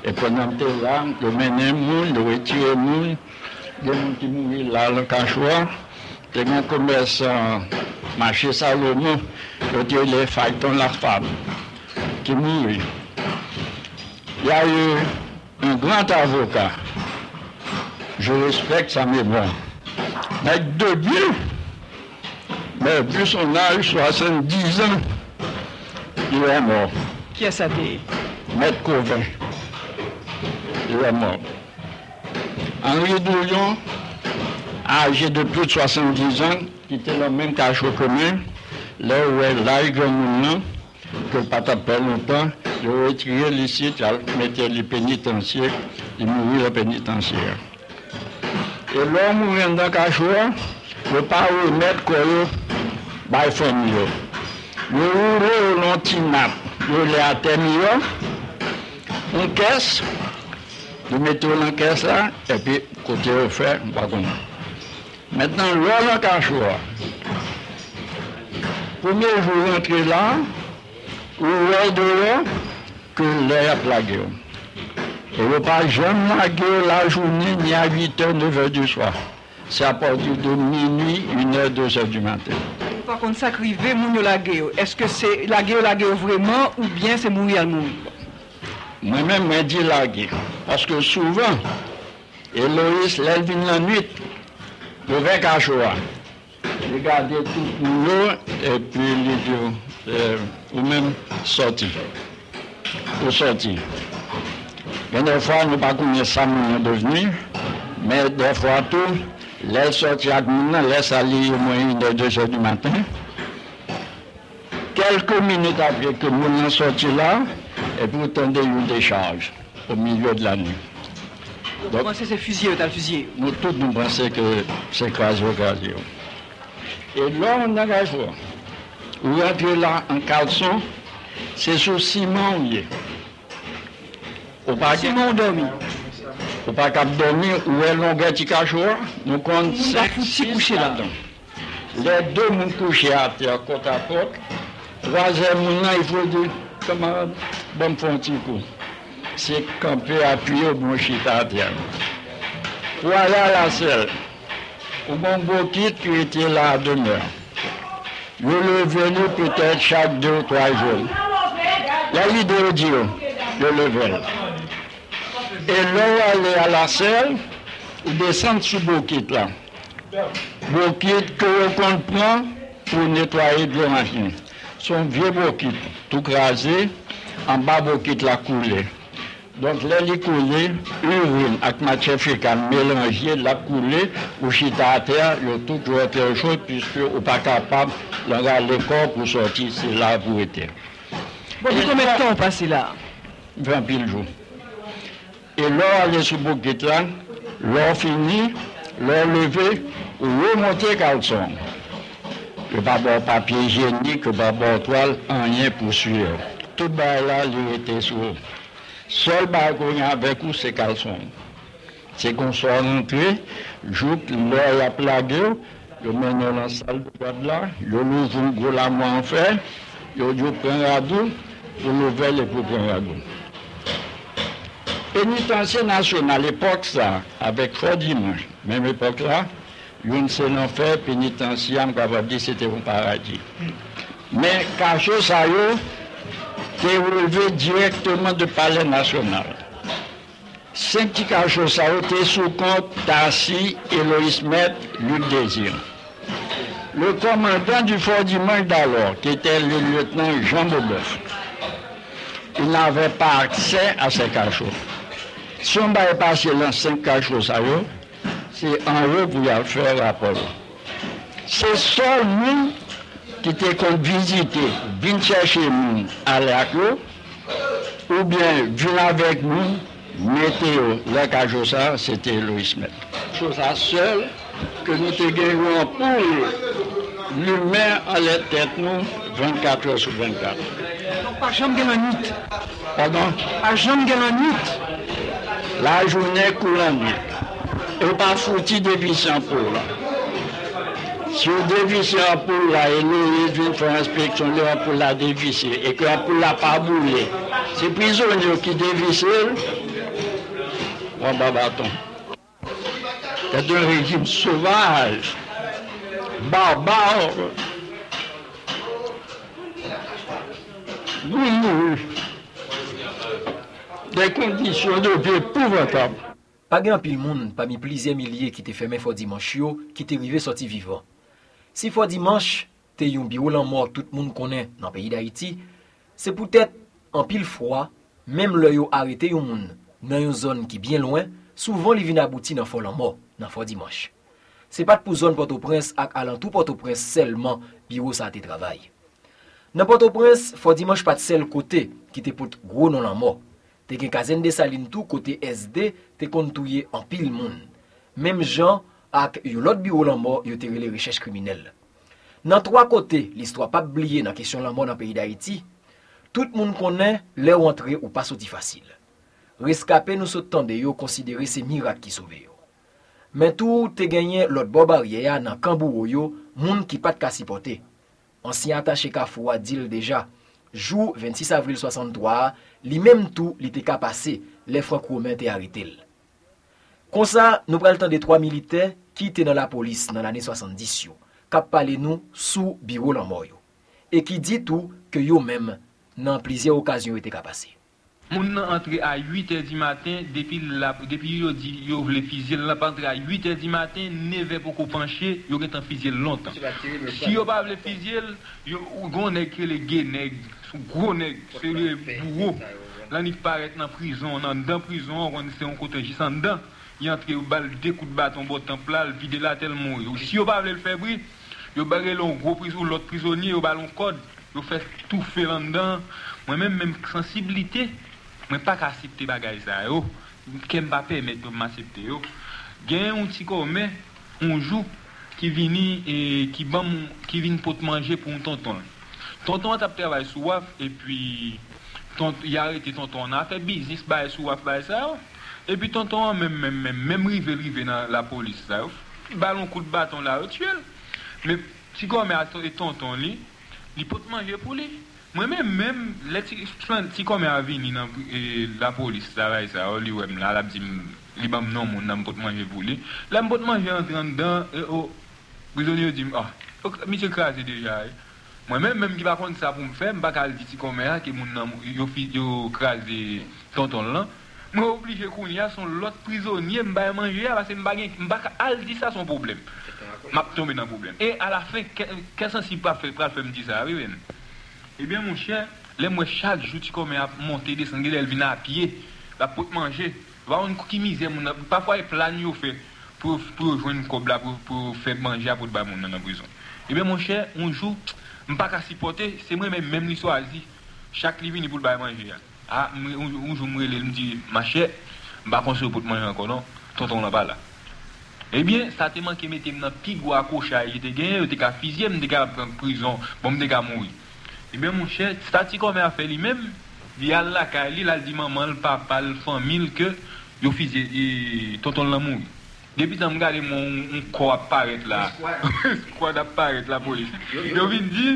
Et pendant que là, je menais moun, je retirais moun, je moun qui mourit là, le cachoir, je mon commerçant, marché Salomon, je tirais les failletons, la femme, qui mourit. Il y a eu un grand avocat, je respecte sa mémoire, avec deux dieux, mais plus son âge, soixante-dix ans, il est mort. Qui est-ce dit? Maître Covin. Il est mort. Henri Douillon, âgé de plus de soixante-dix ans, qui était le même cachot commun, là où est l'aïe que pas tapé longtemps, il a retiré les sites, il mettait les pénitentiaires, il mourit le pénitentiaire. Et l'homme mourant dans le cachot, il ne peut pas remettre quoi par famille. Il roule au long tinap, il est à terre, on caisse. Nous mettons la caisse là, et puis côté offert, on va comprendre. Maintenant, le cachoir. Premier jour rentré là, on voit dehors que l'air a plagué. Et le pas jamais plagué la journée, ni à huit heures, neuf heures du soir. C'est à partir de minuit, une heure, deux heures du matin. Par contre, ça crivé, mon lagué. Est-ce que c'est lagué, lagué vraiment, ou bien c'est mourir à mourir? Moi-même, je dis la guerre. Parce que souvent, Héloïse, elle vient la nuit, le vingt cachoua. Regardez tout le monde, et puis les deux, euh, ou même sorti. Ou sorti. Des fois, nous ne pas connaître ça, nous devenu, mais des fois, tout, les sortir avec nous, les aller au moins de deux heures du matin. Quelques minutes après que nous sommes sortis là, et vous tendez une décharge au milieu de la nuit. Donc, vous pensez que c'est fusillé, ou t'as fusillé? Nous tous, nous pensons que c'est crasé, crasé. Et là, on a la joie. Vous rentrez là en caleçon, c'est sur ciment lié. Au pas ciment dormi. Au pas cap dormir, où est longueur de cachot, nous comptons cinq six couchés là-dedans. Les deux nous couchés à terre, côte à côte. Troisième, maintenant, il faut dire, camarade, bon, me font un petit coup. C'est qu'on peut appuyer au bon chita à terre. Voilà la selle. Au bon beau titre qui était là à demeure. Je le venais peut-être chaque deux ou trois jours. La vidéo dit, je le venais. Et là, aller à la selle, ou descendre sous beau titre là. Beau titre que l'on prend pour nettoyer de la machine. Son vieux boquet, tout crasé, en bas boquet l'a coulé. Donc là, il coulé, l'urine avec matière fécale mélangée, l'a coulé, ou chita à terre, le tout doit être chaud, puisque on n'est pas capable d'enlever le corps pour sortir, c'est là où était. Bon, et combien de temps on passait là? vingt pile jours. Et là, aller sous boquet là, l'or fini, l'or levé, ou remonter caleçon. Le babord papier hygiénique, le babord toile, rien pour suivre. Tout le là, il était sur. Seul bail qu'on a avec vous, c'est caleçon. C'est qu'on soit rentré, jour l'heure la plague, je mène dans la salle de boîte là, je l'ouvre un gros lamois en fer, je prends un radeau, je l'ouvre les pour prendre un radeau. Pénitencier national, à l'époque ça, avec Fort Dimanche, même époque là, je ne sais l'enfer, pénitentiaire, dit c'était un paradis. Mais caché ça, t'es relevé directement de palais national. Cinq petits cachos ça, t'es sous compte Tassy, Héloïse, Luc Désir. Le commandant du Fort Dimanche d'alors, qui était le lieutenant Jean Boboeuf, il n'avait pas accès à ces cachots. Si on va passer dans cinq cachos ça, c'est Henri pour y faire rapport. C'est seul nous qui était qu'on visiter, venir chercher nous à l'eau, ou bien venir avec nous, météo. Là, qu'à Jossa, c'était Louis Smith. Chose à seule que nous te gagnons pour l'humain à la tête, nous, vingt-quatre heures sur vingt-quatre. Donc, pas jamais de la nuit. Pardon? Pas jamais de la nuit. La journée coule en nuit. Et pas foutu de visser en peau là. Si on dévisse en peau là, et nous, ils viennent faire inspection, là, pour la dévisser, et que la peau l'a pas boulé. C'est prisonnier qui dévisse, on bat bâton. C'est un régime sauvage, barbare. Oui, oui. Des conditions de vie épouvantables. Pas grand pile monde parmi plusieurs milliers qui t'ont fermé Fort Dimanche yo, qui t'ont arrivé sorti vivant. Si Fort Dimanche t'es un bilan mort tout le monde connaît dans le pays d'Haïti, c'est peut-être en pile froid, même l'œil arrêté un monde dans une zone qui bien loin, souvent les vins aboutis dans Fort mort, dans Fort Dimanche. C'est pas pour zone Port-au-Prince et alentour Port-au-Prince seulement bureau ça te travail. Dans Port-au-Prince, Fort Dimanche pas de seul côté qui te porte gros dans la mort. T'es qu'un caserne de saline tout côté S D, t'es qu'on touye en pile monde. Même gens, avec l'autre bureau la mort, ils ont tiré les recherches criminelles. Dans trois côtés, l'histoire pas oubliée dans la question de la mort dans le pays d'Haïti, tout le monde connaît les rentrées ou pas sorti facile. Rescapés nous sautent de yo considérer ces miracles qui sauvent yo. Mais tout t'es gagné l'autre bord barrière dans Cambourou yo, monde qui pas de cassipoté. Ancien attaché Kafoua dit déjà. Jour vingt-six avril soixante-trois, li même tout li te ka passé, les Franck Romain te arrêté. Comme ça, nous prenons le temps des trois militaires qui étaient dans la police dans l'année soixante-dix, qui parlent nous sous bureau la mort, et qui dit tout que yo même, dans plusieurs occasions, étaient passés. Moun nan entre à huit heures du matin, depuis la depuis yo di yo vle fusiller la pas entre à huit heures du matin, neuf heures pour qu'on pencher, yo rete en fusiller longtemps. Si yo pas vle fusiller, yo gon nèg le guenèg, gros nèg, c'est le bourreau. Là ni paraît dans prison, dans prison, on c'est un côté juste en dedans, il entre au bal deux coups de bâton bot en plat, vide là tel mourir. Si yo pas vle le faire bruit, yo barré l'on gros prison l'autre prisonnier au ballon code, yo fait tout faire en dedans. Moi même même sensibilité mais pas accepter bagaille ça yo qu'aime pas permettre m'accepter yo gagne un petit commerce un jour qui vini et qui ban qui vient pour te manger pour un tonton tonton t'a travaillé sous waf et puis tonton il a arrêté tonton a fait business bail sous waf bail ça et puis tonton même même même même rivé rivé dans la police ça ballon coup de bâton là tué mais petit commerce et tonton lui il peut te manger pour lui. Moi-même, même, les petits comme à venir dans la police, ça va, ça va, lui-même, là, il dit, non, mon nom, pour manger pour lui. Là, pour manger en train dedans, le prisonnier dit, ah, monsieur Krasé déjà. Moi-même, même qui va contre ça pour me faire, je ne vais pas dire comme ça, que mon nom, il a crasé tonton là. Je suis obligé qu'on y a son l'autre prisonnier, je ne vais pas manger, parce que je ne vais pas dire ça, son problème. Je vais tomber dans le problème. Et à la fin, qu'est-ce qui va faire pour me dire ça, oui, eh bien, mon cher, les mois chaque jour, tu commences à monter, descendre, elle vient à pied, la pour manger. Va on qui misère, parfois il plane au fait pour pour jouer une cobla pour pour faire manger pour ba mon dans prison. Eh bien, mon cher, un jour, on pas qu'à supporter, c'est moi même même l'histoire dit chaque livre pour ba manger. Ah, un jour moi il me dit ma chère, on pas conseil pour manger encore non, tonton là pas là. Eh bien, ça te manque mettre dans pigou à cocha, il était gagné, tu es qu'à fusiller, tu es qu'à prendre prison, bon tu es qu'à mourir. Eh bien, mon cher, c'est comme a fait lui-même, via la Kali, il a dit maman, le papa, le famille, que le fils et tonton l'amour. Depuis que je regarde mon corps apparaître là, le squad apparaître la police. Il a dit,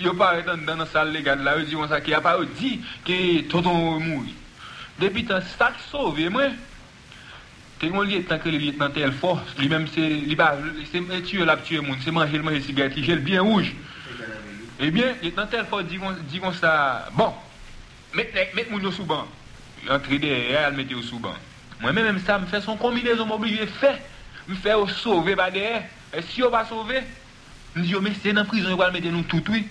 il a apparaît dans la salle légale là, il dit, il a pas dit que tonton l'amour. Depuis que ça sauvé, moi, t'es mon lieu, tant que le lieutenant est fort, lui-même, c'est tuer la tuer, c'est manger le cigarette, il gèle bien rouge. Eh bien, il est en telle fois, disons ça, bon, mettez-moi au sous-ban. Entrez derrière, mettez au sous-ban. Moi-même, même ça, me fait son combinaison, m'oblige, fait, me fait sauver, bah derrière. Et si on va sauver, me dit, mais c'est dans la prison, on va mettre nous tout, oui.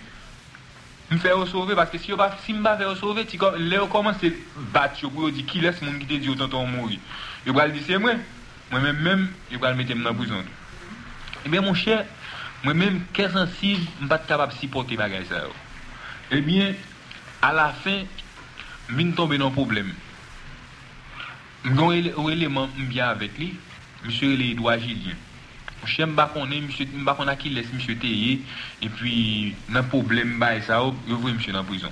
Me fait sauver, parce que si on va, si on va faire sauver, là, on commence à battre, pour dire, qui laisse mon guide, dit, autant mourir. Je vais le dire, c'est moi. Moi-même, même, je vais le mettre dans la prison. Eh bien, mon cher, moi-même, qu'est-ce que je suis capable de supporter les choses ? Eh bien, à la fin, je suis tombé dans un problème. Je suis un élément bien avec lui, M. Edouard Gilien. Je ne sais pas qui laisse M. Théier, et puis, dans un problème, je vois M. dans la prison.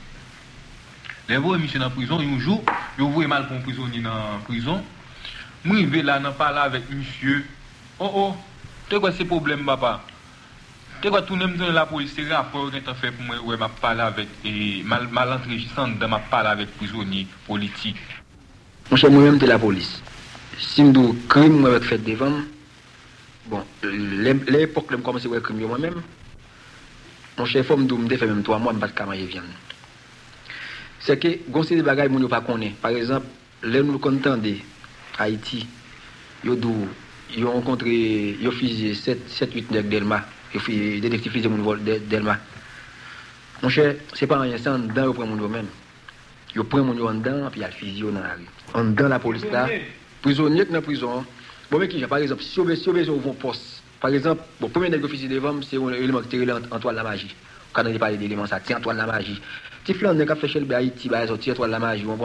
Je vois M. dans la prison, un jour, je vois mal pour un prisonnier dans la prison. Je vais là, je parle avec M. Oh oh, tu vois ce problème, papa ? C'est quoi tout le monde dans la police, c'est rapport que tu as fait pour moi, ouais, m'a parlé avec, et mal, mal enregistrant, m'a parlé avec prisonniers politiques. Mon cher, moi-même, de la police. Si je dis crime, moi, avec fait devant, bon, l'époque, je commence à faire crime moi-même. Mon cher, faut me faire même trois mois, je ne vais pas de camarade. C'est que, gonser des bagages, je ne pas connaître. Par exemple, là, nous contendons, Haïti, ils ont rencontré, ils ont fusillé sept huit nègres d'Elma. Il détective de mon vol d'Elma. Mon cher, c'est pas rien, c'est en dedans, il prend mon domaine. Il prend mon en dedans, puis il y a le physio dans la rue. En dedans, la police là, prisonnier dans la prison. Bon, mais qui, par exemple, si on veut un poste, par exemple, le premier nègre officier devant, c'est l'élément qui tire Antoine Lamagie. Quand on parle d'éléments, ça tient Antoine Lamagie. Petit flan, on a fait chez le Haïti, il sorti Antoine Lamagie. Bon,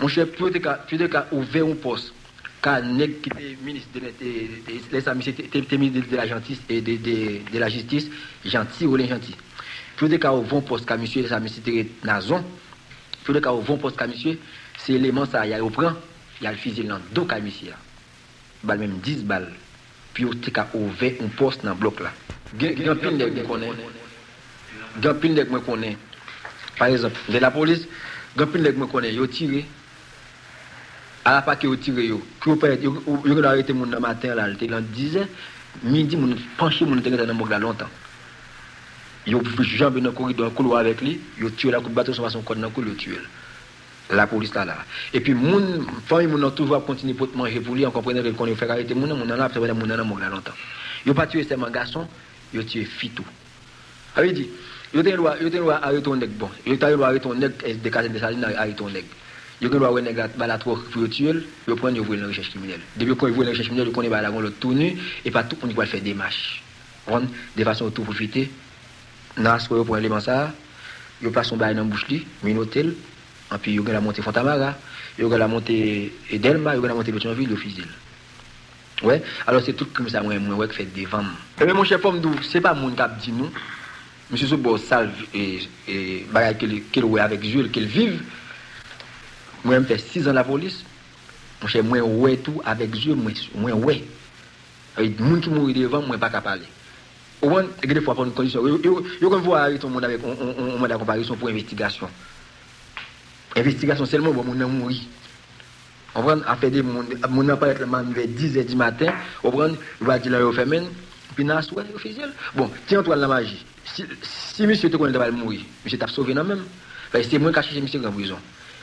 mon cher, tu es ouvert un poste. Quand nèg qui était ministre de la justice et de, de, de la justice, gentil ou l'ingentil. Plus de cas au vent poste qu'à monsieur, ça me citerait Nazon. Plus de cas au vent poste qu'à monsieur, c'est l'élément ça, il y a au prend, il y a le fusil dans deux cas monsieur. Balle même dix balles. Puis au cas au vent, on poste dans le bloc là. Grand pile nèg me connaît. Grand pile nèg me connaît. Par exemple, de la police, grand pile nèg me connaît, il a tiré. À la fois que vous tirez, vous pouvez arrêter le matin, vous êtes dans dix heures, midi, vous penchez, vous êtes dans le monde longtemps. Ils ont jambé dans le corridor, couloir avec lui, ils ont tué la coupe de bateau, ils ont passé son corps dans le couloir, ils ont tué. La police est là. Et puis, les familles ont toujours continué pour manger pour lui, on comprenait qu'on a fait arrêter les gens, on en a après, on en a mort longtemps. Ils n'ont pas tué seulement garçon, ils ont tué Fitou. Alors, il dit, ils ont arrêté un nègre, bon, ils ont arrêté un nègre, des cassettes de saline, ils ont arrêté un nègre. Ils ont arrêté un nègre, ils ont arrêté un nègre, ils ont pris une recherche criminelle. Depuis qu'on a vu une recherche criminelle, on a arrêté l'autre tournée, et pas tout, on doit faire des marches. De façon à tout profiter. Dans ce qu'on a élément ça, ils ont passé son bail dans la bouche, dans un hôtel, et puis ils ont monté Fontamara, ils ont monté Delma, ils ont monté Pétionville, ils ont fusil. Ouais, alors c'est tout comme ça, moi, moi, qui fait des ventes. Et mon chef, c'est pas mon cap dit nous, monsieur Sobo, salve et bagaille qu'il ouais avec Jules, qu'il vive. Moi, je fais six ans la police, mon chef, moi, ouais tout avec Jules, moi, ouais. Et les gens qui mourent devant, moi, pas capable. Au moins, il y a des fois pour une condition. Il faut arrêter le monde avec un mandat de comparution pour investigation. Investigation seulement, on a mouru. On va faire des gens qui apparaissent vers dix heures du matin, on va dire qu'ils ont fait même, puis ils ont fait officiel. Bon, tiens-toi la magie. Si monsieur te connaît pas mourir, monsieur t'a sauvé non même. C'est moi qui ai cherché monsieur en prison.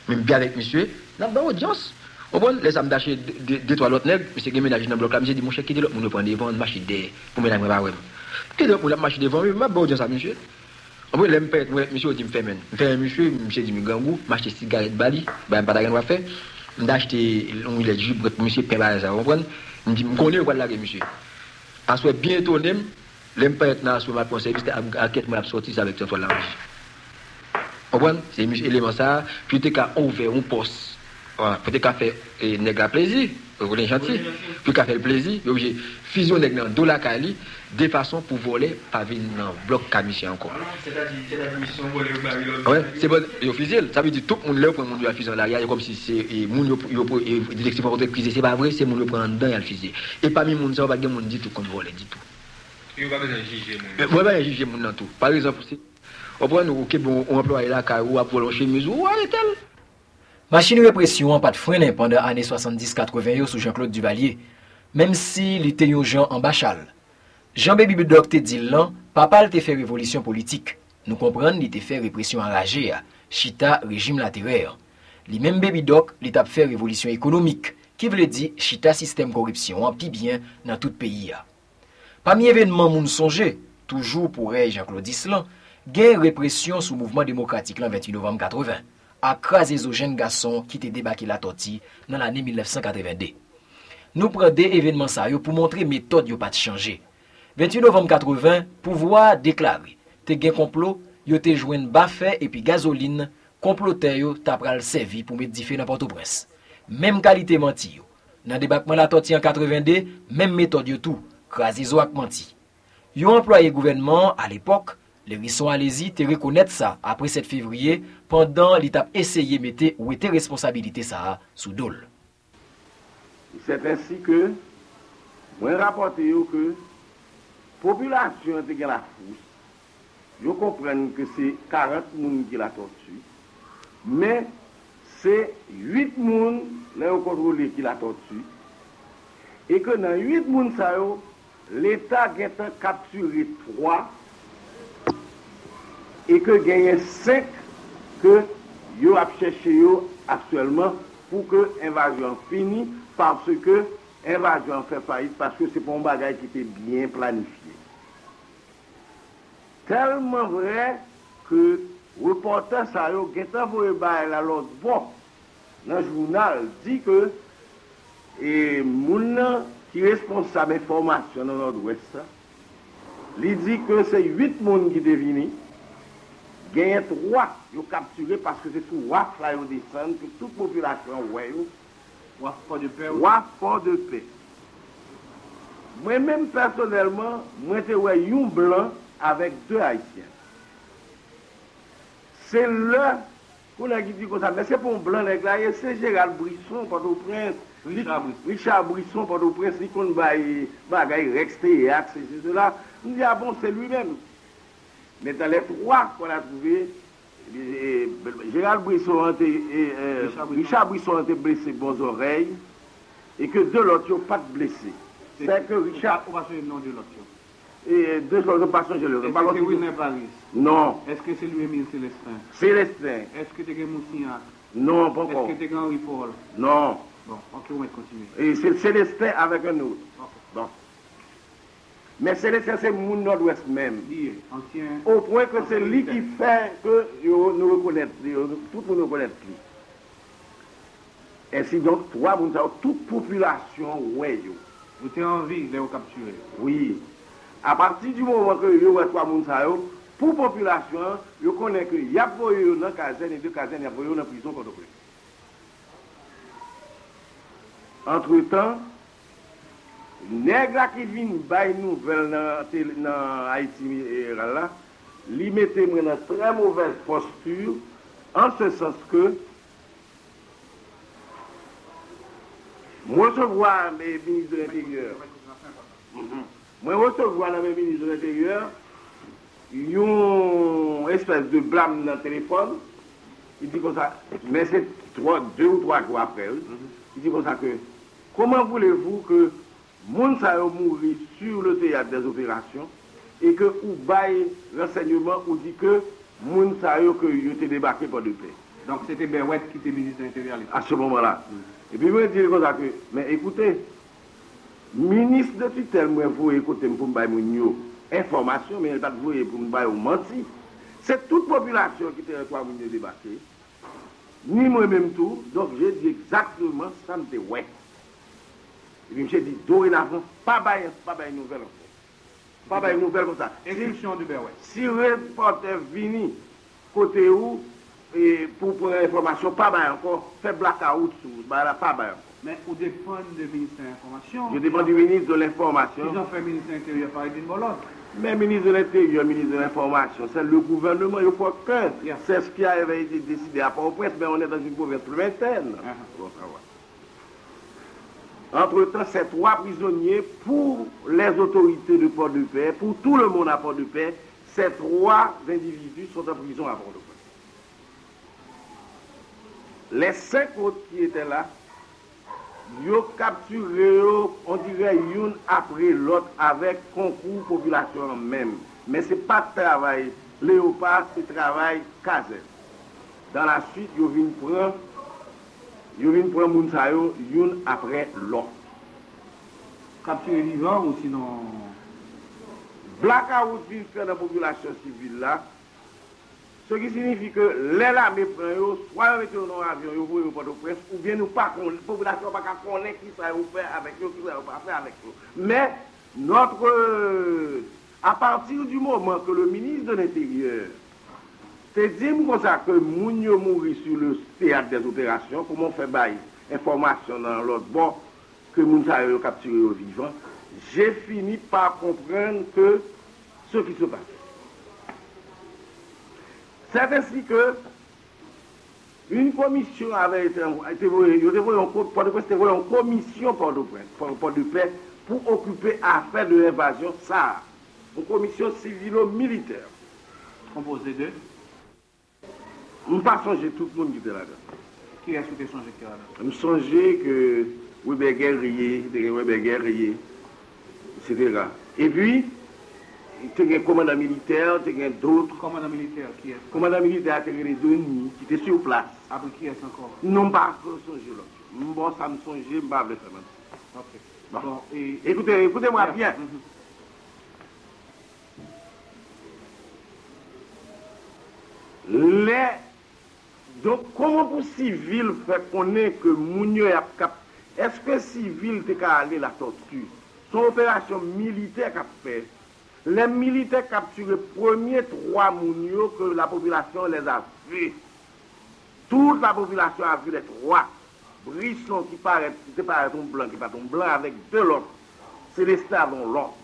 Même bien avec monsieur, on a une audience. On va les âmes d'acheter deux trois autres nègres, monsieur qui ménage dans le bloc là, monsieur dit mon cher, qui est l'autre, on prend des ventes, marche des, pour ménager ma web. Qu'est-ce que vous avez marché devant moi? Je ne sais pas, monsieur. Je ne sais pas, monsieur, je me fais même. Je me fais, monsieur, monsieur, je me gangou, je m'achète cigarette Bali, je ne sais pas ce que je fais. Je m'achète une huile de jupe, monsieur, je ne sais pas. Je me dis, je connais quoi là, monsieur. À ce bientôt, je me fais un conseil, parce que je me suis sorti avec cette toile-là. Vous comprenez? C'est un élément ça. Puis, tu as ouvert un poste. Puis, tu as fait un plaisir. Puis il a fait le plaisir, il est obligé de fusionner dans la Cali de façon pour voler par ville dans le bloc camisien encore. C'est-à-dire la mission volée au Babylone. Oui, c'est bon, il est fusil. Ça veut dire que tout le monde prend le fusil dans l'arrière, comme si c'est le directif de crise. C'est pas vrai, c'est le monde qui prend dedans et le fusil. Et parmi les gens, il y a des gens qui disent tout comme voler, dit tout. Il n'y a pas besoin de juger les gens. Il n'y a pas besoin de juger les gens. Par exemple, on prend un employé là, on a prolongé les mesures, on a été. Machine répression n'a pas de frein pendant les années soixante-dix quatre-vingt sous Jean-Claude Duvalier, même si il était urgent en Bachal. Jean-Baby Budoc te dit l'an, papa te fait révolution politique. Nous comprenons qu'il te fait répression enragée, chita régime latéraire. Li même Baby Doc, il t'a fait révolution économique, qui veut dire chita système corruption en pi bien dans tout pays. Parmi événements moun songe, toujours pour Jean-Claude Dislan, gain répression sous mouvement démocratique le vingt-huit novembre quatre-vingt. À craser aux jeunes garçons qui étaient débarqués la tortille dans l'année mille neuf cent quatre-vingt-deux. Nous prenons des événements sérieux pour montrer méthode yo pas de changer. vingt-huit novembre quatre-vingt, pouvoir déclarer te gen complot, yo te joine bafè et puis gasoline, comploteur yo t'a pral servi pour mettre diffé dans Port-au-Prince. Même qualité menti yo. Dans débarquement la tortille en quatre-vingt-deux, même méthode yo tout, craser zo ak menti. Yo employé gouvernement à l'époque. Les rissons allez-y te reconnaître ça après sept février pendant l'étape essayer mettre ou était responsabilité ça sous dol. C'est ainsi que moi rapporté que population de la force je comprends que c'est quarante moun qui la tortue mais c'est huit moun là contrôlé qui la tortue et que dans huit moun ça l'état a capturé trois et que gagner cinq que yo a cherché yo actuellement pour que l'invasion finisse parce que l'invasion fait faillite parce que c'est pour un bagage qui était bien planifié. Tellement vrai que reporter ça yo getan pour la l'autre bon dans le journal dit que et moun qui responsable information dans nord-ouest il dit que c'est huit moun qui deviné. Il y a trois qui ont capturé parce que c'est sous trois qui ont descendu, que toute population a trois forts de paix. Moi-même, personnellement, j'étais un blanc avec deux haïtiens. C'est là qu'on a dit comme ça, mais c'est pour un blanc, c'est Gérald Brisson, Port-au-Prince, Richard Brisson, Port-au-Prince, qui compte bagaille, Rex, T E A C, c'est cela. On dit, ah bon, c'est lui-même. Mais dans les trois qu'on a trouvé, Gérald Brisson et euh, Richard Brisson ont été blessés bonnes oreilles et que de l'autre, ils n'ont pas de blessés. C'est que Richard... On va se nom de l'autre. et deux choses de passion, je le rebalance. Est-ce que Wilner Paris? Non. Est-ce que c'est lui-même Célestin? Célestin. Est-ce que tu es Moussignac? Non, pas encore. Est-ce que tu es Henri Paul? Non. Bon, ok, on va continuer. Et c'est Célestin avec un autre. Okay. Bon. Mais Célestin, c'est mon nord-ouest même. Oui, ancien. Au point que c'est lui qui fait que nous reconnaissons, tout le monde reconnaît. Ainsi donc, trois Mounsayo, toute population, ouais, yo. Vous avez envie de les capturer? Oui. À partir du moment que vous avez trois Mounsayo, pour la population, vous connaissez que vous avez dans la caserne et deux casernes, vous avez dans la prison contre vous. Entre-temps, les nègres qui viennent bailler une nouvelle dans Haïti, ils mettent dans une très mauvaise posture, en ce sens que moi recevoir mes ministres de l'Intérieur, moi recevoir mes ministres de l'Intérieur, ils ont une espèce de blâme dans le téléphone, ils disent comme ça, mais c'est deux ou trois jours après, ils disent comme ça que, comment voulez-vous que Mounsayo mourit sur le théâtre des opérations et que ou baille l'enseignement ou dit que Mounsayo que il était débarqué par de paix. Donc c'était Berouet qui était ministre de l'Intérieur à ce moment-là. Mm. Et puis moi je dis comme ça que, mais écoutez, ministre de tutelle, moi vous écoutez pour me bailler mon information, mais elle pas vous pour me bailler menti. C'est toute population qui était quoi vous débarqué, ni moi-même tout. Donc je dis exactement ça me ouais. Et puis, je dis, dorénavant, pas bail, pas bail nouvelle. Pas bail nouvelle comme ça. Exception du Berouet. Si le reporter vini, côté où, et pour prendre l'information, pas bail encore, fait blackout, pas bail encore. Mais vous dépendez du ministère de l'Information. Je dépends du ministre de l'Information. Ils ont fait ministre de l'Intérieur par Edine Bolland. Mais ministre de l'Intérieur, ministre de l'Information, c'est le gouvernement, il faut que. Yeah. C'est ce qui avait été décidé à Port-au-Prince, mais on est dans une province lointaine. Uh-huh. Bon, ça va. Entre-temps, ces trois prisonniers, pour les autorités de Port-de-Paix, pour tout le monde à Port-de-Paix, ces trois individus sont en prison à Port-de-Paix. Les cinq autres qui étaient là, ils ont capturé, on dirait, une après l'autre, avec concours population même. Mais ce n'est pas de travail Léopard, c'est travail caserne. Dans la suite, ils viennent prendre. Ils viennent prendre Mounsayo, une après l'autre. Capturé vivant ou sinon. Blackout vient faire dans la population civile là. Ce qui signifie que les lames prennent, soit ils mettent dans l'avion, ils vont au Port-au-Prince, ou bien nous pas la population ne connaît pas qui ça va faire avec eux, qui ça va faire avec eux. Mais notre. Euh, à partir du moment que le ministre de l'Intérieur. C'est dire comme ça que Mounio mourit sur le théâtre des opérations, comment on fait bail information dans l'autre bord que Mounsayo est capturé au vivant, j'ai fini par comprendre que ce qui se passe. C'est ainsi que une commission avait été envoyée, je en commission Port-de-Paix pour occuper affaire de l'invasion S A R, une commission civilo-militaire. Composée de. Je ne vais pas songer tout le monde qui était là-dedans. Qui est-ce que tu as songé qui était là-dedans? Je me songeais que Weber Guerrier, Weber Guerrier, et cetera. Et puis, il y a un commandant militaire, il y a d'autres. Commandant militaire, qui est-ce? Commandant militaire, il y a les deux nids qui étaient sur place. Après qui est-ce encore? Non, pas songer là. Bon, ça me songeait, je ne vais pas le faire. Ok. Bon. Bon, et... Écoutez, écoutez-moi bien. bien. Mm-hmm. Les donc, comment pour civil fait qu'on est que Mounio est capable? Est-ce que civil t'es qu'à aller la tortue? Son opération militaire qu'a fait. Les militaires capturent premier trois Mounio que la population les a vus. Toute la population a vu les trois. Brisson qui paraît, qui paraît ton blanc, qui paraît ton blanc avec deux l'autre. Célestin dans l'autre.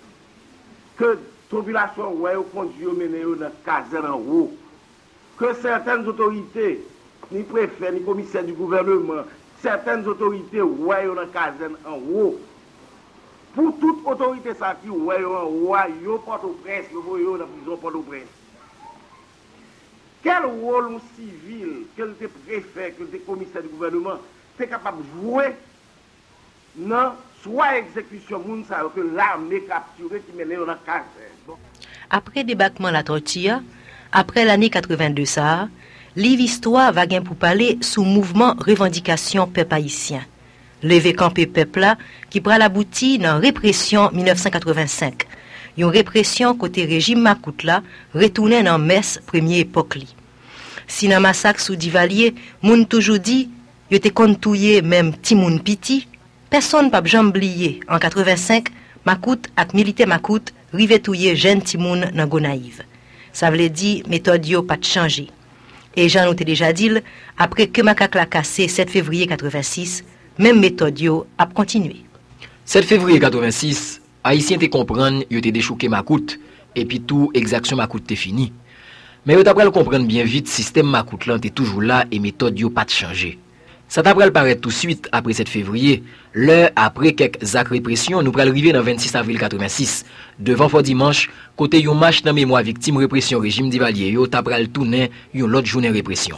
Que la population, ouais, au conduit au mené dans la caserne en haut. Que certaines autorités, ni préfets, ni commissaires du gouvernement, certaines autorités voient dans la caserne en haut. Pour toute autorité ça qui voit en haut, ils portent au presse, ils voient dans la prison Port-au-Prince. Quel rôle un civil, quel préfet, quel commissaire du gouvernement, c'est capable de jouer dans soit exécution Mounsayo que l'armée capturée qui menait en caserne. Bon. Après débarquement la tortilla, après l'année quatre-vingt-deux ça, l'histoire va gagner pour parler sous mouvement revendication peuple haïtien. Levé campé peuple là qui prend l'abouti dans répression mille neuf cent quatre-vingt-cinq. Une répression côté régime Makout là retournait dans messe première époque li. Si dans massacre sous Duvalier, moun toujours dit yo était kontouye même ti moun piti, personne pas jamais oublié en quatre-vingt-cinq Makout ak militaire Makout rivé touyer jeune ti moun nan Gonaïve. Ça veut dire méthode yo pas changé. Et Jean nous t'a déjà dit après que Makak la cassé sept février quatre-vingt-six. Même méthode yo a continué. sept février quatre-vingt-six, Haïtiens te comprennent, yo te déchouqué Makout, et puis tout exaction Makout te fini. Mais yo t'apprel comprendre bien vite, système Makout lan te toujours là et méthode yo pas de changer. Ça t'apprel paraître tout de suite après sept février, l'heure après quelques actes répression, nous pral rivé dans vingt-six avril quatre-vingt-six, devant Fort Dimanche, côté yon marche dans mémoire victime répression régime Duvalier, yo t'apprel tourner yon l'autre journée répression.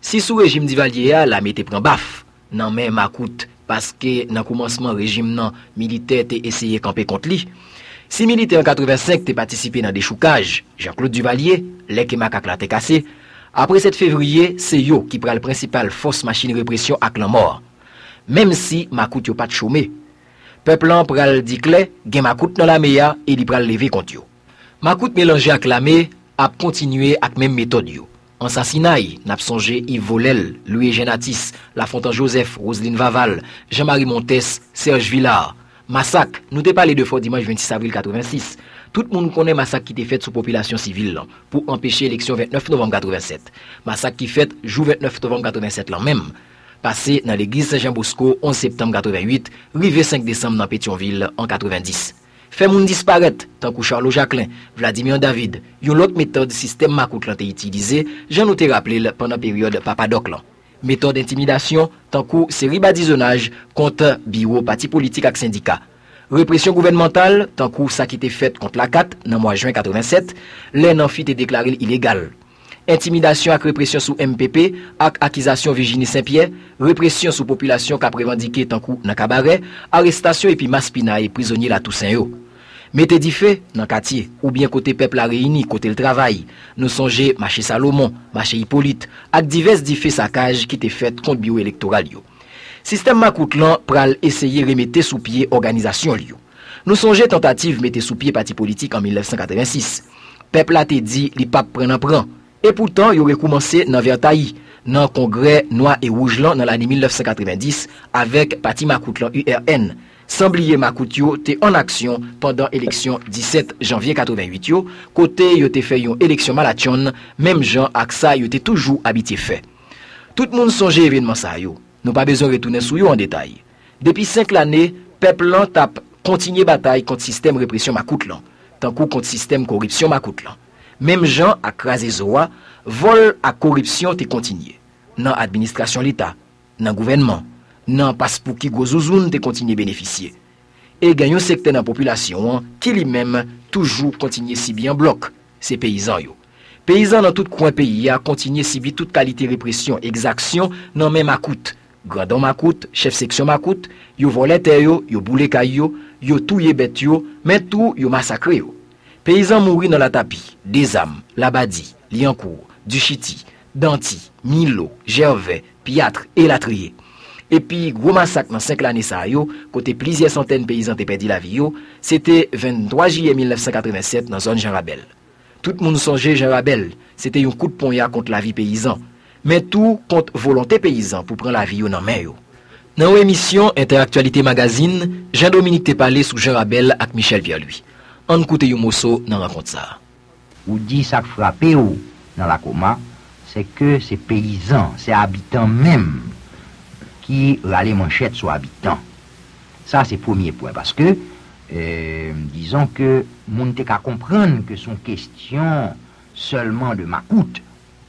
Si sous régime Duvalier a, la mette prend baf. Non mais Makout, parce que dans le commencement régime non militaire t'es essayé camper contre lui. Si militaire en quatre-vingt-cinq t'es participé dans des choucages, Jean-Claude Duvalier, les que Makak la t'es cassé. Après sept février, c'est yo qui prend le principal force machine répression avec la mort. Même si Makout yo pas de chômé. Peuple en pral dit clé, gen Makout dans la meya et li pral lever contre yo. Makout mélangé avec la me a continué avec même méthode yo. En Sassinaï, n'a songé Yves Volel, Louis Genatis, La Fontaine Joseph, Roseline Vaval, Jean-Marie Montès, Serge Villard. Massacre, nous t'ai parlé de fort dimanche vingt-six avril quatre-vingt-six. Tout le monde connaît massacre qui t'est fait sous population civile pour empêcher l'élection vingt-neuf novembre quatre-vingt-sept. Massacre qui fait jour vingt-neuf novembre quatre-vingt-sept là même. Passé dans l'église Saint-Jean-Bosco onze septembre quatre-vingt-huit, rivé cinq décembre dans Pétionville en quatre-vingt-dix. Fait moun disparaître, tant que Charles Jacquelin, Vladimir David, yon l'autre méthode système Makout lan te utilisé, j'en nous te rappelé pendant période Papadoc lan. Méthode d'intimidation, tant que série badisonnage contre bureau, parti politique et syndicat. Répression gouvernementale, tant que ça qui était fait contre la C A T, dans mois juin quatre-vingt-sept, l'en amphi te déclaré illégal. Intimidation avec répression sous M P P, avec accusation Virginie Saint-Pierre, répression sous population qui a prévendiqué tant coup dans cabaret, arrestation et puis maspina et prisonnier la Toussaint yo. Mettez dit fait dans quartier ou bien côté peuple la réuni, côté le travail, nous songez marché Salomon, marché Hippolyte, avec divers diffé saccage qui étaient fait contre bio électoral yo. Système Makout lan pral essayer remettre sous pied organisation yo. Nous songez tentative mettre sous pied parti politique en mille neuf cent quatre-vingt-six. Peuple la te dit li pap pren en pran. Et pourtant, il aurait commencé dans Vertaï, dans le congrès noir et rouge dans l'année mille neuf cent quatre-vingt-dix avec parti Makout lan U R N. Semblier Makout yo était en action pendant l'élection dix-sept janvier quatre-vingt-huit yo, côté yo te fait une élection malachonne, même Jean Aksa yo était toujours habité fait. Tout le monde songe événement ça yo. Nous pas besoin retourner sur yo en détail. Depuis cinq années, peuple lan tape continuer bataille contre système répression Makout lan, tant coup contre système corruption Makout lan. Même gens à craser Zoa, vol à corruption te continué. Dans administration l'État, dans gouvernement, dans passeport qui gozouzoun te continué bénéficier. Et gagnons secteur dans population qui lui-même toujours continué si bien bloc, ces paysans yo. Paysans dans tout coin pays a continué si bien toute qualité répression, exaction, non même Makout. Grandon Makout, chef section Makout, yo volé terre yo, yo boule kayo, yo touye bête yo, mais tout yo massacré yo. Paysans mourir dans la tapis, des âmes, Labadi, Liancourt, Duchiti, Danti, Milo, Gervais, Piatre et Latrier. Et puis, gros massacre dans cinq années, côté plusieurs centaines de paysans ont perdu la vie, c'était vingt-trois juillet mille neuf cent quatre-vingt-sept dans la zone Jean-Rabel. Tout le monde songeait Jean-Rabel, c'était un coup de poignard contre la vie paysan, mais tout contre volonté paysan pour prendre la vie dans la main. Dans l'émission Interactualité Magazine, Jean Dominique te parlé sous Jean-Rabel avec Michel Pierre-Louis. On écoute un morceau dans la rencontre ça. Ou dit ça frappé ou dans la coma, c'est que ces paysans, ces habitants même qui râlent manchette sur habitants. Ça c'est le premier point parce que euh, disons que moun te ka comprendre que son question seulement de Makout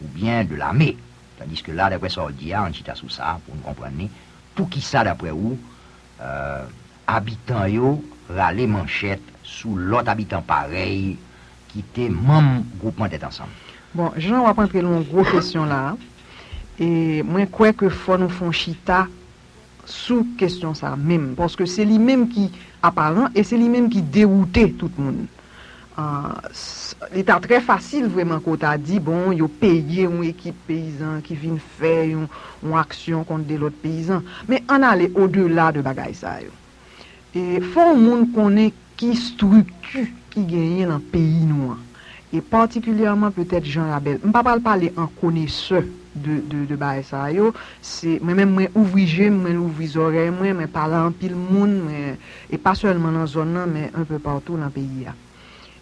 ou bien de l'armée. Tandis que là d'après ça on dit on chita sous ça pour nous comprendre pour qui ça d'après où euh, habitants yo râlent manchette sous l'autre habitant pareil, qui était même groupement d'être ensemble. Bon, Jean, on va prendre une grosse question là. Et moi, je crois que faut nous faire chita sous question ça même, parce que c'est lui-même qui apparent et c'est lui-même qui déroutait tout le monde. Il était très facile vraiment quand on a dit bon, il a payé une équipe paysan qui vient faire une, une action contre des autres paysans, mais on allait au-delà de bagaille ça. Et faut monde connaît qui structure qui gagne dans le pays noir. Et particulièrement peut-être Jean-Rabel. Je ne parle pas en connaisseur de, de, de Baïsaïo. Moi-même, je ouvre les oreilles, je parle en pile monde, mais, et pas seulement dans la zone, mais un peu partout dans le pays.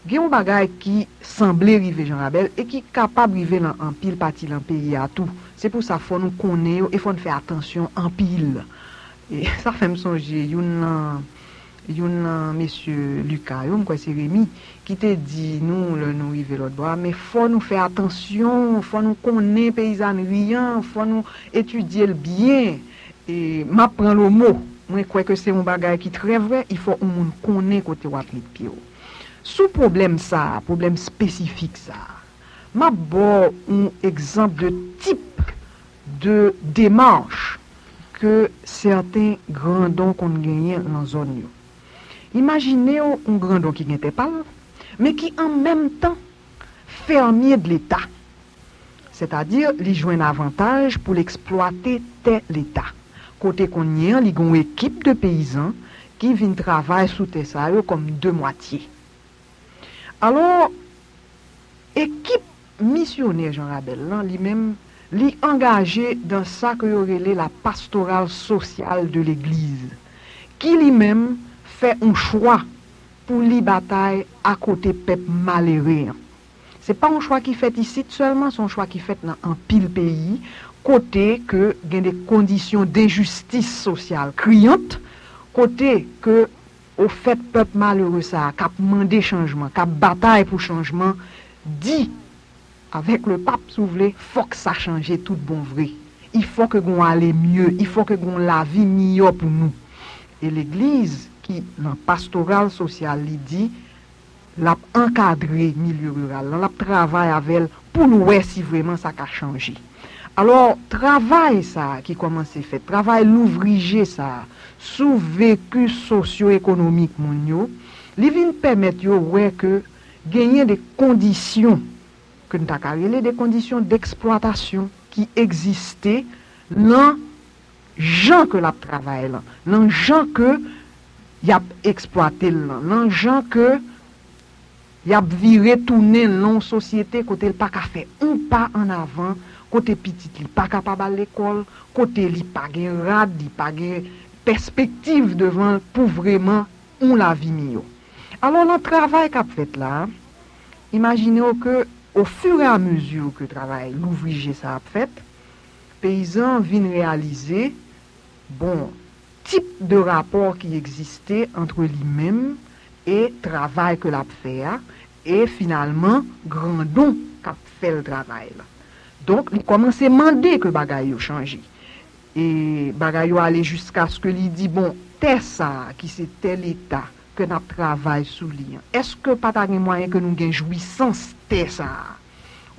Il y a un bagage qui semblait arriver Jean-Rabel et qui est capable d'arriver dans en pile partie dans le pays à tout. C'est pour ça qu'il faut nous connaître et faut nous faire attention en pile. Et ça fait me songer, il y a il y a monsieur Lucas, c'est Rémy, qui te dit, nous, le nous arrivons l'autre bois, mais il faut nous faire attention, il faut nous connaître paysannes rien, il faut nous étudier le bien. Et m'apprends le mot. Moi, je crois que c'est un bagage qui est très vrai, il faut qu'on connaisse côté Wapli Pio. Sous problème ça, problème spécifique ça, m'a bon un exemple de type de démarche que certains grands dons qu'on gagne dans la zone. Imaginez un grandon qui n'était pas là, mais qui en même temps fermier de l'État. C'est-à-dire, il joue un avantage pour l'exploiter de l'État. Côté qu'on y a, il y a une équipe de paysans qui vient travailler sous ça comme deux moitiés. Alors, équipe missionnaire Jean-Rabel, lui-même, lui engagé dans ça que aurait la pastorale sociale de l'Église, qui lui-même fait un choix pour les batailles à côté peuple malheureux. Ce n'est pas un choix qui fait ici seulement, c'est un choix qui fait dans un pile pays, côté que il y a des conditions d'injustice sociale criantes, côté que au fait peuple malheureux ça, qui a demandé changement, qui a bataille pour changement, dit avec le pape Souvelé, faut que ça change tout bon vrai. Il faut que l'on aille mieux, il faut que l'on la vie meilleure pour nous. Et l'Église qui, dans pastoral social, il dit, l'a encadré milieu rural, l'a travaillé avec pour nous voir si vraiment ça a changé. Alors, travail ça qui commence à faire, travail l'ouvrier ça, sous vécu socio-économique mondial, il vient permettre de voir que gagner des conditions, que nous avons des conditions d'exploitation qui existaient dans gens que l'a travaillé, dans gens que y a exploité l'an, gens que y a viré tourner l'an société côté le pas qu'à faire un pas en avant, côté petit il pas capable à l'école, côté il pas gain rad, il pas gain perspective devant pour vraiment on la vie mieux. Alors le travail qu'a fait là, imaginez que au fur et à mesure que travail l'ouvrier ça a fait, paysan vient réaliser bon type de rapport qui existait entre lui-même et le travail que l'a fait, et finalement, grand don qu'a fait le travail. Donc, il commence à demander que bagaille a changé. Et bagaille a allé jusqu'à ce que lui dit, bon, t'es ça qui c'est tel état que nous travaillons sous lui. Est-ce que pas t'as moyen que nous gagnons jouissance, t'es ça?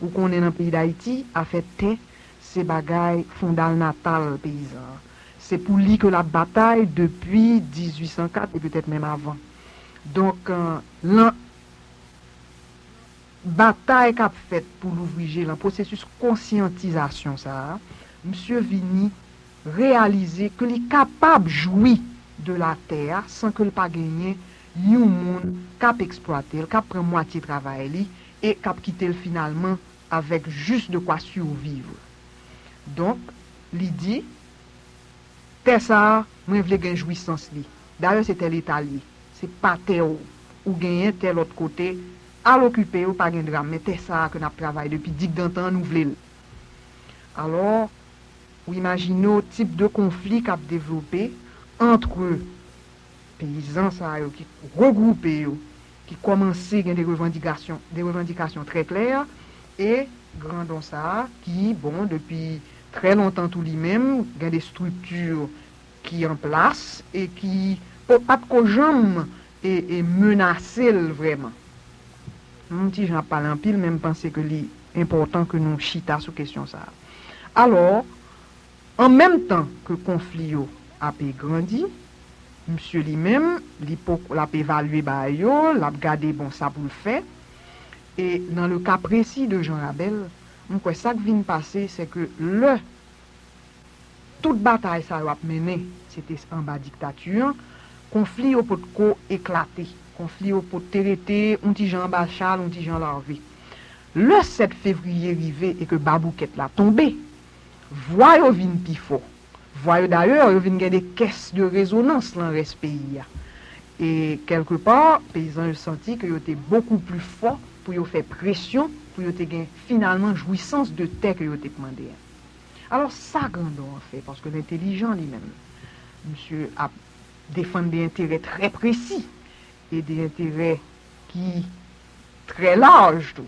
Ou qu'on est dans le pays d'Haïti, a fait t'es, ces bagailles fondal natal paysan. C'est pour lui que la bataille depuis mille huit cent quatre et peut-être même avant. Donc, euh, la bataille qu'a faite pour l'ouvrier, le processus conscientisation, ça, M. Vini réaliser que les capables jouir de la terre sans que le pas gagner, nous monde cap exploiter, cap prendre moitié travail et cap quitter finalement avec juste de quoi survivre. Donc, il dit ça, moi je veux gagner jouissance li. D'ailleurs, c'était l'Italie. C'est pas terre ou gagner tel autre côté à l'occuper ou pas gagner drame, mais c'est ça que nous travaillons depuis dix d'antan nous voulons. Alors, vous imaginez le type de conflit qu'a développé entre paysans ça qui regroupés qui commençaient des revendications, des revendications très claires et grandon ça qui bon depuis très longtemps tout lui-même, il y a des structures qui en place et qui ne pas de jambes et, et menacer vraiment. Mon petit Jean parle en pile, même penser que c'est important que nous chita sur question ça. Alors, en même temps que le conflit a grandi. Monsieur lui-même, il a évalué, il a gardé bon ça pour le faire. Et dans le cas précis de Jean-Rabel, ça qui vient de passer, c'est que le, toute bataille ça a mené, c'était en bas dictature, conflit au pot de éclaté, conflit au pot de terreté, on dit Jean Bachal, on dit Jean Larvé. Le sept février arrivé et que Babouquette l'a tombé, voyons vin pifo. Voyons d'ailleurs, il y a des caisses de résonance dans le pays. Et quelque part, les paysans ont senti qu'ils étaient beaucoup plus forts pour faire pression, pour gagner finalement jouissance de terre qu'ils étaient demandé. Alors ça, Grandon en fait, parce que l'intelligent lui-même, monsieur a défendu des intérêts très précis et des intérêts qui très larges. Tout.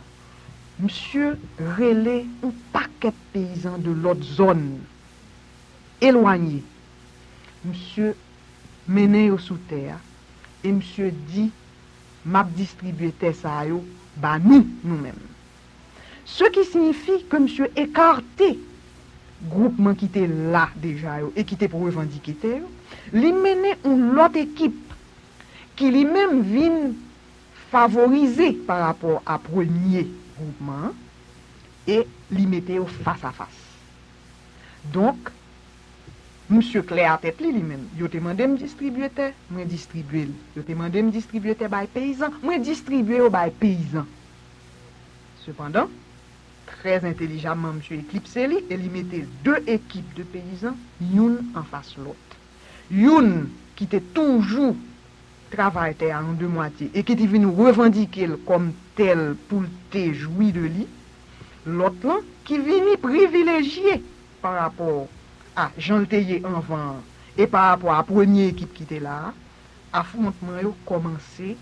Monsieur relait un paquet de paysans de l'autre zone. Éloigné. Monsieur mené au sous terre et monsieur dit m'a distribué ça yo bani nous-mêmes. Ce qui signifie que monsieur écarté groupement qui était là déjà yo, et qui était pour revendiquer yo, lui mené une autre équipe qui lui-même vient favoriser par rapport à premier groupement et lui mettait face à face. Donc monsieur Claire a tête lui-même. Il a demandé me distribuer terre, moi distribuer. Il a demandé me distribuer terre par paysan, moi distribuer au par paysan. Cependant, très intelligemment monsieur éclipse lui et lui mettait deux équipes de paysans, une en face l'autre. Une qui était toujours travaillé terre en deux moitiés et qui était venue revendiquer comme tel pour te jouir de lui. L'autre là qui venait privilégier par rapport ah, Jean Théier en vent et par rapport à la première équipe qui était là, affrontement a commencé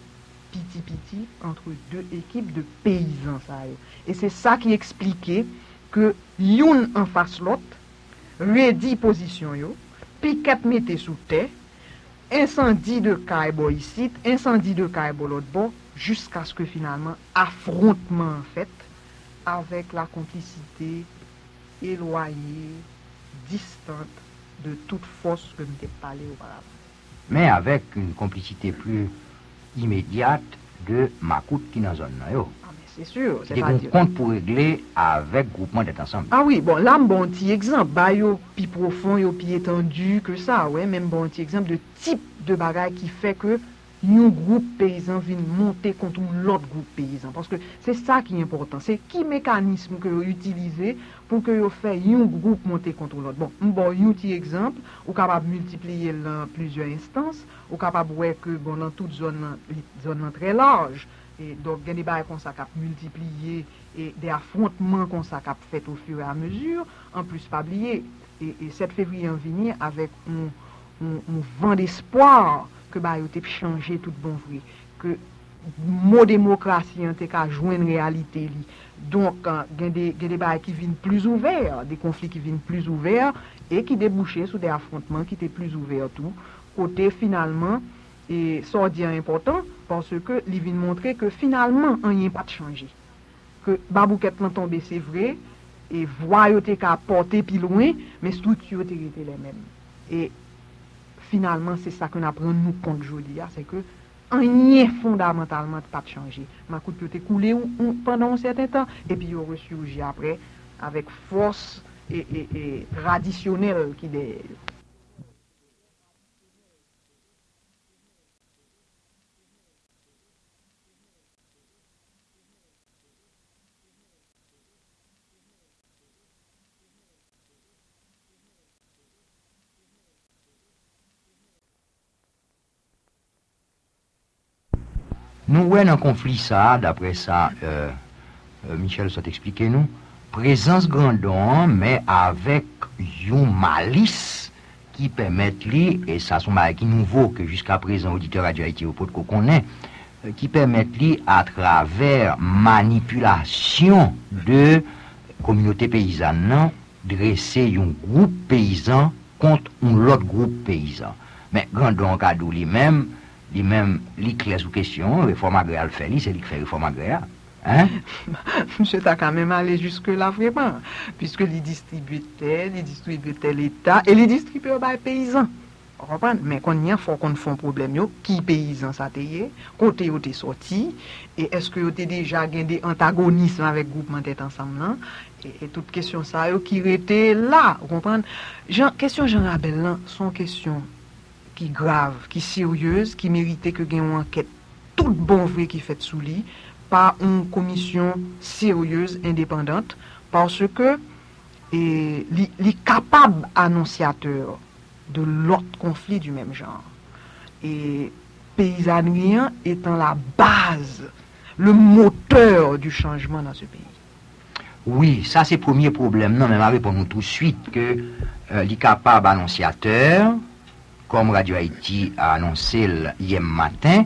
petit petit entre deux équipes de paysans. Ça et c'est ça qui expliquait que l'une en face l'autre, redit position, piquette mettez sous terre, incendie de Kaibo ici, incendie de Kaibo l'autre bord, jusqu'à ce que finalement, affrontement en fait, avec la complicité éloignée, distante de toute force que nous avons parlé auparavant. Mais avec une complicité plus immédiate de Makout qui est dans la zone. Ah, mais c'est sûr. C'est un compte pour régler avec groupement d'être ensemble. Ah oui, bon, là, un bon petit exemple. Bayo, plus profond, yo, plus étendu que ça. Ouais, même bon petit exemple de type de bagaille qui fait que nous, groupe paysan, vient monter contre l'autre groupe paysan. Parce que c'est ça qui est important. C'est qui mécanisme que vous utilisez pour que vous fassiez un groupe monter contre l'autre. Bon, bon, un petit exemple, vous êtes capable de multiplier dans plusieurs instances, vous êtes capable de voir que bon, dans toute zone, zone très large, et donc, il y a des barres qu'on s'est capable de multiplier et des affrontements qu'on s'est capable de faire au fur et à mesure. En plus, pas oublier, et, et sept février en venir avec un, un, un vent d'espoir. Que bah yo te changer tout bon vrai que mot démocratie en te ka joindre réalité li donc gen des gen des bail qui viennent plus ouverts des conflits qui viennent plus ouverts et qui débouchaient sur des affrontements qui étaient plus ouverts tout côté finalement et sortir important parce que li vinn montrer que finalement on n'y a pas de changer que Babouquette l'ont tombé c'est vrai et voix yo te ka porter plus loin mais structure te rete les mêmes et finalement, c'est ça qu'on apprend nous compte joli, c'est que on n'y est fondamentalement pas de changer. Ma coupe peut couler pendant un certain temps et puis on ressurgit après avec force et, et, et traditionnelle qui est. Nous voyons un conflit ça, d'après ça, euh, euh, Michel, ça t'explique nous, présence grandon, mais avec une malice qui permet lui, et ça c'est un qui nouveau que jusqu'à présent l'auditeur a déjà été au pot de connaît, euh, qui permet lui à travers manipulation de communauté paysanne, dresser un groupe paysan contre un autre groupe paysan. Mais grandon Kadou lui-même, Li même, li clés sous question, réforme agréable fait, c'est lui qui fait réforme agréable. Hein? Monsieur, t'as quand même allé jusque-là vraiment, puisque les distribuait, les distribuait l'État et les distribuait aux paysans. Mais quand il faut qu'on fasse un problème, qui paysan ça t'est, côté où t'es sorti, et est-ce que t'es déjà gagné antagonisme avec groupement tête ensemble, et, et toute question ça qui était là, vous comprenez? Jean, question Jean-Rabel là, sont questions qui graves, qui sérieuses, qui méritaient que gagne une enquête toute bon vrai qui fait sous lit, par une commission sérieuse indépendante, parce que et les capables annonciateurs de l'autre conflit du même genre. Et paysannerie étant la base, le moteur du changement dans ce pays. Oui, ça c'est le premier problème. Non, mais ma réponse tout de suite que euh, les capables annonciateurs, comme Radio Haïti a annoncé hier matin,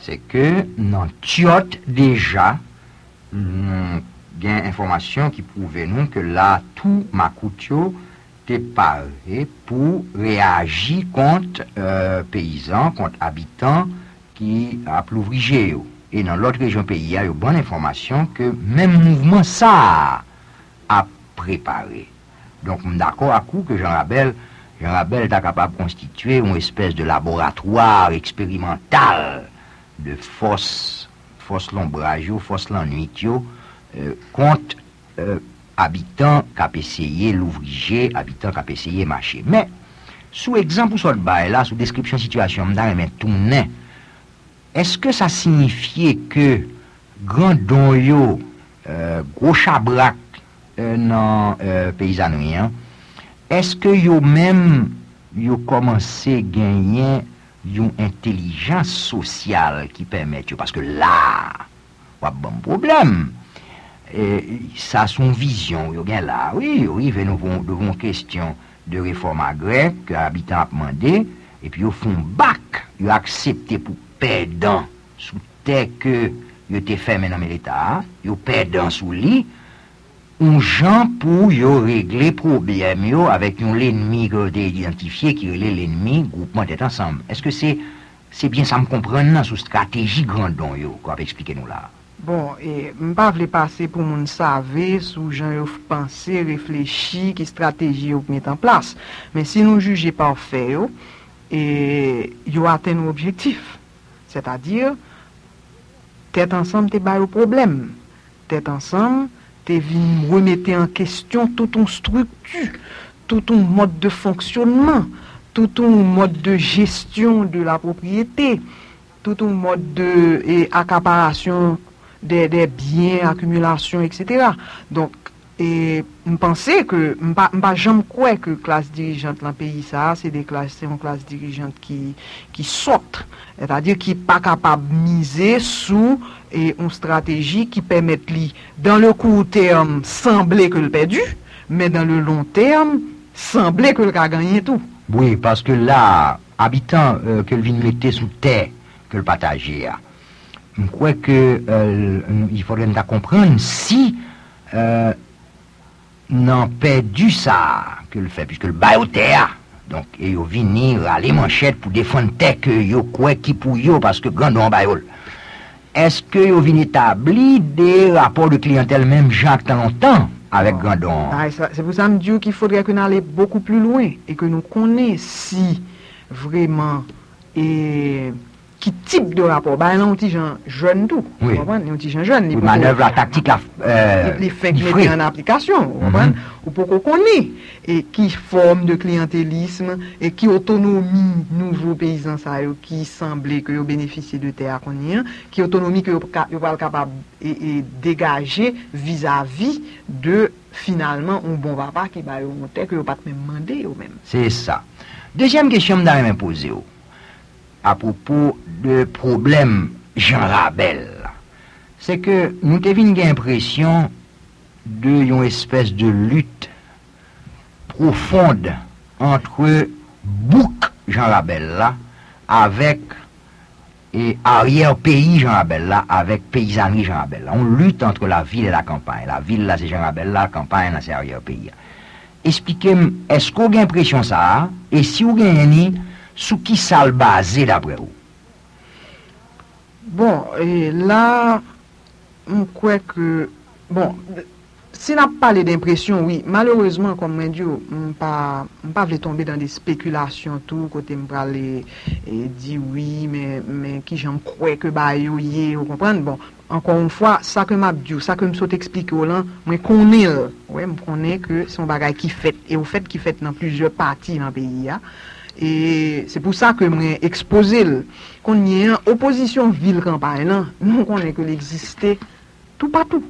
c'est que dans Tiotte déjà, nous bien information qui prouvait nous que là, tout Makoutio était paré pour réagir contre euh, paysans, contre habitants qui a plouvrigé. Et dans l'autre région pays, il y a une bonne information que même mouvement ça a préparé. Donc, d'accord à coup que Jean-Rabel Jean-Rabel est capable de constituer une espèce de laboratoire expérimental de force, force l'ombrage, force l'ennui, euh, contre euh, habitants K P C I, l'ouvrier, habitants K P C I, marché. Mais, sous exemple ou sous le bail là, sous description situation, est-ce que ça signifiait que grand don yo, euh, gros chabrak euh, non euh, paysannerie, hein? Est-ce que yo même yo commencé gagner une intelligence sociale qui permet, parce que là, pas bon problème. Et ça, son vision, il y a là, oui, oui, nous devons question de réforme agraire que l'habitant a demandé, et puis ils font bac, ils ont accepté pour perdre sous terre que ils étaient fermés dans l'État, ils ont perdant sous lit, un gens pour régler problème yo avec l'ennemi que identifié qui est l'ennemi groupement d'être ensemble. Est-ce que c'est c'est bien ça me comprendre sous stratégie grandon yo qu'on va expliquer nous là. Bon et m'pas vle passer pour moun savé sous gens yo penser réfléchir qui stratégie yo met en place. Mais si nous juger parfait yo et yo atteint nos objectifs, c'est-à-dire tête ensemble t'es ba yo problème. Tête ensemble t'es venu remettre en question toute ton structure, tout ton mode de fonctionnement, tout ton mode de gestion de la propriété, tout ton mode de et, accaparation des, des biens, accumulation, et cetera. Donc, et me penser que m'pas jamais croire que classe dirigeante dans le pays ça, c'est des classes, c'est une classe dirigeante qui qui saute, c'est-à-dire qui pas capable miser sous et une stratégie qui permette lui dans le court terme sembler que le perdu, mais dans le long terme sembler que le a gagné tout. Oui, parce que là habitant euh, que le vin mettait sous terre que le partager. Je crois que euh, il faudrait comprendre si euh, non, perdu ça que le fait, puisque le bail au terre. Donc, et yo venir à les manchettes pour défendre terre que yo quoi qui pour yo, parce que grand don bail. Est-ce que yo venir établir des rapports de clientèle, même Jacques, tant longtemps, avec oh. grand don? Ah, c'est pour ça que qu'il faudrait qu'on aille beaucoup plus loin et que nous connaissions si vraiment et qui type de rapport ben non petit gens jeunes tout vous comprenez petit gens jeunes les manœuvres la tactique la euh les faits mettre en application vous comprenez ou pour qu'on connaît et qui forme de clientélisme et qui autonomie nouveaux paysans ça qui semblait que bénéficier de terre qu'on qui autonomie que yo pas capable et dégager vis-à-vis de finalement un bon papa qui va une terre que yo pas même demander ou même c'est ça. Deuxième question me m'imposer à propos de problème Jean-Rabel, c'est que nous avons l'impression d'une espèce de lutte profonde entre bouc Jean-Rabel avec et arrière-pays Jean-Rabel avec paysannerie Jean-Rabel. On lutte entre la ville et la campagne. La ville là c'est Jean-Rabel, la campagne là c'est arrière-pays. Expliquez-moi, est-ce qu'on a l'impression ça? Et si vous gagnez, sous qui ça le basé d'après vous? Bon, et là, on croit que... Bon, Si on parle d'impression, oui, malheureusement, comme je dis, je ne vais pas tomber dans des spéculations, tout, côté je et dire oui, mais, mais qui j'en crois que bah, yo, vous comprenez? Bon, encore une fois, ça que je dis, ça que je saute expliquer au lan, je connais, oui, je connais que c'est un bagage qui fait, et au fait qui fait dans plusieurs parties dans le pays. Hein? Et c'est pour ça que je exposé qu'on y a une opposition ville-campagne, nous connaissons que l'existait tout partout.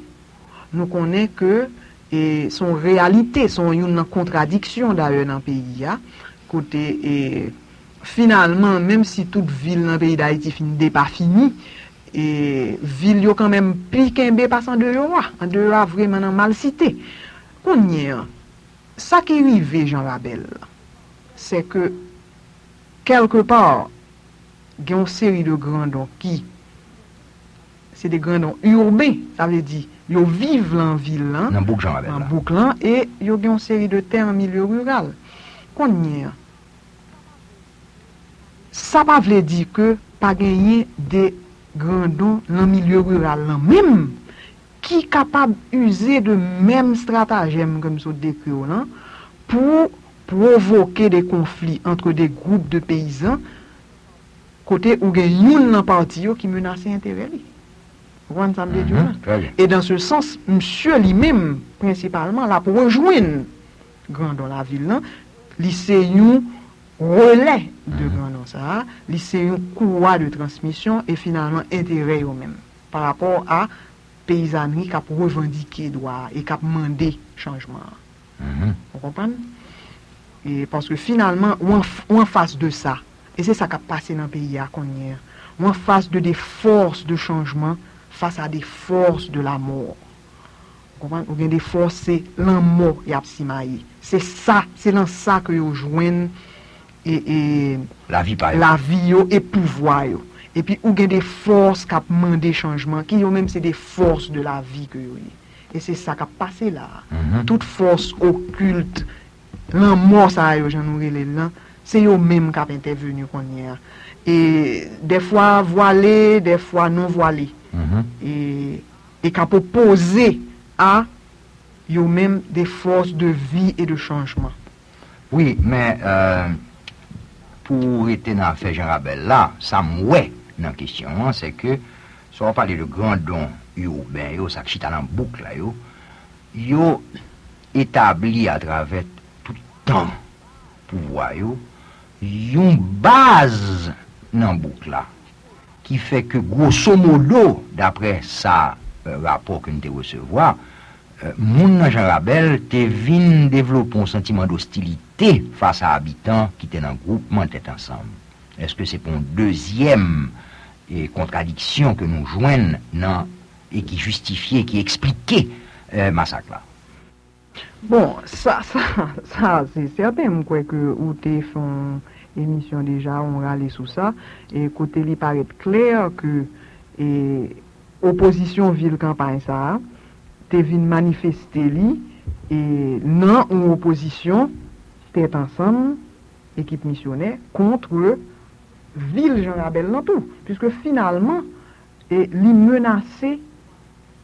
Nous connaissons que et son réalité, son une contradiction d'ailleurs dans le pays. Hein, côté, et finalement, même si toute ville dans le pays d'Haïti n'est pas finie, et ville yo quand même plus qu'un bé passe en dehors, en dehors vraiment en mal cité. Qu'on y a, ça qui est arrivé, Jean-Rabel, c'est que quelque part, il y a une série de grands dons qui, c'est des grands dons urbains, ça veut dire. Ils vivent en ville, en bouclant, et ils ont une série de terres en milieu rural. Qu'on y a. Ça ne veut pas dire que pas gagner des grands dons dans milieu rural, là, même qui est capable d'user de même stratagème comme ce décret pour provoquer des conflits entre des groupes de paysans, côté où il y a un parti qui menace l'intérêt. Mm-hmm. Et dans ce sens, monsieur lui-même, principalement, là, pour rejoindre grand dans la ville, lycée relais de grand dans ça, lycée courroie de transmission et finalement intérêt eux-mêmes par rapport à paysannerie qui a revendiqué droit et qui a demandé changement. Mm-hmm. Vous comprenez? Et parce que finalement, on en face de ça, et c'est ça qui a passé dans le pays à Cognière, on en face de des forces de changement. Face à des forces de la mort. Vous comprenez? Ou bien des forces, c'est la mort et absimaï. C'est ça, c'est dans ça que vous joignez et, et la vie, par la vie yo, et pouvoir. Yo. Et puis, ou bien des forces qui demandent des changements, qui yo même c'est des forces de la vie que vous. Et c'est ça qui a passé là. Mm-hmm. Toute force occulte, la mort, ça yo, j'en nourris les là, c'est yo même qui a intervenu qu'on y a. Et des fois voilé, des fois non voilé. Mm-hmm. Et, et qu'à proposer à eux-mêmes des forces de vie et de changement. Oui, mais euh, pour être dans l'affaire Jean-Rabel là, ça m'ouait dans la question, hein, c'est que, si on parle de grand don urbain, yo, ça chita dans la boucle, là, yo, yo établi à travers tout le temps pouvoir, yo, une base dans la boucle là. Qui fait que, grosso modo, d'après sa euh, rapport que nous devons recevoir, euh, mon Jean-Rabel te vin développer un sentiment d'hostilité face à habitants qui étaient dans le groupement tête ensemble. Est-ce que c'est pour une deuxième et contradiction que nous joignons dans, et qui justifie, qui explique euh, massacre là? Bon, ça, ça, ça c'est certain, je crois que vous te font... émission déjà, on râle sous ça. Et côté, il paraît clair que l'opposition ville-campagne, ça, t'es venu manifester, li, et non, une opposition, tête ensemble, équipe missionnaire, contre ville Jean-Rabel dans tout. Puisque finalement, il menaçait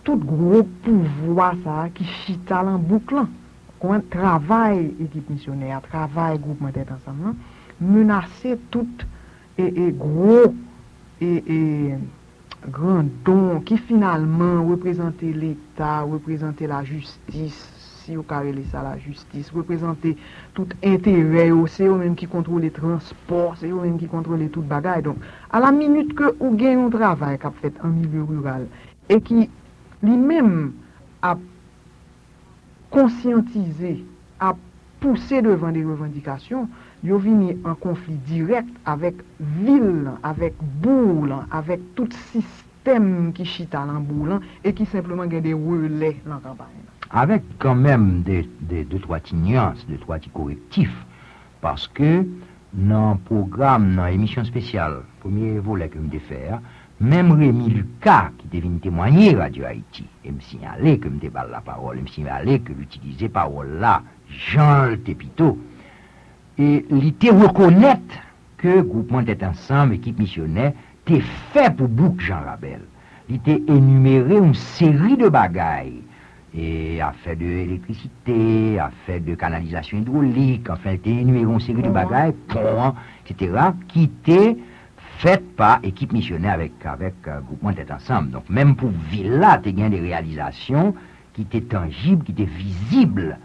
tout gros pouvoir, ça, qui chita en bouclant. Quand travail, équipe missionnaire, travail, groupement tête ensemble, non? Menacer tout et, et gros et, et grand don qui finalement représentait l'État, représentait la justice, si vous carrez ça la justice, représentait tout intérêt, c'est eux-mêmes qui contrôlent les transports, c'est eux-mêmes qui contrôlent tout bagaille. Donc, à la minute que vous gagnez un travail qu'a fait en milieu rural et qui lui-même a conscientisé, a poussé devant des revendications, yo vini en conflit direct avec ville, avec boule, avec tout système qui chita en boule et qui simplement gagne des relais dans la campagne. Avec quand même des deux, de, trois petites nuances, deux, trois petits correctifs, parce que dans le programme, dans l'émission spéciale, premier volet que je me faire, même Rémy Lucas, qui devine témoigner Radio Haïti, et me signalait que me déballe la parole, et me signalait que l'utiliser parole là, Jean le Tépito, et l'ité reconnaître que groupement tête ensemble, équipe missionnaire, t'es fait pour bouc Jean-Rabel. L'ité énuméré une série de bagailles et a fait de l'électricité, a fait de canalisation hydraulique, a fait une série de bagages, ponts, et cetera, qui étaient faites par équipe missionnaire avec, avec euh, groupement Tête Ensemble. Donc même pour Villa, tu as gagné des réalisations qui étaient tangibles, qui étaient visibles,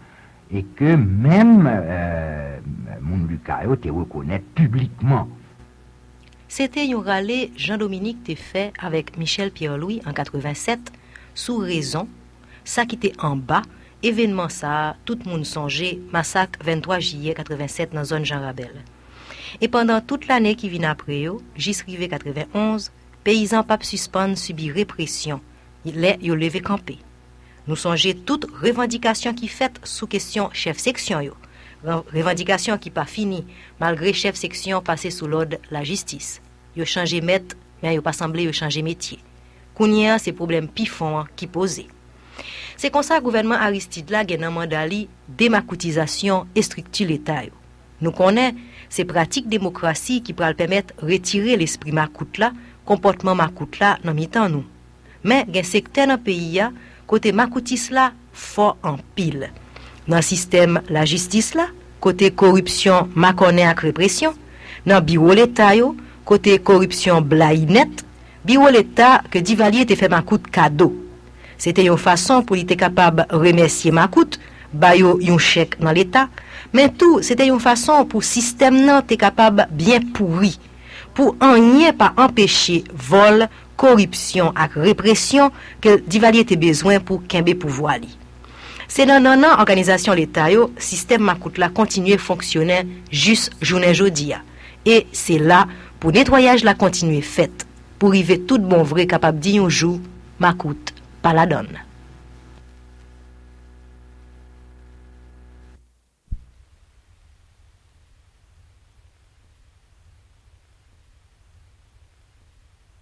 et que même euh, Moun Lucayo te reconnaît publiquement. C'était yon ralé Jean Dominique te fait avec Michel Pierre-Louis en quatre-vingt-sept, sous raison, ça qui était en bas, événement ça, tout le monde songeait, massacre vingt-trois juillet quatre-vingt-sept dans zone Jean-Rabel. Et pendant toute l'année qui vient après, jusqu'à quatre-vingt-onze, paysans pape suspend subit répression, il est yo levé campé. Nous songez toute revendication qui faite sous question chef section yo. Revendication qui pas finie, malgré chef section passé sous l'ordre la justice. Yo changé maître, mais yo pas semblé yo changé métier. Kounien, c'est problème pifon qui posé. C'est comme ça gouvernement Aristide la gen nan mandali démacoutisation et structure l'état yo. Nous connaît ces pratiques démocratie qui pral permettre retirer l'esprit macoute là, comportement macoute là dans mi-temps nous. Mais gen secteur dans pays a côté macoutis là fort en pile. Dans le système la justice là, côté corruption maconné avec répression, dans bureau l'état yo, côté corruption blainette, bureau l'état que Duvalier te fait macoute cadeau. C'était une façon pour être capable remercier macoute, ba yo un chèque dans l'état, mais tout c'était une façon pour système nan te capable bien pourri, pour rien pas empêcher vol, corruption avec répression que Duvalier te besoin pour kembe pouvoir li. C'est dans nan nan organisation l'état yo, système macoute la continuer fonctionner juste journée jodi a. Et c'est là pour nettoyage la continuer faite, pour arriver tout bon vrai capable dire un jour macoute pas la donne.